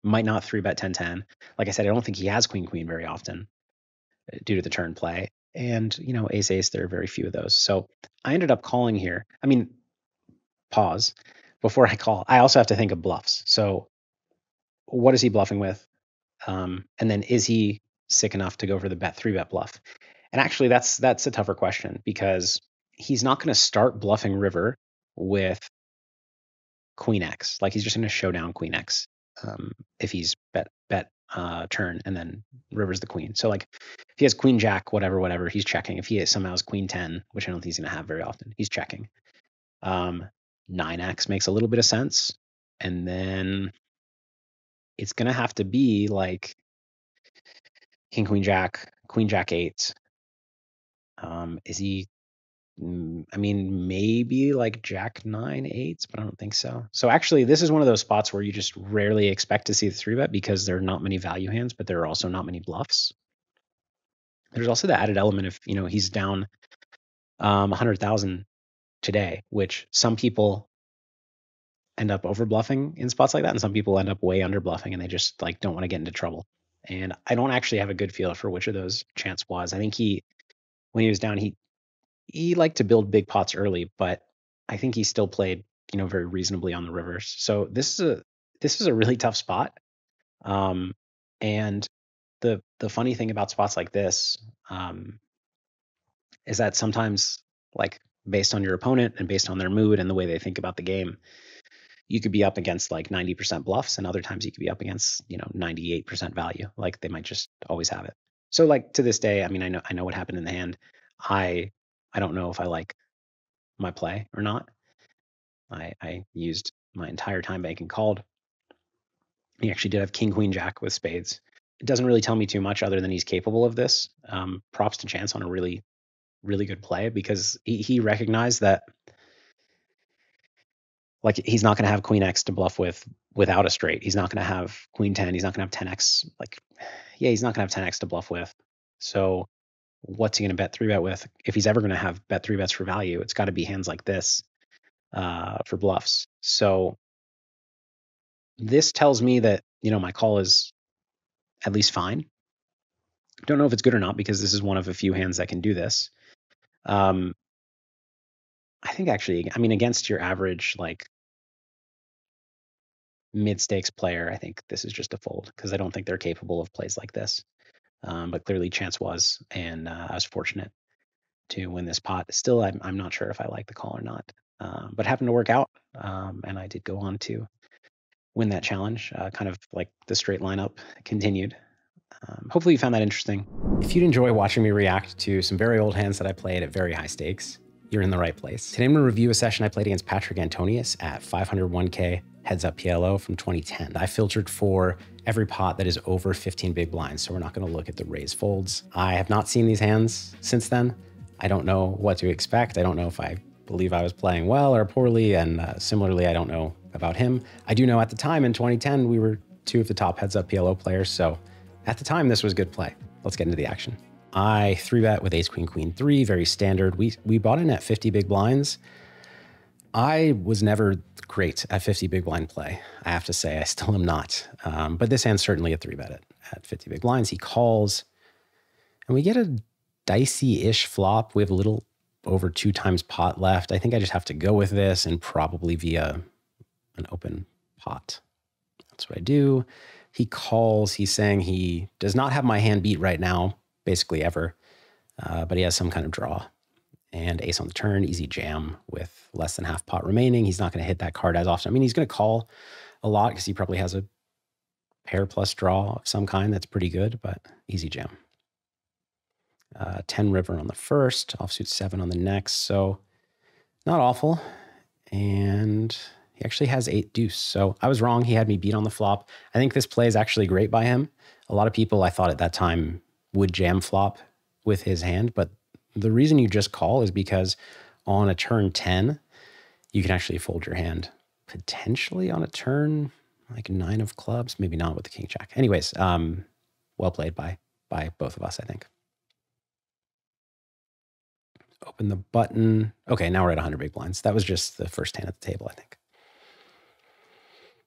might not three bet ten ten. Like I said, I don't think he has queen, queen very often due to the turn play. And, you know, ace, ace, there are very few of those. So I ended up calling here. I mean, pause before I call. I also have to think of bluffs. So what is he bluffing with? Um, and then is he sick enough to go for the bet three bet bluff? And actually, that's that's a tougher question because he's not going to start bluffing river with queen x. Like he's just going to show down queen x um, if he's bet bet uh, turn and then river's the queen. So like if he has queen jack, whatever, whatever, he's checking. If he somehow has queen ten, which I don't think he's going to have very often, he's checking. Um, nine x makes a little bit of sense, and then it's going to have to be like king queen jack, queen jack eight. Um, is he? I mean, maybe like jack nine eights, but I don't think so. So actually, this is one of those spots where you just rarely expect to see the three bet because there are not many value hands, but there are also not many bluffs. There's also the added element of, you know, he's down um, one hundred thousand today, which some people end up over bluffing in spots like that, and some people end up way under bluffing, and they just like don't want to get into trouble. And I don't actually have a good feel for which of those Chance was. I think he, when he was down, he He liked to build big pots early, but I think he still played, you know, very reasonably on the rivers. So this is a this is a really tough spot. Um, and the the funny thing about spots like this um, is that sometimes, like based on your opponent and based on their mood and the way they think about the game, you could be up against like ninety percent bluffs, and other times you could be up against, you know, ninety-eight percent value. Like they might just always have it. So like to this day, I mean, I know I know what happened in the hand. I I don't know if I like my play or not. I, I used my entire time bank and called. He actually did have king, queen, jack with spades. It doesn't really tell me too much other than he's capable of this. Um, props to Chance on a really, really good play because he, he recognized that like he's not going to have queen x to bluff with without a straight. He's not going to have queen ten. He's not going to have ten x. Like, yeah, he's not going to have ten x to bluff with. So what's he going to bet three bet with? If he's ever going to have bet three bets for value, it's got to be hands like this uh, for bluffs. So this tells me that, you know, my call is at least fine. Don't know if it's good or not because this is one of a few hands that can do this. Um, I think actually, I mean, against your average, like mid-stakes player, I think this is just a fold because I don't think they're capable of plays like this. Um, but clearly Chance was, and uh, I was fortunate to win this pot. Still, I'm, I'm not sure if I like the call or not, um, but it happened to work out. Um, and I did go on to win that challenge, uh, kind of like the straight lineup continued. Um, hopefully you found that interesting. If you'd enjoy watching me react to some very old hands that I played at very high stakes, you're in the right place. Today I'm gonna review a session I played against Patrik Antonius at five hundred one K heads up P L O from twenty ten. I filtered for every pot that is over fifteen big blinds, so we're not gonna look at the raise folds. I have not seen these hands since then. I don't know what to expect. I don't know if I believe I was playing well or poorly, and uh, similarly, I don't know about him. I do know at the time in twenty ten, we were two of the top heads up P L O players, so at the time, this was good play. Let's get into the action. I three bet with ace, queen, queen, three, very standard. We we bought in at fifty big blinds. I was never great at fifty big blind play. I have to say, I still am not. Um, but this hand certainly a three bet it at fifty big blinds. He calls, and we get a dicey-ish flop. We have a little over two times pot left. I think I just have to go with this and probably via an open pot. That's what I do. He calls, he's saying he does not have my hand beat right now, basically ever, uh, but he has some kind of draw. And ace on the turn, easy jam with less than half pot remaining. He's not going to hit that card as often. I mean, he's going to call a lot because he probably has a pair plus draw of some kind that's pretty good, but easy jam. Uh, ten river on the first, offsuit seven on the next, so not awful. And he actually has eight deuce, so I was wrong. He had me beat on the flop. I think this play is actually great by him. A lot of people I thought at that time would jam flop with his hand, but the reason you just call is because on a turn ten, you can actually fold your hand. Potentially on a turn, like nine of clubs, maybe not with the king jack. Anyways, um, well played by, by both of us, I think. Open the button. Okay, now we're at one hundred big blinds. That was just the first hand at the table, I think.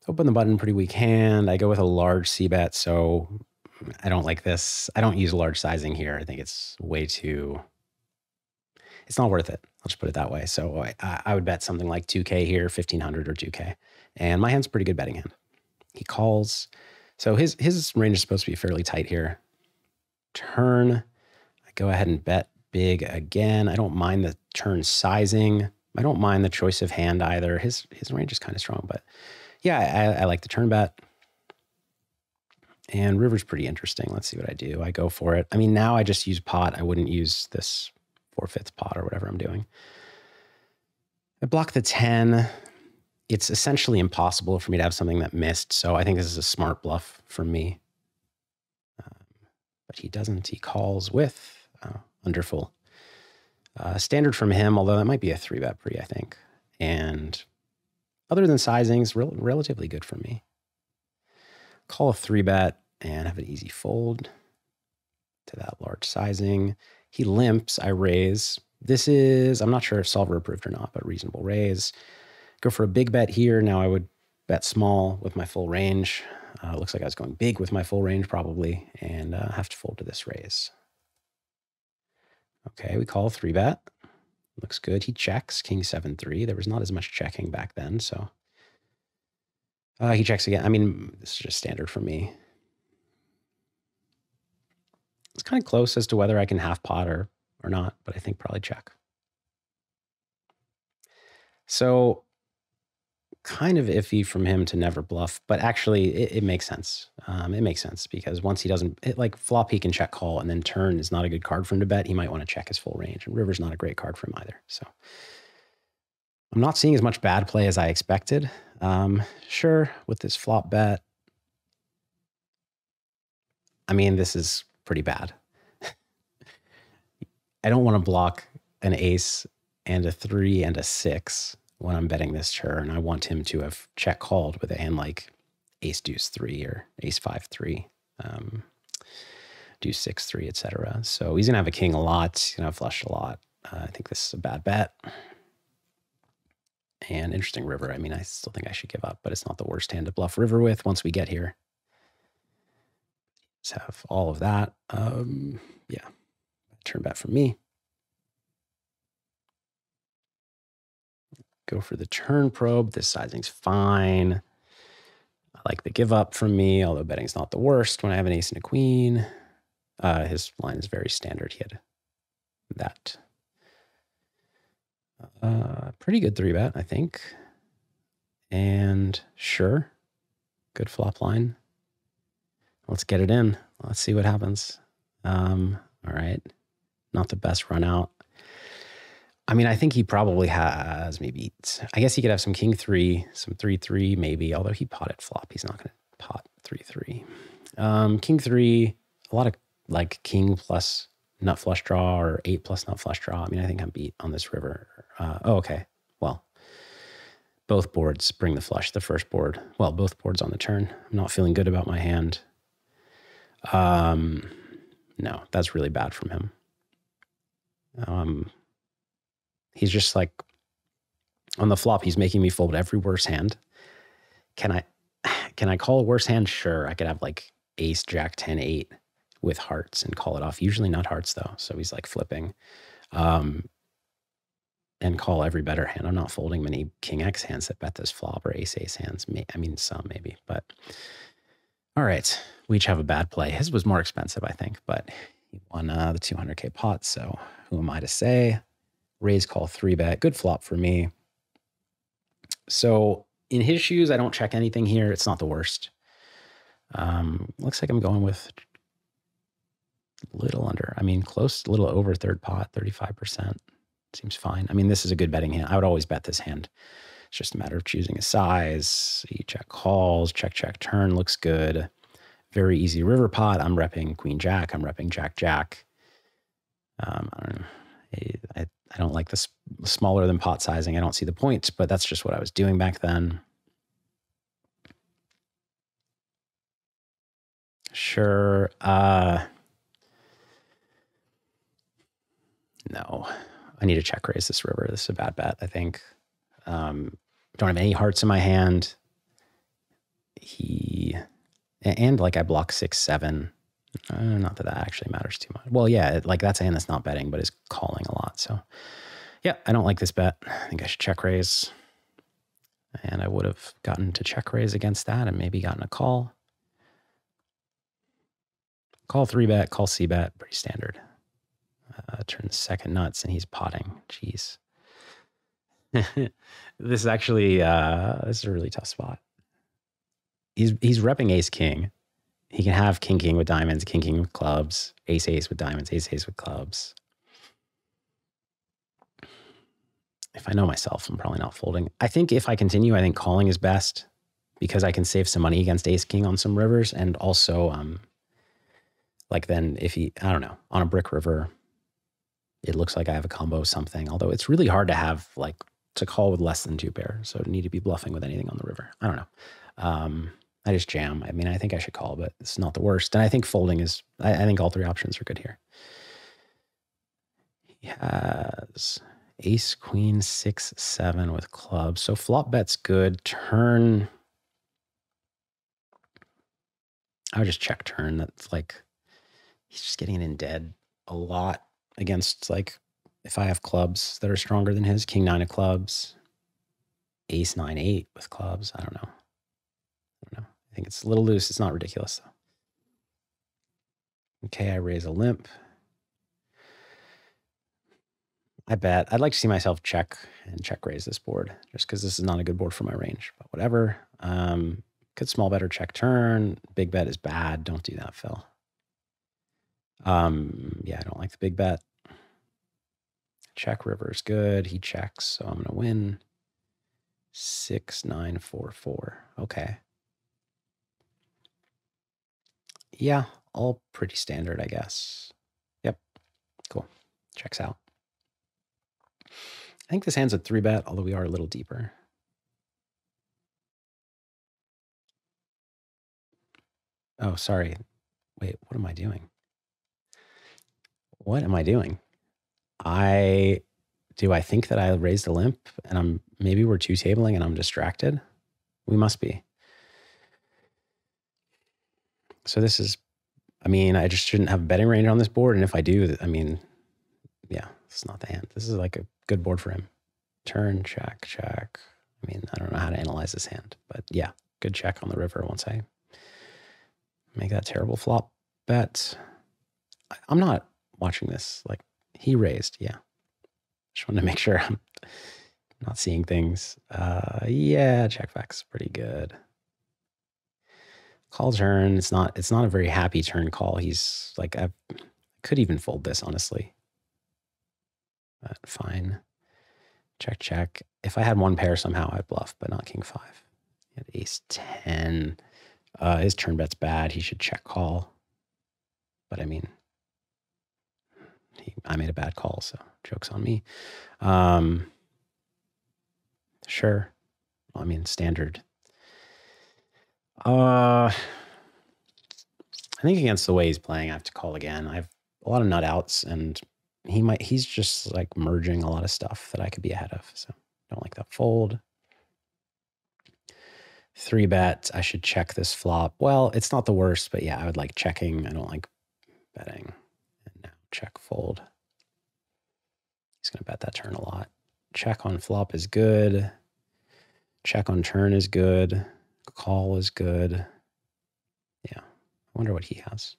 Open the button, pretty weak hand. I go with a large c-bet, so I don't like this. I don't use large sizing here. I think it's way too, it's not worth it. I'll just put it that way. So I, I would bet something like two K here, fifteen hundred or two K. And my hand's a pretty good betting hand. He calls. So his, his range is supposed to be fairly tight here. Turn, I go ahead and bet big again. I don't mind the turn sizing. I don't mind the choice of hand either. His, his range is kind of strong, but yeah, I, I like the turn bet. And river's pretty interesting. Let's see what I do. I go for it. I mean, now I just use pot. I wouldn't use this four-fifths pot or whatever I'm doing. I block the ten. It's essentially impossible for me to have something that missed, so I think this is a smart bluff for me. Um, but he doesn't. He calls with oh, wonderful. Uh, standard from him, although that might be a three-bet pre, I think. And other than sizing's rel relatively good for me. Call a three bet and have an easy fold to that large sizing. He limps, I raise. This is, I'm not sure if solver approved or not, but reasonable raise. Go for a big bet here. Now I would bet small with my full range. Uh, looks like I was going big with my full range probably, and uh, have to fold to this raise. Okay, we call a three bet. Looks good. He checks king seven three. There was not as much checking back then, so uh, he checks again. I mean, this is just standard for me. It's kind of close as to whether I can half pot or or not, but I think probably check. So, kind of iffy from him to never bluff, but actually it, it makes sense. Um, it makes sense because once he doesn't, it, like flop, he can check call, and then turn is not a good card for him to bet. He might want to check his full range, and river's not a great card for him either. So I'm not seeing as much bad play as I expected. Um, sure, with this flop bet, I mean, this is pretty bad. I don't want to block an ace and a three and a six when I'm betting this turn. I want him to have check called with a hand like ace deuce three or ace five three, um, deuce six three, et cetera. So he's gonna have a king a lot. He's gonna have flushed a lot. Uh, I think this is a bad bet. And interesting river. I mean, I still think I should give up, but it's not the worst hand to bluff river with once we get here. Let's have all of that. Um, yeah, turn bet for me. Go for the turn probe. This sizing's fine. like the give up from me, although betting's not the worst when I have an ace and a queen. Uh, his line is very standard. He had that. Uh, pretty good three bet, I think. And sure, good flop line. Let's get it in. Let's see what happens. Um, all right. Not the best run out. I mean, I think he probably has maybe, I guess he could have some king three, some three, three, maybe, although he potted flop. He's not going to pot three, three. Um, king three, a lot of like king plus nut flush draw or eight plus nut flush draw. I mean, I think I'm beat on this river. Uh, oh, okay. Well, both boards bring the flush, the first board. Well, both boards on the turn. I'm not feeling good about my hand. Um, no, that's really bad from him. Um, he's just like, on the flop, he's making me fold every worse hand. Can I, can I call a worse hand? Sure. I could have like ace, jack, ten, eight with hearts and call it off. Usually not hearts though. So he's like flipping, um, and call every better hand. I'm not folding many king X hands that bet this flop or ace, ace hands. I mean, some maybe, but all right. We each have a bad play. His was more expensive, I think, but he won uh, the two hundred K pot. So who am I to say? Raise, call, three bet. Good flop for me. So in his shoes, I don't check anything here. It's not the worst. Um, looks like I'm going with little under. I mean, close, little over third pot, thirty-five percent. Seems fine. I mean, this is a good betting hand. I would always bet this hand. It's just a matter of choosing a size. You check calls, check, check, turn. Looks good. Very easy river pot. I'm repping queen jack. I'm repping jack, jack. Um, I don't know. I, I don't like this smaller than pot sizing. I don't see the point, but that's just what I was doing back then. Sure. Uh, no, I need to check raise this river. This is a bad bet, I think. Um, don't have any hearts in my hand. He, and like I block six, seven. Uh, not that that actually matters too much. Well, yeah, it, like that's a hand that's not betting, but is calling a lot. So yeah, I don't like this bet. I think I should check raise. And I would have gotten to check raise against that and maybe gotten a call. Call three bet, call C bet, pretty standard. Uh, turn second nuts and he's potting. Jeez. This is actually, uh, this is a really tough spot. He's, he's repping ace king. He can have king, king with diamonds, king, king with clubs, ace, ace with diamonds, ace, ace with clubs. If I know myself, I'm probably not folding. I think if I continue, I think calling is best because I can save some money against ace, king on some rivers. And also, um, like then if he, I don't know, on a brick river, it looks like I have a combo something. Although it's really hard to have like to call with less than two pair. So I need to be bluffing with anything on the river. I don't know. Um, I just jam. I mean, I think I should call, but it's not the worst. And I think folding is, I, I think all three options are good here. He has ace, queen, six, seven with clubs. So flop bet's good. Turn. I would just check turn. That's like, he's just getting it in dead a lot against like, if I have clubs that are stronger than his, king, nine of clubs, ace, nine, eight with clubs. I don't know. I don't know. I think it's a little loose. It's not ridiculous, though. Okay, I raise a limp. I bet. I'd like to see myself check and check raise this board, just because this is not a good board for my range, but whatever. Um, could small bet or check turn. Big bet is bad. Don't do that, Phil. Um, yeah, I don't like the big bet. Check river is good. He checks, so I'm going to win. six nine four four. Okay. Yeah, all pretty standard, I guess. Yep. Cool. Checks out. I think this hand's a three bet, although we are a little deeper. Oh, sorry. Wait, what am I doing? What am I doing? I do I think that I raised a limp and I'm maybe we're two tabling and I'm distracted? We must be. So this is, I mean, I just shouldn't have a betting range on this board. And if I do, I mean, yeah, it's not the hand. This is like a good board for him. Turn, check, check. I mean, I don't know how to analyze this hand, but yeah, good check on the river once I make that terrible flop bet. I, I'm not watching this. Like, he raised, yeah. Just wanted to make sure I'm not seeing things. Uh, yeah, check back's pretty good. Call turn. It's not. It's not a very happy turn call. He's like, I could even fold this honestly. But fine. Check, check. If I had one pair somehow, I'd bluff, but not king five. He had ace ten. Uh, his turn bet's bad. He should check call. But I mean, he, I made a bad call, so joke's on me. Um, sure. Well, I mean, standard. Uh, I think against the way he's playing, I have to call again. I have a lot of nut outs, and he might, he's just like merging a lot of stuff that I could be ahead of. So don't like that fold. Three bet. I should check this flop. Well, it's not the worst, but yeah, I would like checking. I don't like betting. And now check fold. He's going to bet that turn a lot. Check on flop is good. Check on turn is good. Call is good. Yeah. I wonder what he has.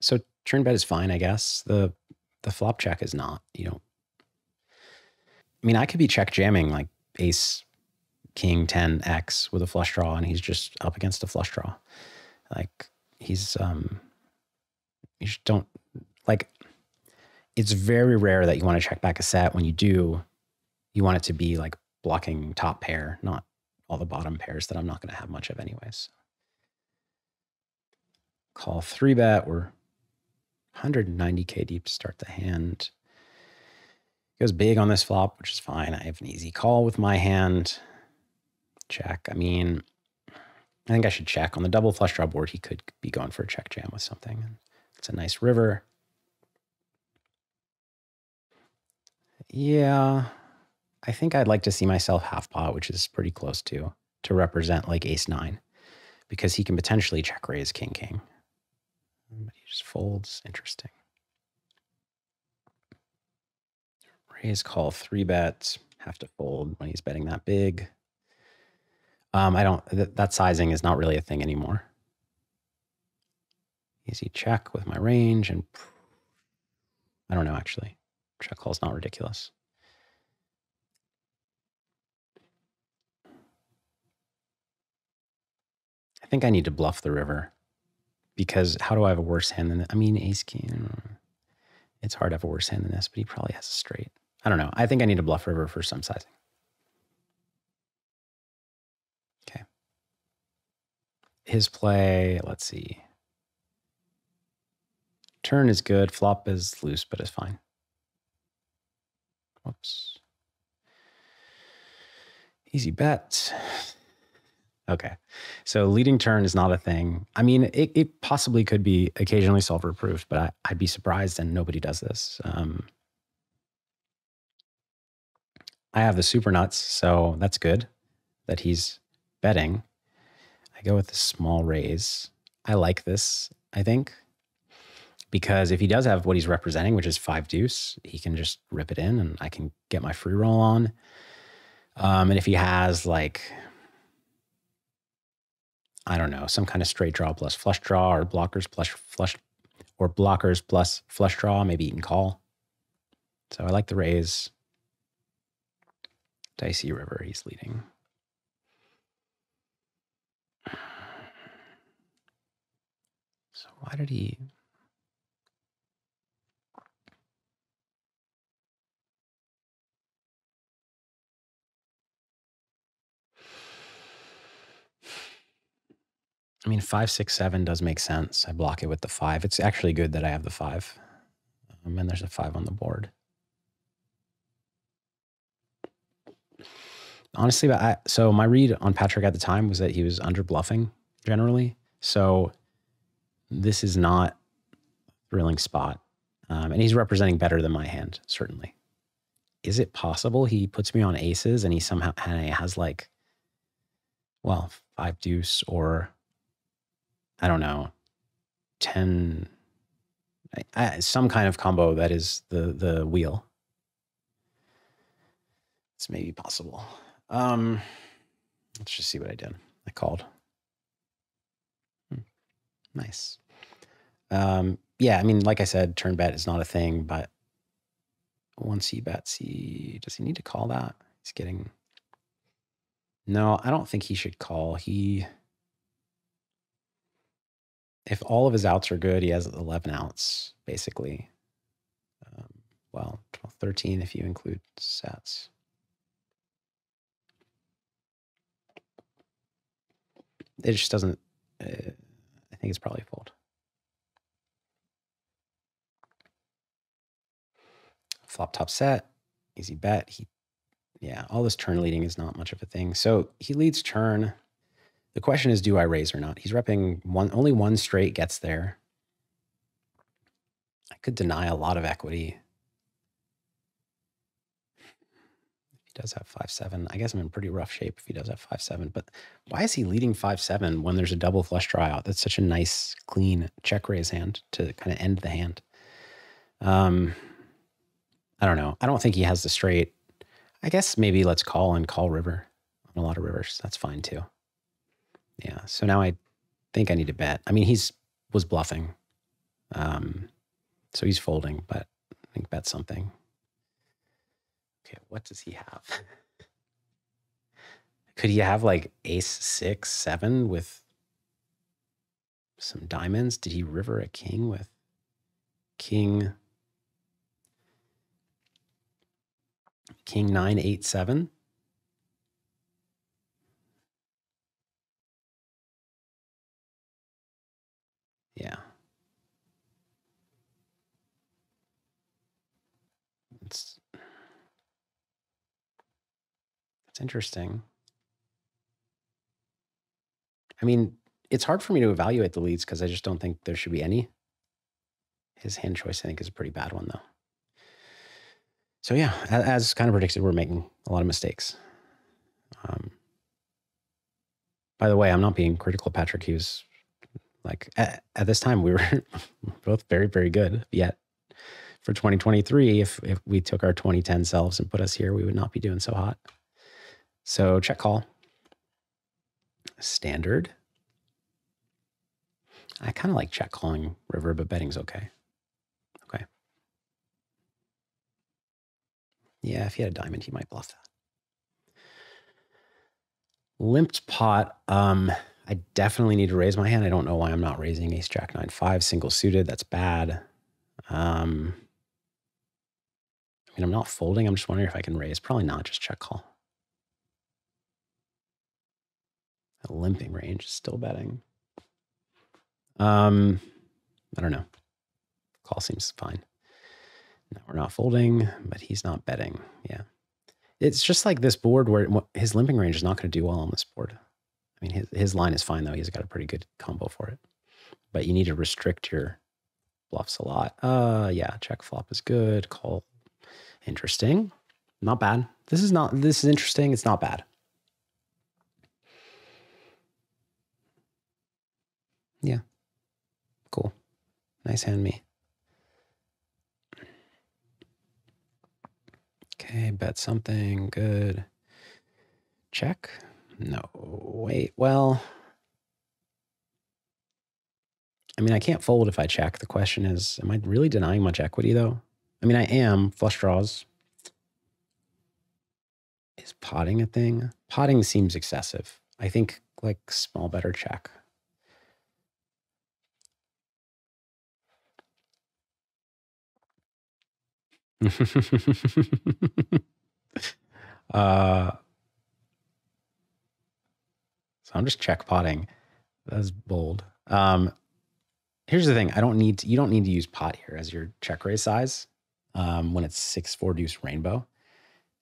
So turn bet is fine, I guess. The the flop check is not. You don't. I mean, I could be check jamming like ace, king, ten, X with a flush draw, and he's just up against a flush draw. Like he's um you just don't like it's very rare that you want to check back a set. When you do, you want it to be like blocking top pair, not all the bottom pairs that I'm not gonna have much of anyways. Call three bet. We're one ninety K deep to start the hand. Goes big on this flop, which is fine. I have an easy call with my hand. Check. I mean, I think I should check. On the double flush draw board, he could be going for a check jam with something. It's a nice river. Yeah, I think I'd like to see myself half pot, which is pretty close to, to represent like ace nine, because he can potentially check raise king king. But he just folds. Interesting. Raise, call, three bets. Have to fold when he's betting that big. Um, I don't. Th that sizing is not really a thing anymore. Easy check with my range, and I don't know actually. Check call is not ridiculous. I think I need to bluff the river. Because how do I have a worse hand than this? I mean, ace king. It's hard to have a worse hand than this, but he probably has a straight. I don't know. I think I need a bluff river for some sizing. Okay. His play, let's see. Turn is good. Flop is loose, but it's fine. Whoops. Easy bet. Okay, so leading turn is not a thing. I mean, it, it possibly could be occasionally solver-proofed, but I, I'd be surprised, and nobody does this. Um, I have the super nuts, so that's good that he's betting. I go with the small raise. I like this, I think, because if he does have what he's representing, which is five deuce, he can just rip it in, and I can get my free roll on. Um, and if he has, like... I don't know, some kind of straight draw plus flush draw or blockers plus flush or blockers plus flush draw, maybe you can call. So I like the raise. Dicey river, he's leading. So why did he... I mean, five, six, seven does make sense. I block it with the five. It's actually good that I have the five. Um, and there's a five on the board. Honestly, but I, so my read on Patrik at the time was that he was under bluffing generally. So this is not a thrilling spot. Um, and he's representing better than my hand, certainly. Is it possible he puts me on aces and he somehow and he has like, well, five deuce or... I don't know, ten, I, some kind of combo that is the the wheel. It's maybe possible. Um, let's just see what I did. I called. Hmm. Nice. Um, yeah, I mean, like I said, turn bet is not a thing, but once he bets, he does he need to call that? He's getting. No, I don't think he should call. He, if all of his outs are good, he has eleven outs, basically. Um, well, twelve, thirteen if you include sets. It just doesn't, uh, I think it's probably a fold. Flop top set, easy bet. He, yeah, all this turn leading is not much of a thing. So he leads turn. The question is, do I raise or not? He's repping one, only one straight gets there. I could deny a lot of equity. If he does have five seven, I guess I'm in pretty rough shape if he does have five seven, but why is he leading five seven when there's a double flush draw out? That's such a nice, clean check raise hand to kind of end the hand. Um, I don't know. I don't think he has the straight. I guess maybe let's call and call river on a lot of rivers. That's fine too. Yeah. So now I think I need to bet. I mean, he's was bluffing. Um, so he's folding, but I think bet something. Okay. What does he have? Could he have like ace six, seven with some diamonds? Did he river a king with king? King nine, eight, seven. Yeah. It's, it's interesting. I mean, it's hard for me to evaluate the leads because I just don't think there should be any. His hand choice, I think, is a pretty bad one, though. So yeah, as kind of predicted, we're making a lot of mistakes. Um, by the way, I'm not being critical of Patrik. He was like, at, at this time, we were both very, very good. Yet for twenty twenty-three, if, if we took our twenty ten selves and put us here, we would not be doing so hot. So check call. Standard. I kind of like check calling river, but betting's okay. Yeah, if he had a diamond, he might bluff that. Limped pot. Um, I definitely need to raise my hand. I don't know why I'm not raising ace jack nine five single suited. That's bad. Um, I mean, I'm not folding. I'm just wondering if I can raise. Probably not. Just check call. That limping range is still betting. Um, I don't know. Call seems fine. No, we're not folding, but he's not betting. Yeah. It's just like this board where his limping range is not going to do well on this board. I mean, his, his line is fine, though. He's got a pretty good combo for it. But you need to restrict your bluffs a lot. Uh, yeah, check flop is good. Call. Interesting. Not bad. This is not, this is interesting. It's not bad. Yeah. Cool. Nice hand me. Okay, bet something good. Check. No, wait. Well, I mean, I can't fold if I check. The question is, am I really denying much equity, though? I mean, I am. Flush draws. Is potting a thing? Potting seems excessive. I think, like, small better check. uh, so I'm just check potting. That's bold. Um, here's the thing: I don't need to, you don't need to use pot here as your check raise size um, when it's six four deuce rainbow.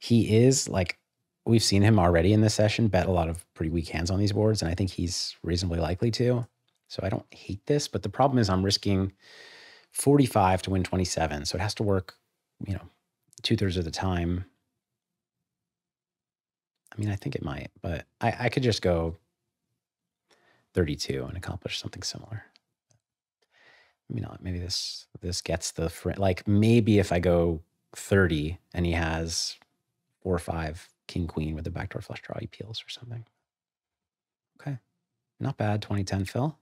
He is like we've seen him already in this session bet a lot of pretty weak hands on these boards, and I think he's reasonably likely to. So I don't hate this, but the problem is I'm risking forty-five to win twenty-seven, so it has to work. You know, two thirds of the time. I mean, I think it might, but I, I could just go thirty-two and accomplish something similar. you know, maybe this this gets the friend. Like maybe if I go thirty and he has four or five king queen with the backdoor flush draw, he peels or something. Okay, not bad. twenty ten Phil.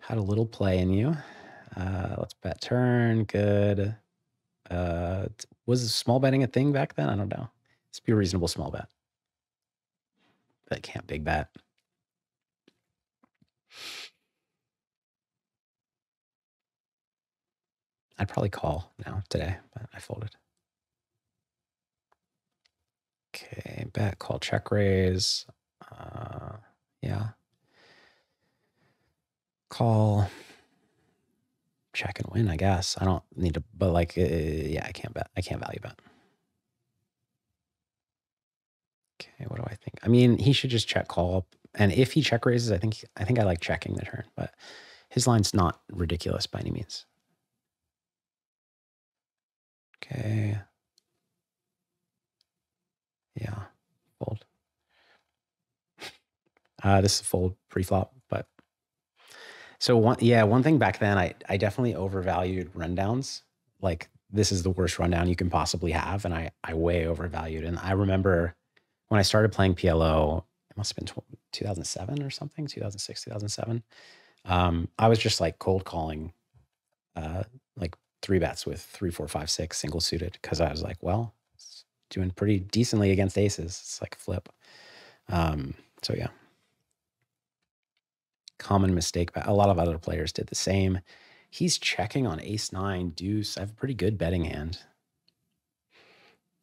Had a little play in you. Uh, let's bet turn. Good. Uh, was small betting a thing back then? I don't know. Let's be a reasonable small bet. But can't big bet. I'd probably call now today, but I folded. Okay, bet, call, check raise. Uh, yeah. Call, check and win, I guess. I don't need to, but like, uh, yeah, I can't bet. I can't value bet. Okay, what do I think? I mean, he should just check call up. And if he check raises, I think I think I like checking the turn, but his line's not ridiculous by any means. Okay. Yeah, fold. Uh, this is a fold pre-flop, but so one, yeah, one thing back then, I, I definitely overvalued rundowns. Like this is the worst rundown you can possibly have. And I, I way overvalued. And I remember when I started playing P L O, it must've been two thousand seven or something, two thousand six, two thousand seven. Um, I was just like cold calling, uh, like three bets with three, four, five, six single suited. Cause I was like, well, it's doing pretty decently against aces. It's like a flip. Um, so yeah. Common mistake, but a lot of other players did the same. He's checking on ace nine deuce. I have a pretty good betting hand.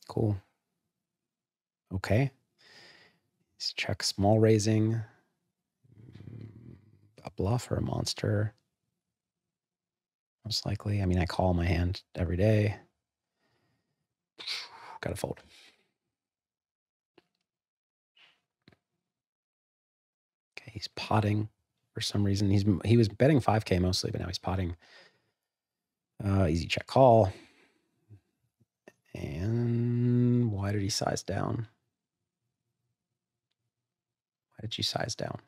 Cool. Okay. Let's check small raising. A bluff or a monster. Most likely. I mean, I call my hand every day. Gotta fold. Okay, he's potting. For some reason, he's he was betting five K mostly, but now he's potting. Uh, easy check call. And why did he size down? Why did you size down?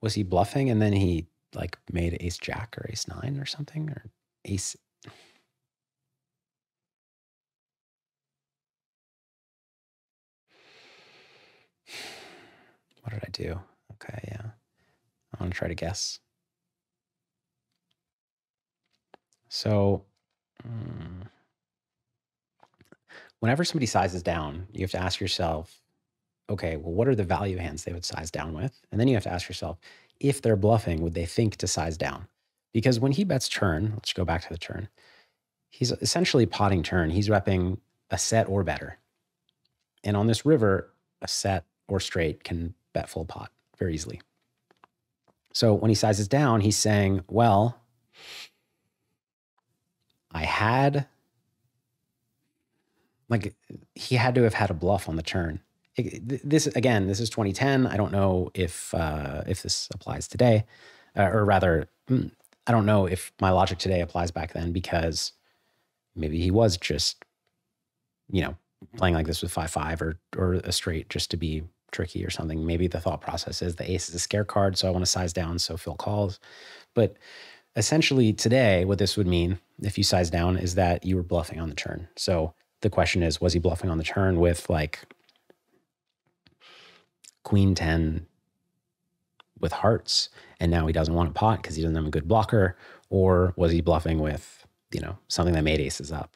Was he bluffing and then he like made ace jack or ace nine or something? Or ace. What did I do? Okay, yeah. I want to try to guess. So um, whenever somebody sizes down, you have to ask yourself, okay, well, what are the value hands they would size down with? And then you have to ask yourself, if they're bluffing, would they think to size down? Because when he bets turn, let's go back to the turn. He's essentially potting turn. He's repping a set or better. And on this river, a set or straight can bet full pot very easily. So when he sizes down, he's saying, well, I had, like, he had to have had a bluff on the turn. It, this, again, this is twenty ten. I don't know if, uh, if this applies today, uh, or rather, I don't know if my logic today applies back then, because maybe he was just, you know, playing like this with five five or, or a straight just to be tricky or something. Maybe the thought process is the ace is a scare card, so I want to size down, so Phil calls. But essentially today, what this would mean if you size down is that you were bluffing on the turn. So the question is, was he bluffing on the turn with like queen ten with hearts, and now he doesn't want to pot because he doesn't have a good blocker? Or was he bluffing with, you know, something that made aces up?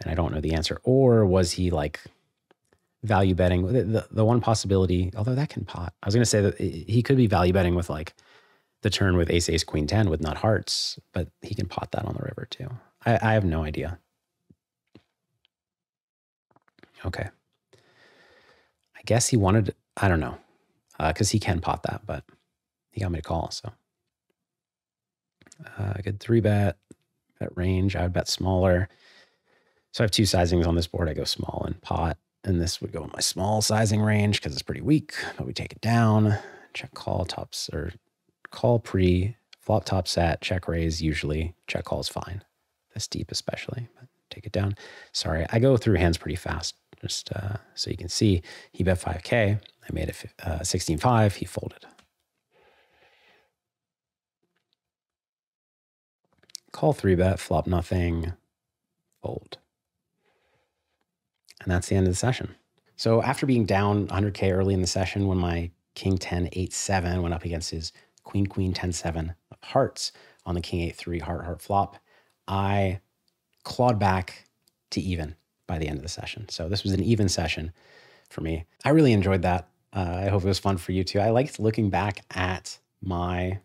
And I don't know the answer. Or was he like value betting? The, the, the one possibility, although that can pot. I was going to say that he could be value betting with like the turn with ace, ace, queen, ten with not hearts, but he can pot that on the river too. I, I have no idea. Okay. I guess he wanted, I don't know, because uh, he can pot that, but he got me to call, so. Uh, good three bet, bet range. I would bet smaller. So I have two sizings on this board. I go small and pot. And this would go in my small sizing range because it's pretty weak, but we take it down. Check call tops or call pre, flop top set, check raise usually. Check call is fine. This deep especially, but take it down. Sorry, I go through hands pretty fast, just uh, so you can see. He bet five K. I made it uh, sixteen five. He folded. Call three bet, flop nothing, fold. And that's the end of the session. So after being down one hundred K early in the session, when my king ten eight seven went up against his queen queen ten seven of hearts on the king eight three heart heart flop, I clawed back to even by the end of the session. So this was an even session for me. I really enjoyed that. Uh, I hope it was fun for you too. I liked looking back at my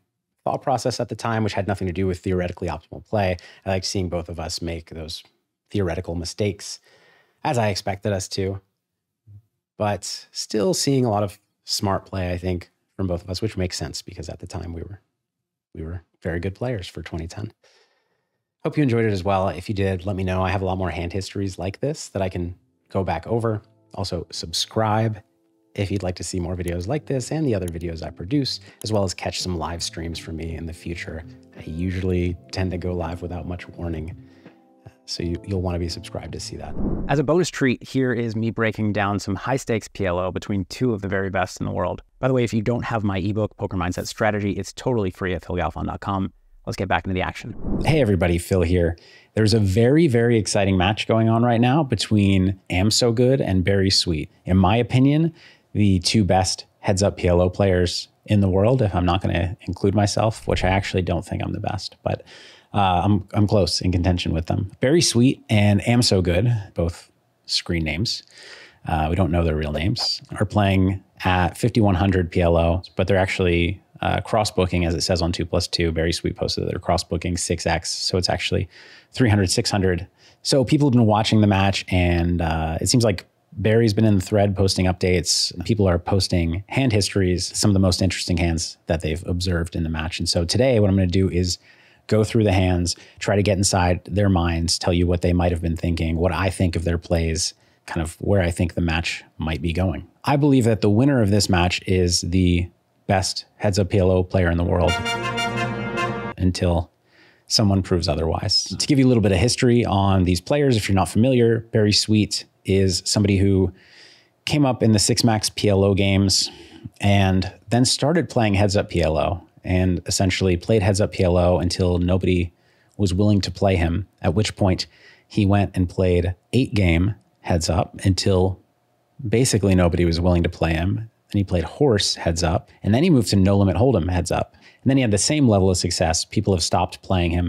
thought process at the time, which had nothing to do with theoretically optimal play. I liked seeing both of us make those theoretical mistakes, as I expected us to, but still seeing a lot of smart play, I think, from both of us, which makes sense because at the time we were we were very good players for twenty ten. Hope you enjoyed it as well. If you did, let me know. I have a lot more hand histories like this that I can go back over. Also, subscribe if you'd like to see more videos like this and the other videos I produce, as well as catch some live streams from me in the future. I usually tend to go live without much warning, so you, you'll want to be subscribed to see that. As a bonus treat, here is me breaking down some high-stakes P L O between two of the very best in the world. By the way, if you don't have my ebook, Poker Mindset Strategy, it's totally free at phil galfond dot com. Let's get back into the action. Hey everybody, Phil here. There's a very, very exciting match going on right now between Amsogood and BerrySweet. In my opinion, the two best heads-up P L O players in the world, if I'm not going to include myself, which I actually don't think I'm the best, but uh, I'm, I'm close in contention with them. BerrySweet and Amsogood, both screen names, uh, we don't know their real names, are playing at fifty-one hundred P L O, but they're actually Uh, cross-booking, as it says on two plus two, BerrySweet posted that they're cross-booking six X, so it's actually three hundred, six hundred. So people have been watching the match, and uh, it seems like Barry's been in the thread posting updates. People are posting hand histories, some of the most interesting hands that they've observed in the match. And so today what I'm going to do is go through the hands, try to get inside their minds, tell you what they might have been thinking, what I think of their plays, kind of where I think the match might be going. I believe that the winner of this match is the best heads-up P L O player in the world until someone proves otherwise. To give you a little bit of history on these players, if you're not familiar, BerrySweet is somebody who came up in the six max P L O games and then started playing heads-up P L O and essentially played heads-up P L O until nobody was willing to play him, at which point he went and played eight game heads-up until basically nobody was willing to play him. Then he played horse heads up, and then he moved to no limit hold'em heads up. And then he had the same level of success. People have stopped playing him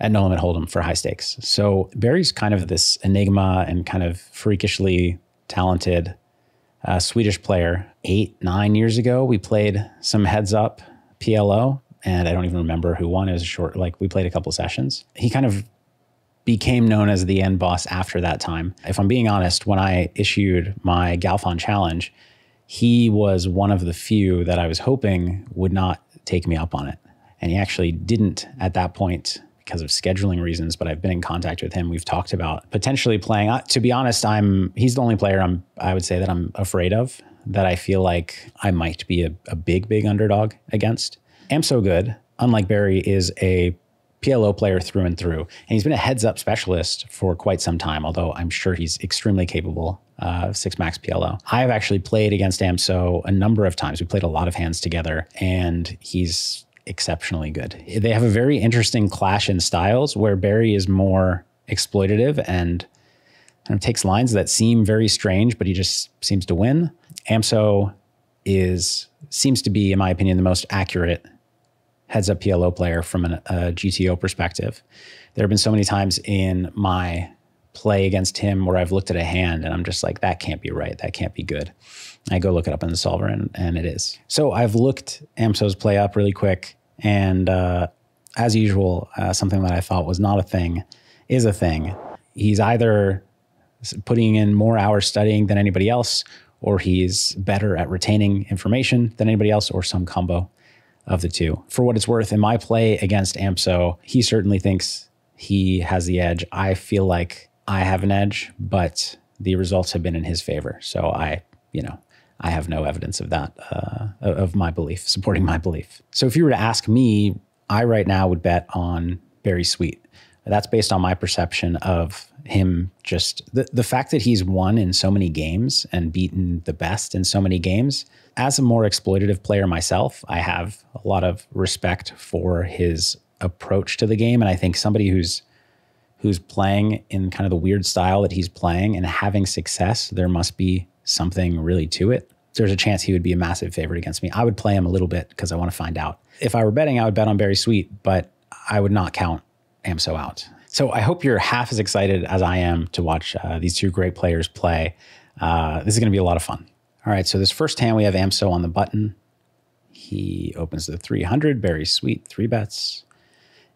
at no limit hold'em for high stakes. So Barry's kind of this enigma and kind of freakishly talented uh, Swedish player. Eight, nine years ago, we played some heads up P L O, and I don't even remember who won. It was a short, like we played a couple sessions. He kind of became known as the end boss after that time. If I'm being honest, when I issued my Galfond challenge, he was one of the few that I was hoping would not take me up on it. And he actually didn't at that point because of scheduling reasons, but I've been in contact with him. We've talked about potentially playing. Uh, to be honest, I'm he's the only player I'm, I would say that I'm afraid of, that I feel like I might be a, a big, big underdog against. Amsogood, unlike Barry, is a P L O player through and through. And he's been a heads-up specialist for quite some time, although I'm sure he's extremely capable uh, of six max P L O. I've actually played against Amso a number of times. We played a lot of hands together, and he's exceptionally good. They have a very interesting clash in styles where Barry is more exploitative and kind of takes lines that seem very strange, but he just seems to win. Amso is, seems to be, in my opinion, the most accurate heads-up P L O player from an, a G T O perspective. There have been so many times in my play against him where I've looked at a hand and I'm just like, that can't be right, that can't be good. I go look it up in the solver, and, and it is. So I've looked Amso's play up really quick, and uh, as usual, uh, something that I thought was not a thing is a thing. He's either putting in more hours studying than anybody else, or he's better at retaining information than anybody else, or some combo of the two. For what it's worth, in my play against Amso, he certainly thinks he has the edge. I feel like I have an edge, but the results have been in his favor. So I, you know, I have no evidence of that, uh, of my belief, supporting my belief. So if you were to ask me, I right now would bet on BerrySweet. That's based on my perception of him. Just the, the fact that he's won in so many games and beaten the best in so many games. As a more exploitative player myself, I have a lot of respect for his approach to the game. And I think somebody who's who's playing in kind of the weird style that he's playing and having success, there must be something really to it. There's a chance he would be a massive favorite against me. I would play him a little bit because I want to find out. If I were betting, I would bet on BerrySweet, but I would not count Amso out. So I hope you're half as excited as I am to watch uh, these two great players play. Uh, this is going to be a lot of fun. All right, so this first hand, we have Amso on the button. He opens the three hundred, BerrySweet, three bets.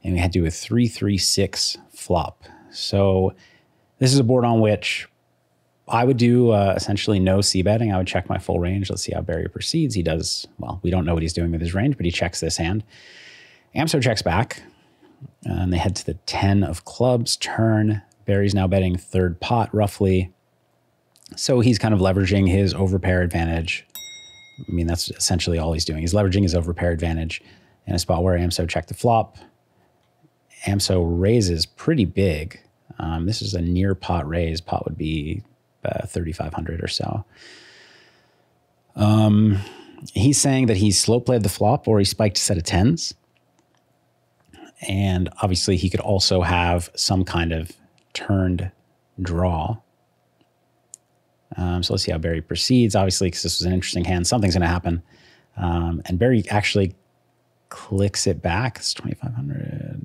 And we had to do a three three six flop. So this is a board on which I would do uh, essentially no c-betting. I would check my full range. Let's see how Berry proceeds. He does, well, we don't know what he's doing with his range, but he checks this hand. Amso checks back, and they head to the ten of clubs turn. Berry's now betting third pot, roughly. So he's kind of leveraging his overpair advantage. I mean, that's essentially all he's doing. He's leveraging his overpair advantage in a spot where Amso checked the flop. Amso raises pretty big. Um, this is a near pot raise. Pot would be Uh, thirty-five hundred or so. Um, he's saying that he slow played the flop or he spiked a set of tens. And obviously he could also have some kind of turned draw. Um, so let's see how Berry proceeds. Obviously, because this was an interesting hand, something's going to happen. Um, and Berry actually clicks it back. It's twenty-five hundred.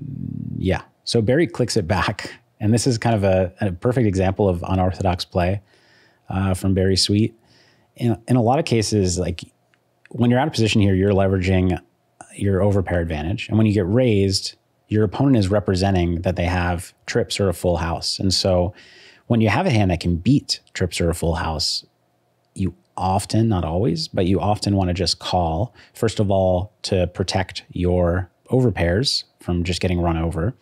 Yeah. So Berry clicks it back. And this is kind of a, a perfect example of unorthodox play uh, from BerrySweet. In, in a lot of cases, like when you're out of position here, you're leveraging your overpair advantage. And when you get raised, your opponent is representing that they have trips or a full house. And so when you have a hand that can beat trips or a full house, you often, not always, but you often want to just call, first of all, to protect your overpairs from just getting run over.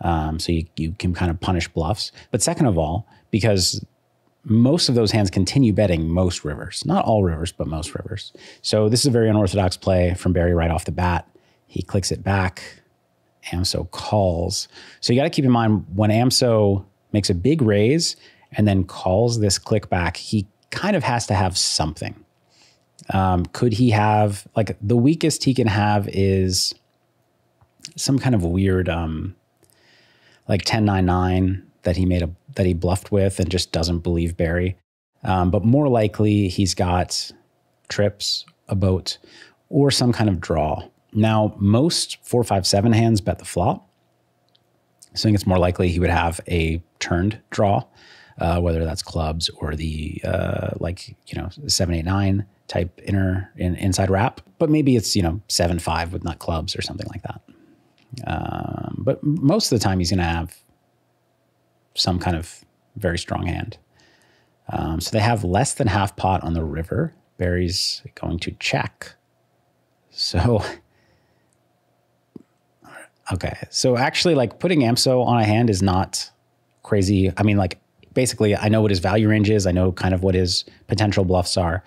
Um, so you, you can kind of punish bluffs. But second of all, because most of those hands continue betting most rivers, not all rivers, but most rivers. So this is a very unorthodox play from Berry right off the bat. He clicks it back. Amso calls. So you got to keep in mind when Amso makes a big raise and then calls this click back, he kind of has to have something. Um, could he have, like, the weakest he can have is some kind of weird, um, like ten nine nine that he made a that he bluffed with and just doesn't believe Berry. Um, but more likely he's got trips, a boat, or some kind of draw. Now, most four five seven hands bet the flop. So I think it's more likely he would have a turned draw, uh, whether that's clubs or the uh, like, you know, seven eight nine type inner in, inside wrap. But maybe it's, you know, seven five with nut clubs or something like that. Um, but most of the time he's going to have some kind of very strong hand. Um, so they have less than half pot on the river. Berry's going to check. So, okay. So actually, like, putting Amso on a hand is not crazy. I mean, like, basically I know what his value range is. I know kind of what his potential bluffs are,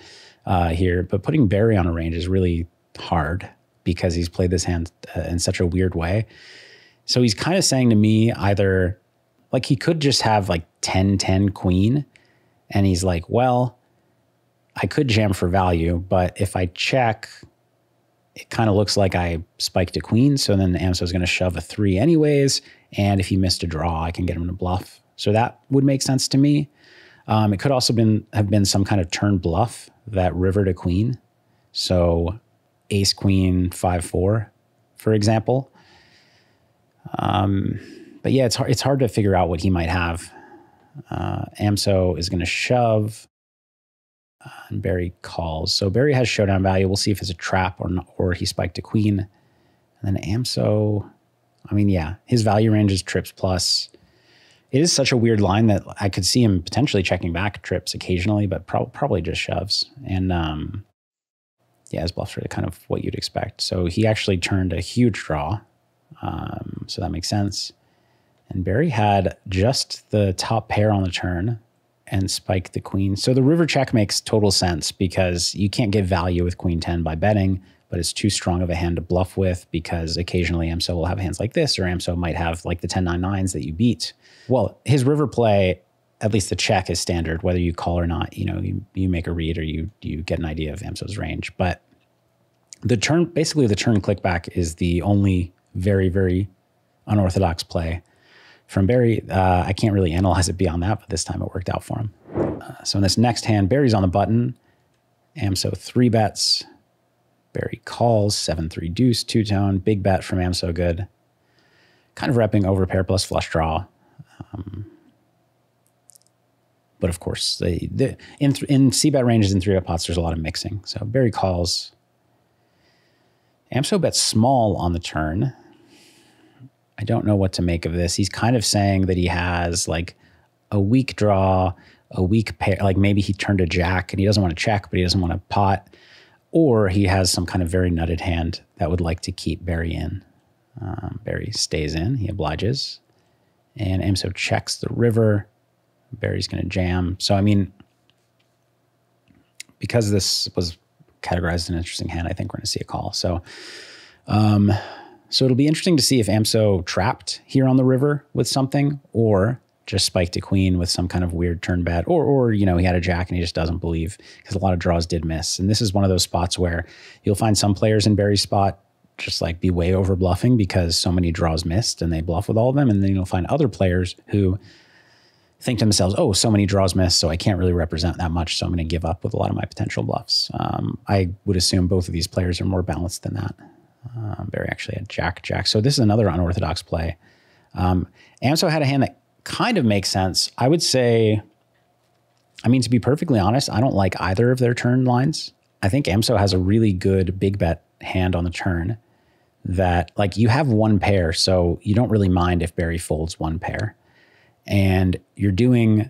uh, here, but putting Berry on a range is really hard, because he's played this hand uh, in such a weird way. So he's kind of saying to me, either, like, he could just have like ten ten queen. And he's like, well, I could jam for value, but if I check, it kind of looks like I spiked a queen. So then Amso is going to shove a three anyways. And if he missed a draw, I can get him to bluff. So that would make sense to me. Um, it could also been have been some kind of turn bluff that river to queen. So ace queen five four, for example. Um, but yeah, it's hard. It's hard to figure out what he might have. Uh, Amso is going to shove, uh, and Berry calls. So Berry has showdown value. We'll see if it's a trap or not, or he spiked a queen. And then Amso, I mean, yeah, his value range is trips plus. It is such a weird line that I could see him potentially checking back trips occasionally, but pro probably just shoves. And um, yeah, his bluffs are kind of what you'd expect. So he actually turned a huge draw. Um, so that makes sense. And Berry had just the top pair on the turn and spiked the queen. So the river check makes total sense because you can't get value with queen ten by betting, but it's too strong of a hand to bluff with because occasionally Amso will have hands like this, or Amso might have like the ten nine nines that you beat. Well, his river play, at least the check, is standard, whether you call or not. You know, you, you make a read or you you get an idea of Amso's range. But the turn, basically the turn click back is the only very, very unorthodox play from Berry. Uh, I can't really analyze it beyond that, but this time it worked out for him. Uh, so in this next hand, Berry's on the button. Amso three bets. Berry calls, seven three deuce, two-tone, big bet from Amsogood. Kind of repping over pair plus flush draw. Um, but of course, they, they, in, th in c-bet ranges and three-bet pots, there's a lot of mixing. So Berry calls. Amso bets small on the turn. I don't know what to make of this. He's kind of saying that he has like a weak draw, a weak pair, like maybe he turned a jack and he doesn't want to check, but he doesn't want to pot, or he has some kind of very nutted hand that would like to keep Berry in. Um, Berry stays in, he obliges, and Amso checks the river. Berry's going to jam. So, I mean, because this was categorized as an interesting hand, I think we're going to see a call. So, um, so it'll be interesting to see if Amso trapped here on the river with something, or just spiked a queen with some kind of weird turn bet, or, or you know, he had a jack and he just doesn't believe, because a lot of draws did miss. And this is one of those spots where you'll find some players in Berry's spot just like be way over bluffing because so many draws missed and they bluff with all of them. And then you'll find other players who think to themselves, oh, so many draws missed, so I can't really represent that much, so I'm going to give up with a lot of my potential bluffs. Um, I would assume both of these players are more balanced than that. Um, Berry actually had jack, jack. So this is another unorthodox play. Um, Amso had a hand that kind of makes sense. I would say, I mean, to be perfectly honest, I don't like either of their turn lines. I think Amso has a really good big bet hand on the turn that, like, you have one pair, so you don't really mind if Berry folds one pair. And you're doing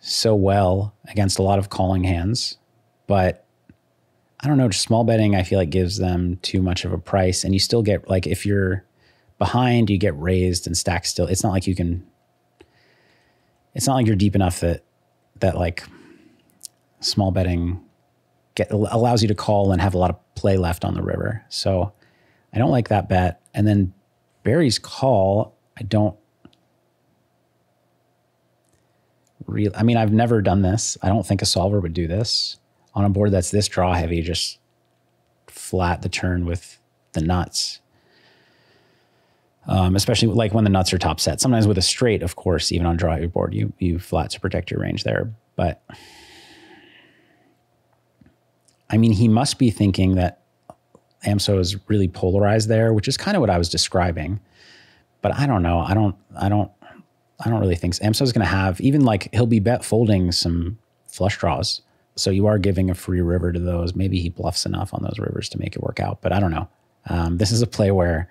so well against a lot of calling hands, but I don't know, just small betting, I feel like gives them too much of a price. And you still get, like, if you're behind, you get raised and stack still. It's not like you can, it's not like you're deep enough that, that like small betting get, allows you to call and have a lot of play left on the river. So I don't like that bet. And then Berry's call, I don't really, I mean, I've never done this. I don't think a solver would do this on a board that's this draw heavy, just flat the turn with the nuts. Um, especially like when the nuts are top set. Sometimes with a straight, of course, even on draw at your board, you, you flat to protect your range there. But I mean, he must be thinking that Amso is really polarized there, which is kind of what I was describing. But I don't know. I don't, I don't, I don't really think so. Amso's going to have, even like he'll be bet folding some flush draws. So you are giving a free river to those. Maybe he bluffs enough on those rivers to make it work out, but I don't know. Um, this is a play where,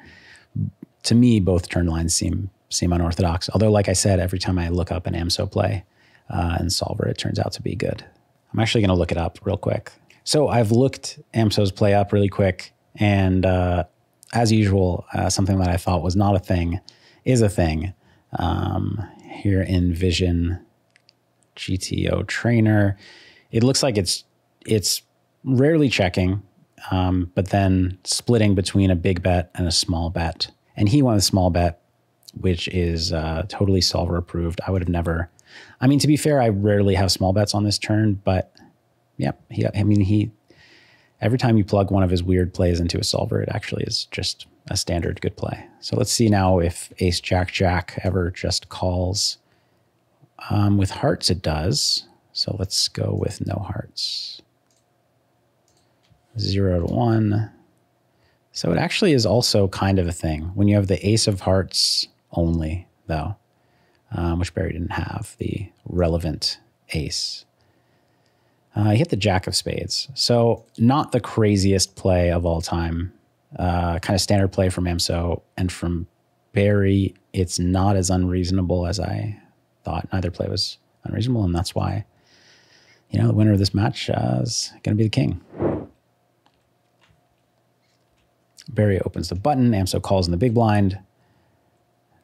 to me, both turn lines seem seem unorthodox. Although, like I said, every time I look up an Amso play uh, and solver, it turns out to be good. I'm actually going to look it up real quick. So I've looked Amso's play up really quick, and uh, as usual, uh, something that I thought was not a thing is a thing. Um, here in Vision G T O Trainer, it looks like it's it's rarely checking, um, but then splitting between a big bet and a small bet. And he went with small bet, which is uh, totally solver approved. I would have never, I mean, to be fair, I rarely have small bets on this turn, but yep. He, I mean, he, every time you plug one of his weird plays into a solver, it actually is just a standard good play. So let's see now if ace, jack, jack ever just calls. Um, with hearts, it does. So let's go with no hearts. Zero to one. So it actually is also kind of a thing when you have the ace of hearts only, though, um, which Berry didn't have, the relevant ace. Uh, he hit the jack of spades. So not the craziest play of all time. Uh, kind of standard play from Amso, and from Berry, it's not as unreasonable as I thought. Neither play was unreasonable, and that's why, you know, the winner of this match uh, is going to be the king. Berry opens the button. Amso calls in the big blind.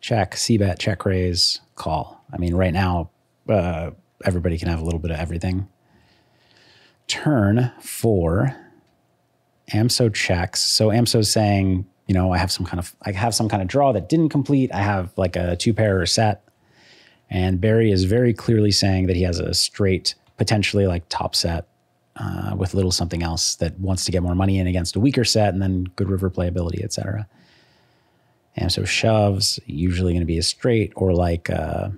Check, c-bet, check raise, call. I mean, right now, uh, everybody can have a little bit of everything. Turn four. Amso checks. So Amso's saying, you know, I have some kind of, I have some kind of draw that didn't complete. I have like a two pair or a set. And Berry is very clearly saying that he has a straight, potentially like top set uh, with little something else that wants to get more money in against a weaker set and then good river playability, et cetera. And so shoves usually going to be a straight or like a,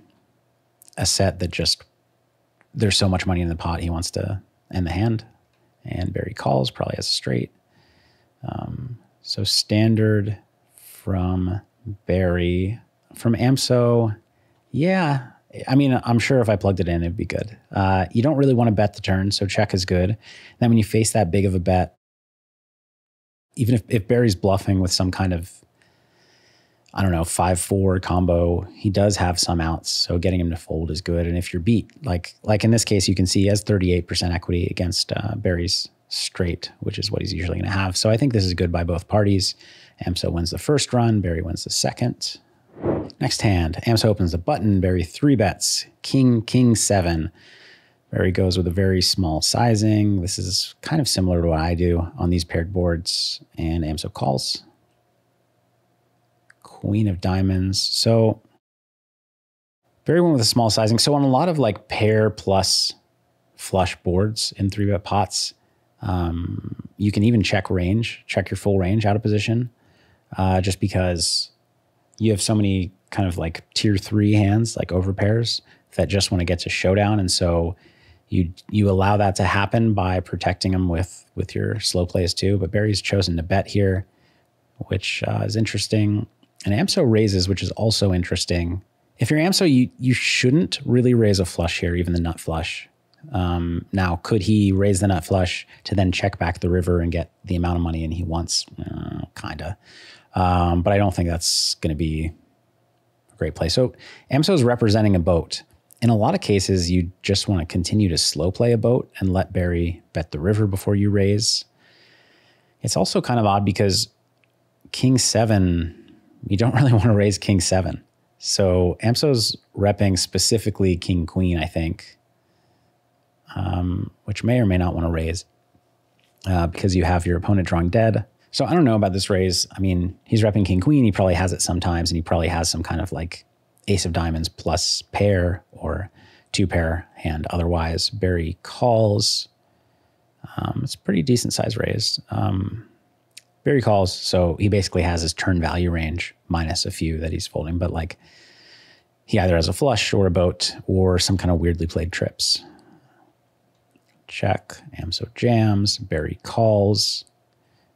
a set that just, there's so much money in the pot he wants to end the hand. And Barry calls, probably has a straight. Um, so standard from Barry. From Amso, yeah. I mean, I'm sure if I plugged it in, it'd be good. Uh, you don't really want to bet the turn, so check is good. And then when you face that big of a bet, even if, if Barry's bluffing with some kind of, I don't know, five four combo, he does have some outs, so getting him to fold is good. And if you're beat, like like in this case, you can see he has thirty-eight percent equity against uh, Barry's straight, which is what he's usually going to have. So I think this is good by both parties. Amso wins the first run, Barry wins the second. Next hand, Amso opens the button, Barry three bets, king, king, seven. Barry goes with a very small sizing. This is kind of similar to what I do on these paired boards, and Amso calls. Queen of diamonds. So Barry went with a small sizing. So on a lot of like pair plus flush boards in three bet pots, um, you can even check range, check your full range out of position, uh, just because you have so many kind of like tier three hands, like over pairs, that just want to get to showdown. And so you you allow that to happen by protecting them with, with your slow plays too. But Barry's chosen to bet here, which uh, is interesting. And Amso raises, which is also interesting. If you're Amso, you, you shouldn't really raise a flush here, even the nut flush. Um, now, could he raise the nut flush to then check back the river and get the amount of money and he wants? Uh, kinda. Um, but I don't think that's going to be a great play. So Amso is representing a boat. In a lot of cases, you just want to continue to slow play a boat and let Barry bet the river before you raise. It's also kind of odd because king seven... you don't really want to raise king seven. So Amso's repping specifically king queen, I think, um, which may or may not want to raise uh, because you have your opponent drawing dead. So I don't know about this raise. I mean, he's repping king queen. He probably has it sometimes, and he probably has some kind of like ace of diamonds plus pair or two pair hand. Otherwise, Barry calls. Um, it's a pretty decent size raise. Um, Barry calls, so he basically has his turn value range minus a few that he's folding, but like he either has a flush or a boat or some kind of weirdly played trips. Check, Amso jams, Barry calls,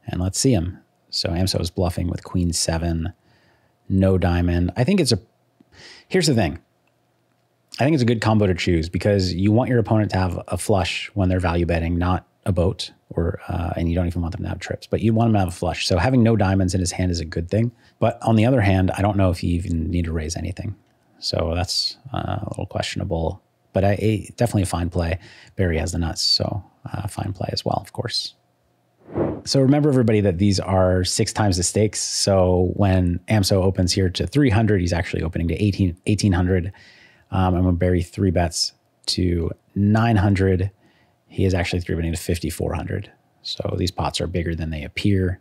and let's see him. So Amso is bluffing with queen seven, no diamond. I think it's a, here's the thing. I think it's a good combo to choose because you want your opponent to have a flush when they're value betting, not a boat, or uh, and you don't even want them to have trips, but you want him to have a flush. So having no diamonds in his hand is a good thing. But on the other hand, I don't know if you even need to raise anything. So that's uh, a little questionable, but I, I, definitely a fine play. Barry has the nuts, so uh, fine play as well, of course. So remember everybody that these are six times the stakes. So when Amso opens here to three hundred, he's actually opening to eighteen, eighteen hundred. Um, and when Barry three bets to nine hundred, he is actually three betting to fifty-four hundred. So these pots are bigger than they appear.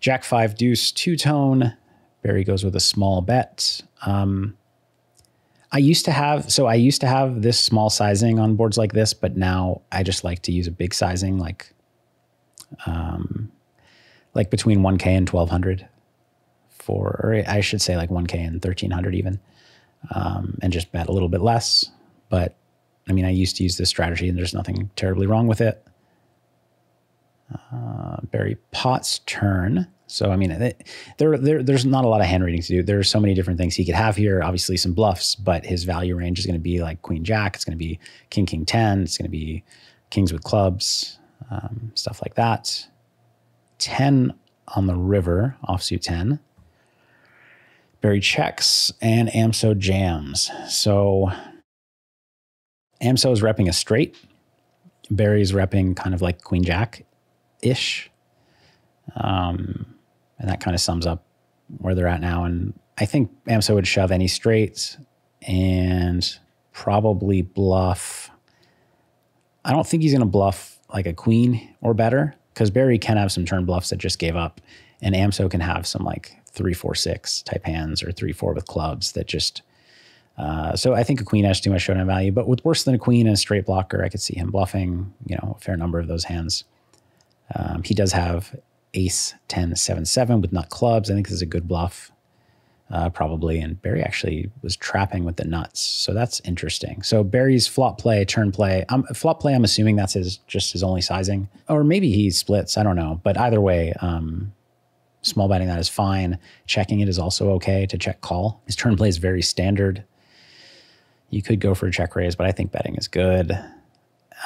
Jack five deuce two tone. Barry goes with a small bet. Um, I used to have, so I used to have this small sizing on boards like this, but now I just like to use a big sizing, like, um, like between one K and twelve hundred for, or I should say like one K and thirteen hundred even, um, and just bet a little bit less, but I mean, I used to use this strategy and there's nothing terribly wrong with it. Uh, Barry Potts' turn. So, I mean, it, there, there, there's not a lot of hand reading to do. There are so many different things he could have here. Obviously some bluffs, but his value range is going to be like queen jack. It's going to be king, king ten. It's going to be kings with clubs, um, stuff like that. ten on the river, offsuit ten. Barry checks and Amso jams. So... Amso is repping a straight. Barry's repping kind of like queen jack-ish. Um, and that kind of sums up where they're at now. And I think Amso would shove any straights and probably bluff. I don't think he's going to bluff like a queen or better because Barry can have some turn bluffs that just gave up. And Amso can have some like three, four, six type hands or three, four with clubs that just... Uh, so I think a queen has too much showdown value, but with worse than a queen and a straight blocker, I could see him bluffing, you know, a fair number of those hands. Um, he does have ace ten, seven, seven with nut clubs. I think this is a good bluff. uh, probably. And Berry actually was trapping with the nuts. So that's interesting. So Berry's flop play, turn play. Um, flop play, I'm assuming that's his just his only sizing. Or maybe he splits, I don't know. But either way, um, small betting that is fine. Checking it is also okay to check call. His turn play is very standard. You could go for a check raise, but I think betting is good.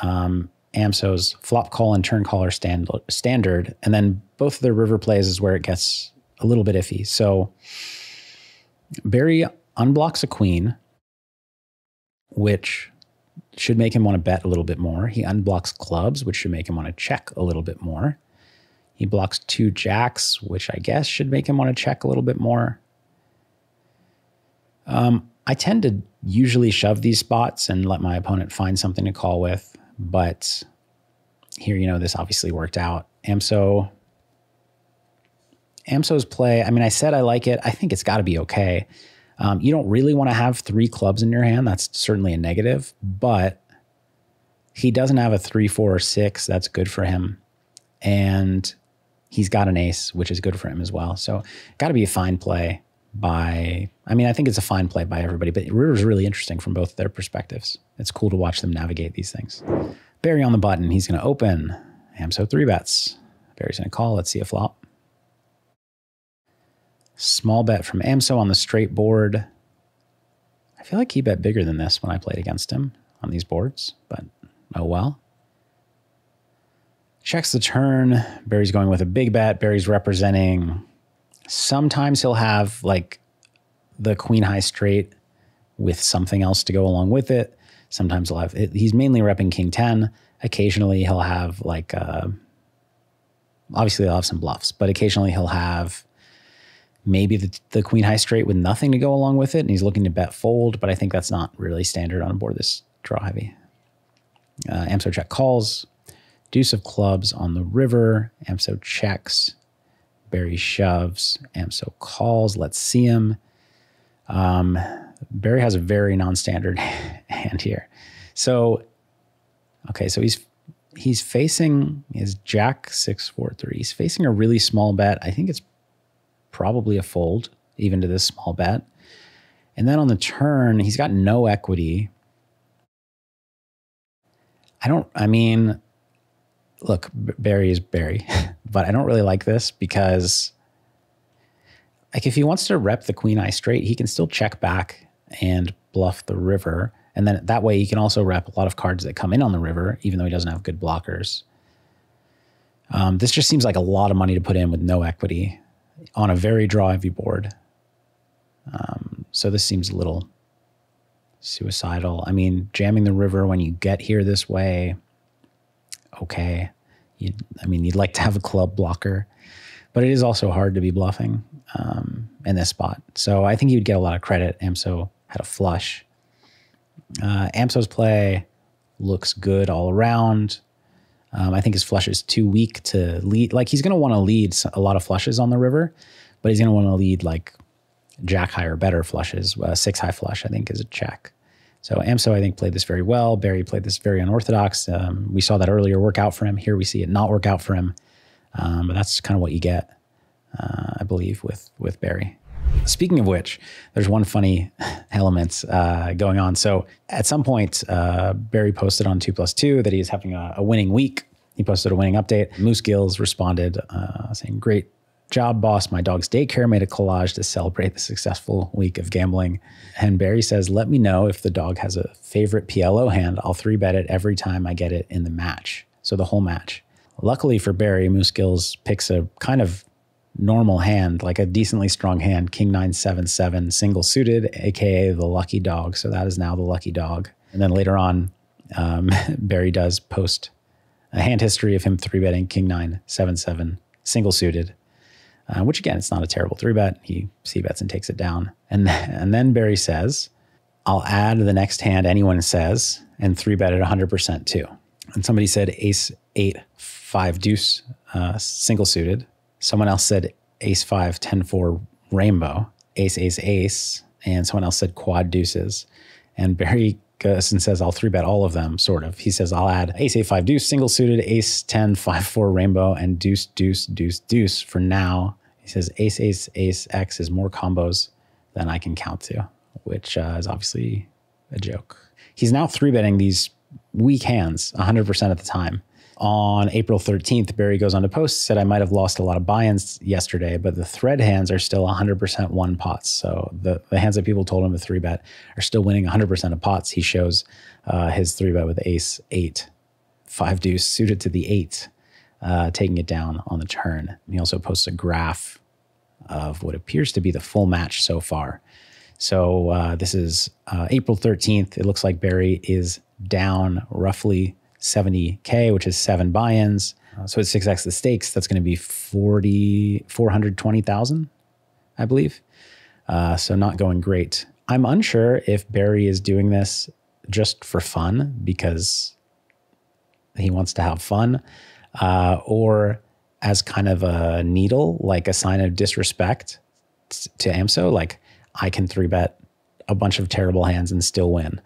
Um, Amso's flop call and turn call are stand, standard. And then both of their river plays is where it gets a little bit iffy. So Berry unblocks a queen, which should make him want to bet a little bit more. He unblocks clubs, which should make him want to check a little bit more. He blocks two jacks, which I guess should make him want to check a little bit more. Um, I tend to usually shove these spots and let my opponent find something to call with. But here, you know, this obviously worked out. Amso, Amso's play, I mean, I said I like it. I think it's got to be okay. Um, you don't really want to have three clubs in your hand. That's certainly a negative. But he doesn't have a three, four, or six. That's good for him. And he's got an ace, which is good for him as well. So got to be a fine play by, I mean, I think it's a fine play by everybody, but river's really interesting from both their perspectives. It's cool to watch them navigate these things. Berry on the button. He's going to open. Amso three bets. Berry's going to call. Let's see a flop. Small bet from Amso on the straight board. I feel like he bet bigger than this when I played against him on these boards, but oh well. Checks the turn. Berry's going with a big bet. Berry's representing. Sometimes he'll have like the queen high straight with something else to go along with it. Sometimes he'll have, it, he's mainly repping king ten. Occasionally he'll have like, uh, obviously he'll have some bluffs, but occasionally he'll have maybe the, the queen high straight with nothing to go along with it. And he's looking to bet fold, but I think that's not really standard on a board this draw heavy. Uh, Amso check calls, deuce of clubs on the river. Amso checks. Berry shoves. Amso calls. Let's see him. Um, Berry has a very non-standard hand here. So, okay, so he's he's facing his jack six four three. He's facing a really small bet. I think it's probably a fold even to this small bet. And then on the turn, he's got no equity. I don't. I mean. Look, Berry is Berry, but I don't really like this because like if he wants to rep the queen eye straight, he can still check back and bluff the river. And then that way he can also rep a lot of cards that come in on the river, even though he doesn't have good blockers. Um, this just seems like a lot of money to put in with no equity on a very draw heavy board. Um, so this seems a little suicidal. I mean, jamming the river when you get here this way, okay, you, I mean, you'd like to have a club blocker, but it is also hard to be bluffing um, in this spot. So I think you'd get a lot of credit. Amso had a flush. Uh, Amso's play looks good all around. Um, I think his flush is too weak to lead. Like he's going to want to lead a lot of flushes on the river, but he's going to want to lead like jack high or better flushes. Uh, six high flush, I think, is a check. So Amso, I think, played this very well. Berry played this very unorthodox. Um, we saw that earlier work out for him. Here we see it not work out for him. Um, but that's kind of what you get, uh, I believe, with, with Berry. Speaking of which, there's one funny element uh, going on. So at some point, uh, Berry posted on two plus two that he is having a, a winning week. He posted a winning update. Moose Gills responded uh, saying, "Great job, boss. My dog's daycare made a collage to celebrate the successful week of gambling." And Berry says, "Let me know if the dog has a favorite P L O hand. I'll three bet it every time I get it in the match." So the whole match. Luckily for Berry, Moose Gills picks a kind of normal hand, like a decently strong hand, king nine, seven, seven, single suited, A K A the lucky dog. So that is now the lucky dog. And then later on, um, Berry does post a hand history of him three betting king nine, seven, seven, single suited. Uh, which again, it's not a terrible three bet. He C bets and takes it down. And then, and then Berry says, "I'll add the next hand anyone says and three bet it one hundred percent too." And somebody said ace eight, five deuce, uh, single suited. Someone else said ace five, ten, four rainbow, ace, ace, ace. And someone else said quad deuces. And Berry goes and says, "I'll three bet all of them," sort of. He says, "I'll add ace eight five deuce, single suited, ace ten five four rainbow, and deuce deuce deuce deuce for now." He says ace ace ace X is more combos than I can count to, which uh, is obviously a joke. He's now three-betting these weak hands one hundred percent of the time. On April thirteenth, Berry goes on to post, said, I might have lost a lot of buy-ins yesterday, but the thread hands are still one hundred percent one pots. So the, the hands that people told him to three-bet are still winning one hundred percent of pots. He shows uh, his three-bet with ace eight, five deuce suited to the eight, uh, taking it down on the turn. And he also posts a graph of what appears to be the full match so far. So uh, this is uh, April thirteenth. It looks like Berry is down roughly seventy K, which is seven buy-ins. Uh, so it's six X the stakes. That's going to be four hundred twenty thousand, I believe. Uh, so not going great. I'm unsure if Berry is doing this just for fun because he wants to have fun, uh, or as kind of a needle, like a sign of disrespect to Amso. Like, I can three bet a bunch of terrible hands and still win,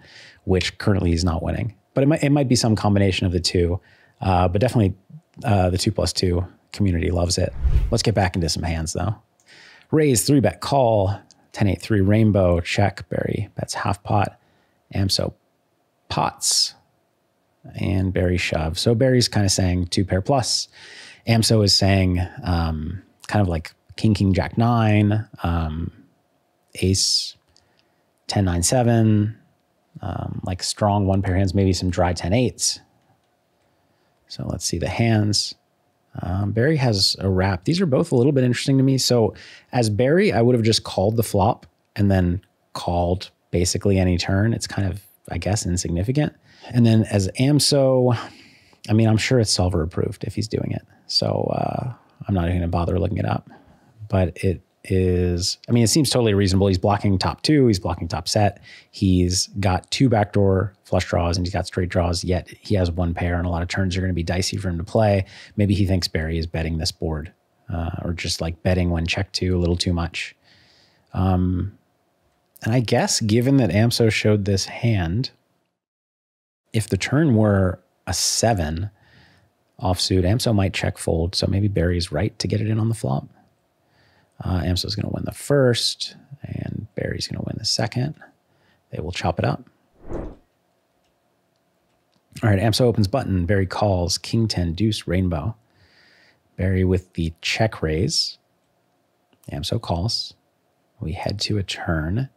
which currently he's not winning. But it might, it might be some combination of the two, uh, but definitely uh, the two plus two community loves it. Let's get back into some hands though. Raise, three bet, call, ten eight three rainbow, check, Berry bets half pot, Amso pots, and Berry shove. So Berry's kind of saying two pair plus. Amso is saying um, kind of like king, king, jack nine, um, ace, ten nine seven, Um, like strong one pair hands, maybe some dry ten eights. So let's see the hands. Um, Berry has a wrap. These are both a little bit interesting to me. So as Berry, I would have just called the flop and then called basically any turn. It's kind of, I guess, insignificant. And then as Amso, I mean, I'm sure it's solver approved if he's doing it. So uh, I'm not even gonna bother looking it up, but it is, I mean, it seems totally reasonable. He's blocking top two, he's blocking top set. He's got two backdoor flush draws and he's got straight draws, yet he has one pair and a lot of turns are going to be dicey for him to play. Maybe he thinks Berry is betting this board uh, or just like betting when check to a little too much. Um, and I guess given that Amso showed this hand, if the turn were a seven offsuit, Amso might check fold. So maybe Berry's right to get it in on the flop. Uh, Amso's going to win the first, and Berry's going to win the second. They will chop it up. All right, Amso opens button. Berry calls, king ten deuce rainbow. Berry with the check raise. Amso calls. We head to a turn.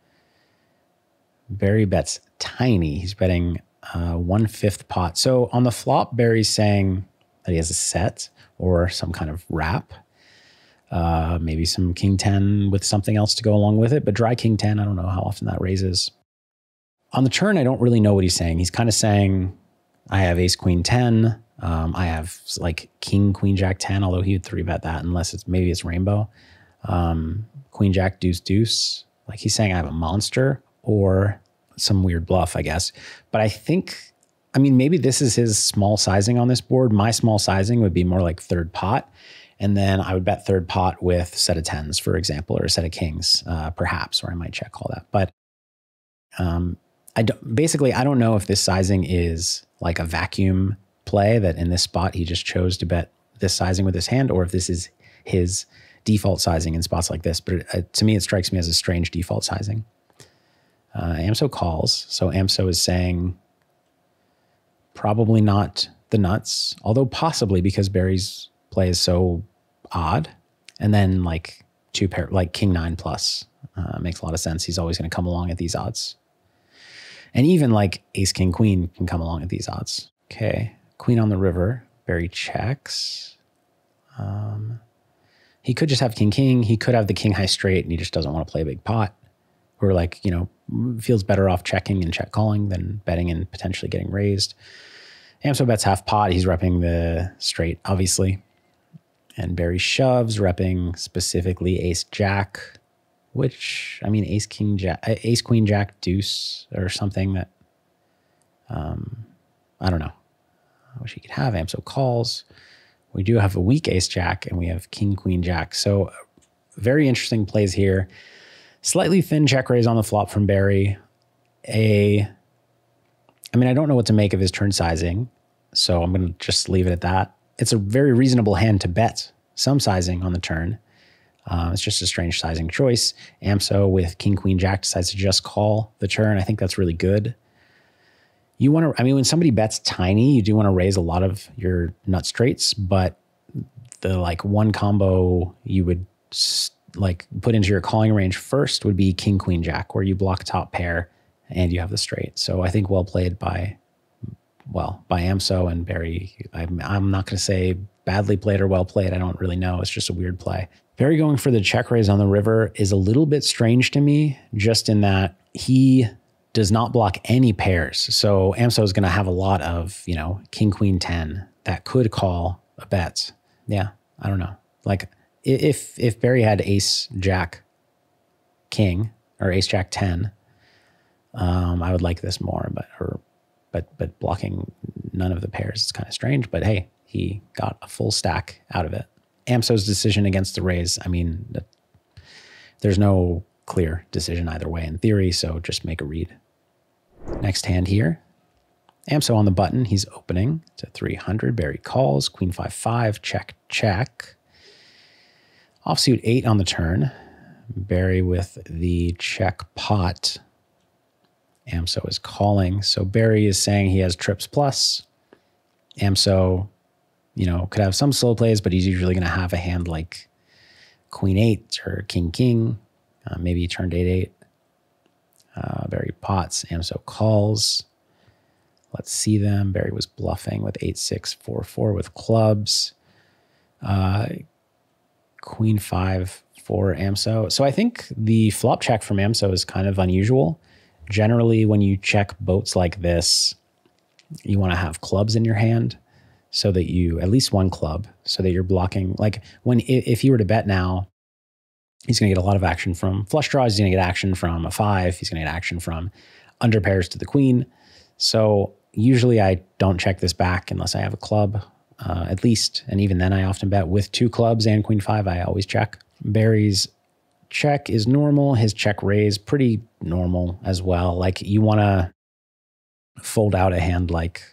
Berry bets tiny. He's betting uh, one fifth pot. So on the flop, Berry's saying that he has a set or some kind of wrap. Uh, maybe some king ten with something else to go along with it, but dry king ten, I don't know how often that raises. On the turn, I don't really know what he's saying. He's kind of saying, I have ace queen ten, um, I have like king queen jack ten, although he would three bet that unless it's maybe it's rainbow. Um, queen jack deuce deuce, like he's saying I have a monster or some weird bluff, I guess. But I think, I mean, maybe this is his small sizing on this board. My small sizing would be more like third pot. And then I would bet third pot with set of tens, for example, or a set of kings, uh, perhaps, or I might check all that. But um, I don't, basically, I don't know if this sizing is like a vacuum play that in this spot, he just chose to bet this sizing with his hand, or if this is his default sizing in spots like this. But it, uh, to me, it strikes me as a strange default sizing. Uh, Amso calls. So Amso is saying probably not the nuts, although possibly because Berry's play is so odd. And then like two pair, like king nine plus uh, makes a lot of sense. He's always going to come along at these odds. And even like ace, king, queen can come along at these odds. Okay. Queen on the river, Berry checks. Um, he could just have king, king. He could have the king high straight and he just doesn't want to play a big pot. Or like, you know, feels better off checking and check calling than betting and potentially getting raised. Amso bets half pot. He's repping the straight, obviously. And Berry shoves, repping specifically ace jack, which, I mean, ace king jack, ace queen jack deuce or something that, um, I don't know. I wish he could have. Amso calls. We do have a weak ace jack and we have king queen jack. So very interesting plays here. Slightly thin check raise on the flop from Berry. A, I mean, I don't know what to make of his turn sizing, so I'm going to just leave it at that. It's a very reasonable hand to bet some sizing on the turn. Um, it's just a strange sizing choice. Amso with King, Queen, Jack decides to just call the turn. I think that's really good. You want to, I mean, when somebody bets tiny, you do want to raise a lot of your nut straights, but the like one combo you would like put into your calling range first would be King, Queen, Jack, where you block top pair and you have the straight. So I think well played by, well, by Amso and Berry. I'm, I'm not going to say badly played or well played. I don't really know. It's just a weird play. Berry going for the check raise on the river is a little bit strange to me, just in that he does not block any pairs. So Amso is going to have a lot of, you know, King, Queen, ten that could call a bet. Yeah. I don't know. Like if, if Berry had Ace, Jack, King or Ace, Jack, ten, um, I would like this more, but, or, but, but blocking none of the pairs is kind of strange, but hey, he got a full stack out of it. Amso's decision against the raise. I mean, there's no clear decision either way in theory. So just make a read. Next hand here, Amso on the button. He's opening to three hundred. Berry calls, Queen five five, check, check. Offsuit eight on the turn. Berry with the check pot. Amso is calling. So Berry is saying he has trips plus. Amso, you know, could have some slow plays, but he's usually going to have a hand like Queen eight or King, King. Uh, maybe he turned eight, eight. Uh, Berry pots, Amso calls. Let's see them. Berry was bluffing with eight six four four with clubs. Uh, Queen five for Amso. So I think the flop check from Amso is kind of unusual. Generally, when you check boats like this, you want to have clubs in your hand so that you, at least one club, so that you're blocking. Like when, if he were to bet now, he's going to get a lot of action from flush draws. He's going to get action from a five. He's going to get action from under pairs to the queen. So usually I don't check this back unless I have a club, uh, at least. And even then I often bet with two clubs and queen five, I always check. Berry's check is normal. His check raise pretty normal as well. Like you want to fold out a hand like,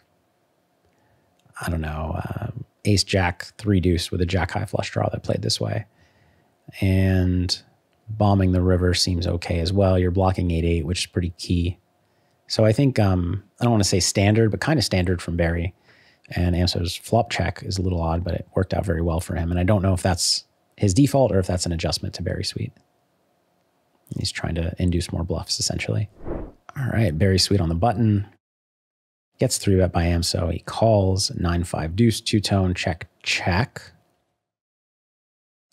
I don't know, uh, ace, jack, three deuce with a jack high flush draw that played this way. And bombing the river seems okay as well. You're blocking eight, eight, which is pretty key. So I think, um, I don't want to say standard, but kind of standard from Berry. And Amso's flop check is a little odd, but it worked out very well for him. And I don't know if that's his default or if that's an adjustment to BerrySweet. He's trying to induce more bluffs, essentially. All right, BerrySweet on the button. Gets three bet by Amso. He calls, nine five deuce, two-tone, check, check.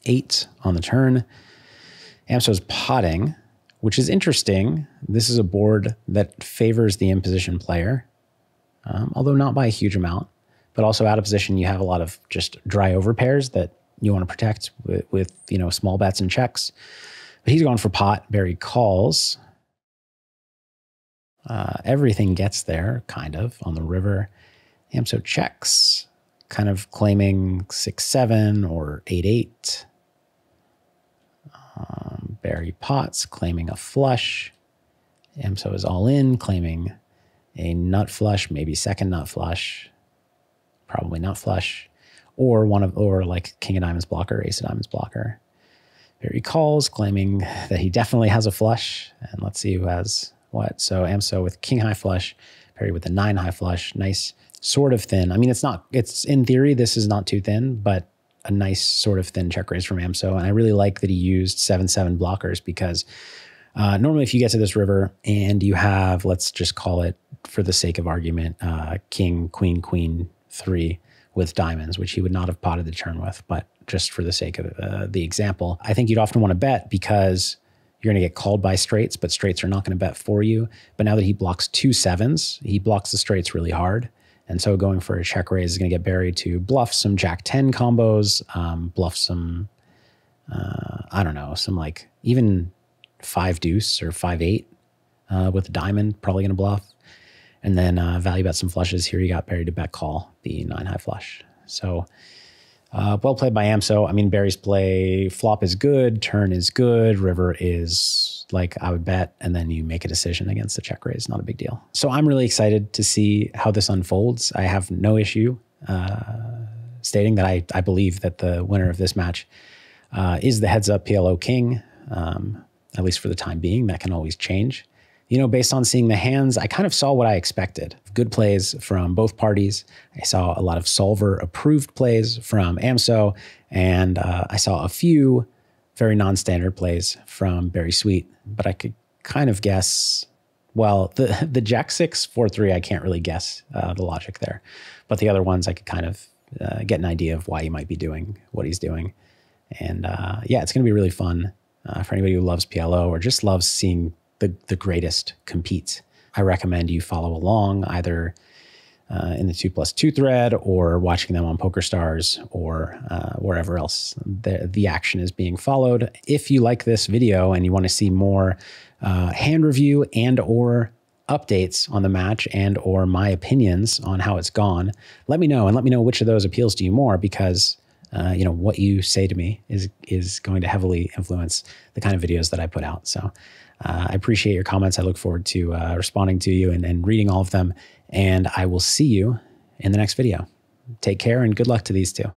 Eight on the turn. Amso's potting, which is interesting. This is a board that favors the in position player, um, although not by a huge amount, but also out of position. You have a lot of just dry over pairs that you want to protect with, with you know, small bets and checks, but he's gone for pot. Berry calls. Uh, everything gets there kind of on the river. Amso checks, kind of claiming six, seven or eight, eight. Um, Berry pots, claiming a flush. Amso is all in, claiming a nut flush, maybe second nut flush, probably nut flush, or one of, or like king of diamonds blocker, ace of diamonds blocker. Berry calls, claiming that he definitely has a flush, and let's see who has what. So Amso with king high flush, Berry with the nine high flush. Nice, sort of thin. I mean, it's not, it's in theory, this is not too thin, but a nice sort of thin check raise from Amso. And I really like that he used seven, seven blockers because uh, normally if you get to this river and you have, let's just call it for the sake of argument, uh, king, queen, queen, three with diamonds, which he would not have potted the turn with, but just for the sake of uh, the example, I think you'd often want to bet because you're going to get called by straights, but straights are not going to bet for you. But now that he blocks two sevens, he blocks the straights really hard. And so going for a check raise is going to get Berry to bluff some Jack ten combos, um, bluff some, uh, I don't know, some like even five deuce or five eight uh, with a diamond, probably going to bluff. And then uh, value bet some flushes. Here you got Berry to bet call the nine high flush. So uh, well played by Amso. I mean, Berry's play flop is good, turn is good, river is like I would bet, and then you make a decision against the check raise, not a big deal. So I'm really excited to see how this unfolds. I have no issue uh, stating that I, I believe that the winner of this match uh, is the heads up P L O king, um, at least for the time being. That can always change. You know, based on seeing the hands, I kind of saw what I expected. Good plays from both parties. I saw a lot of solver approved plays from Amso, and uh, I saw a few very non-standard plays from BerrySweet, but I could kind of guess, well, the, the Jack six, four, three, I can't really guess uh, the logic there, but the other ones I could kind of uh, get an idea of why he might be doing what he's doing. And uh, yeah, it's gonna be really fun uh, for anybody who loves P L O or just loves seeing the, the greatest compete. I recommend you follow along either uh, in the two plus two thread or watching them on PokerStars or uh, wherever else the, the action is being followed. If you like this video and you want to see more uh, hand review and or updates on the match and or my opinions on how it's gone, let me know, and let me know which of those appeals to you more, because Uh, you know, what you say to me is is going to heavily influence the kind of videos that I put out. So uh, I appreciate your comments. I look forward to uh, responding to you and, and reading all of them. And I will see you in the next video. Take care and good luck to these two.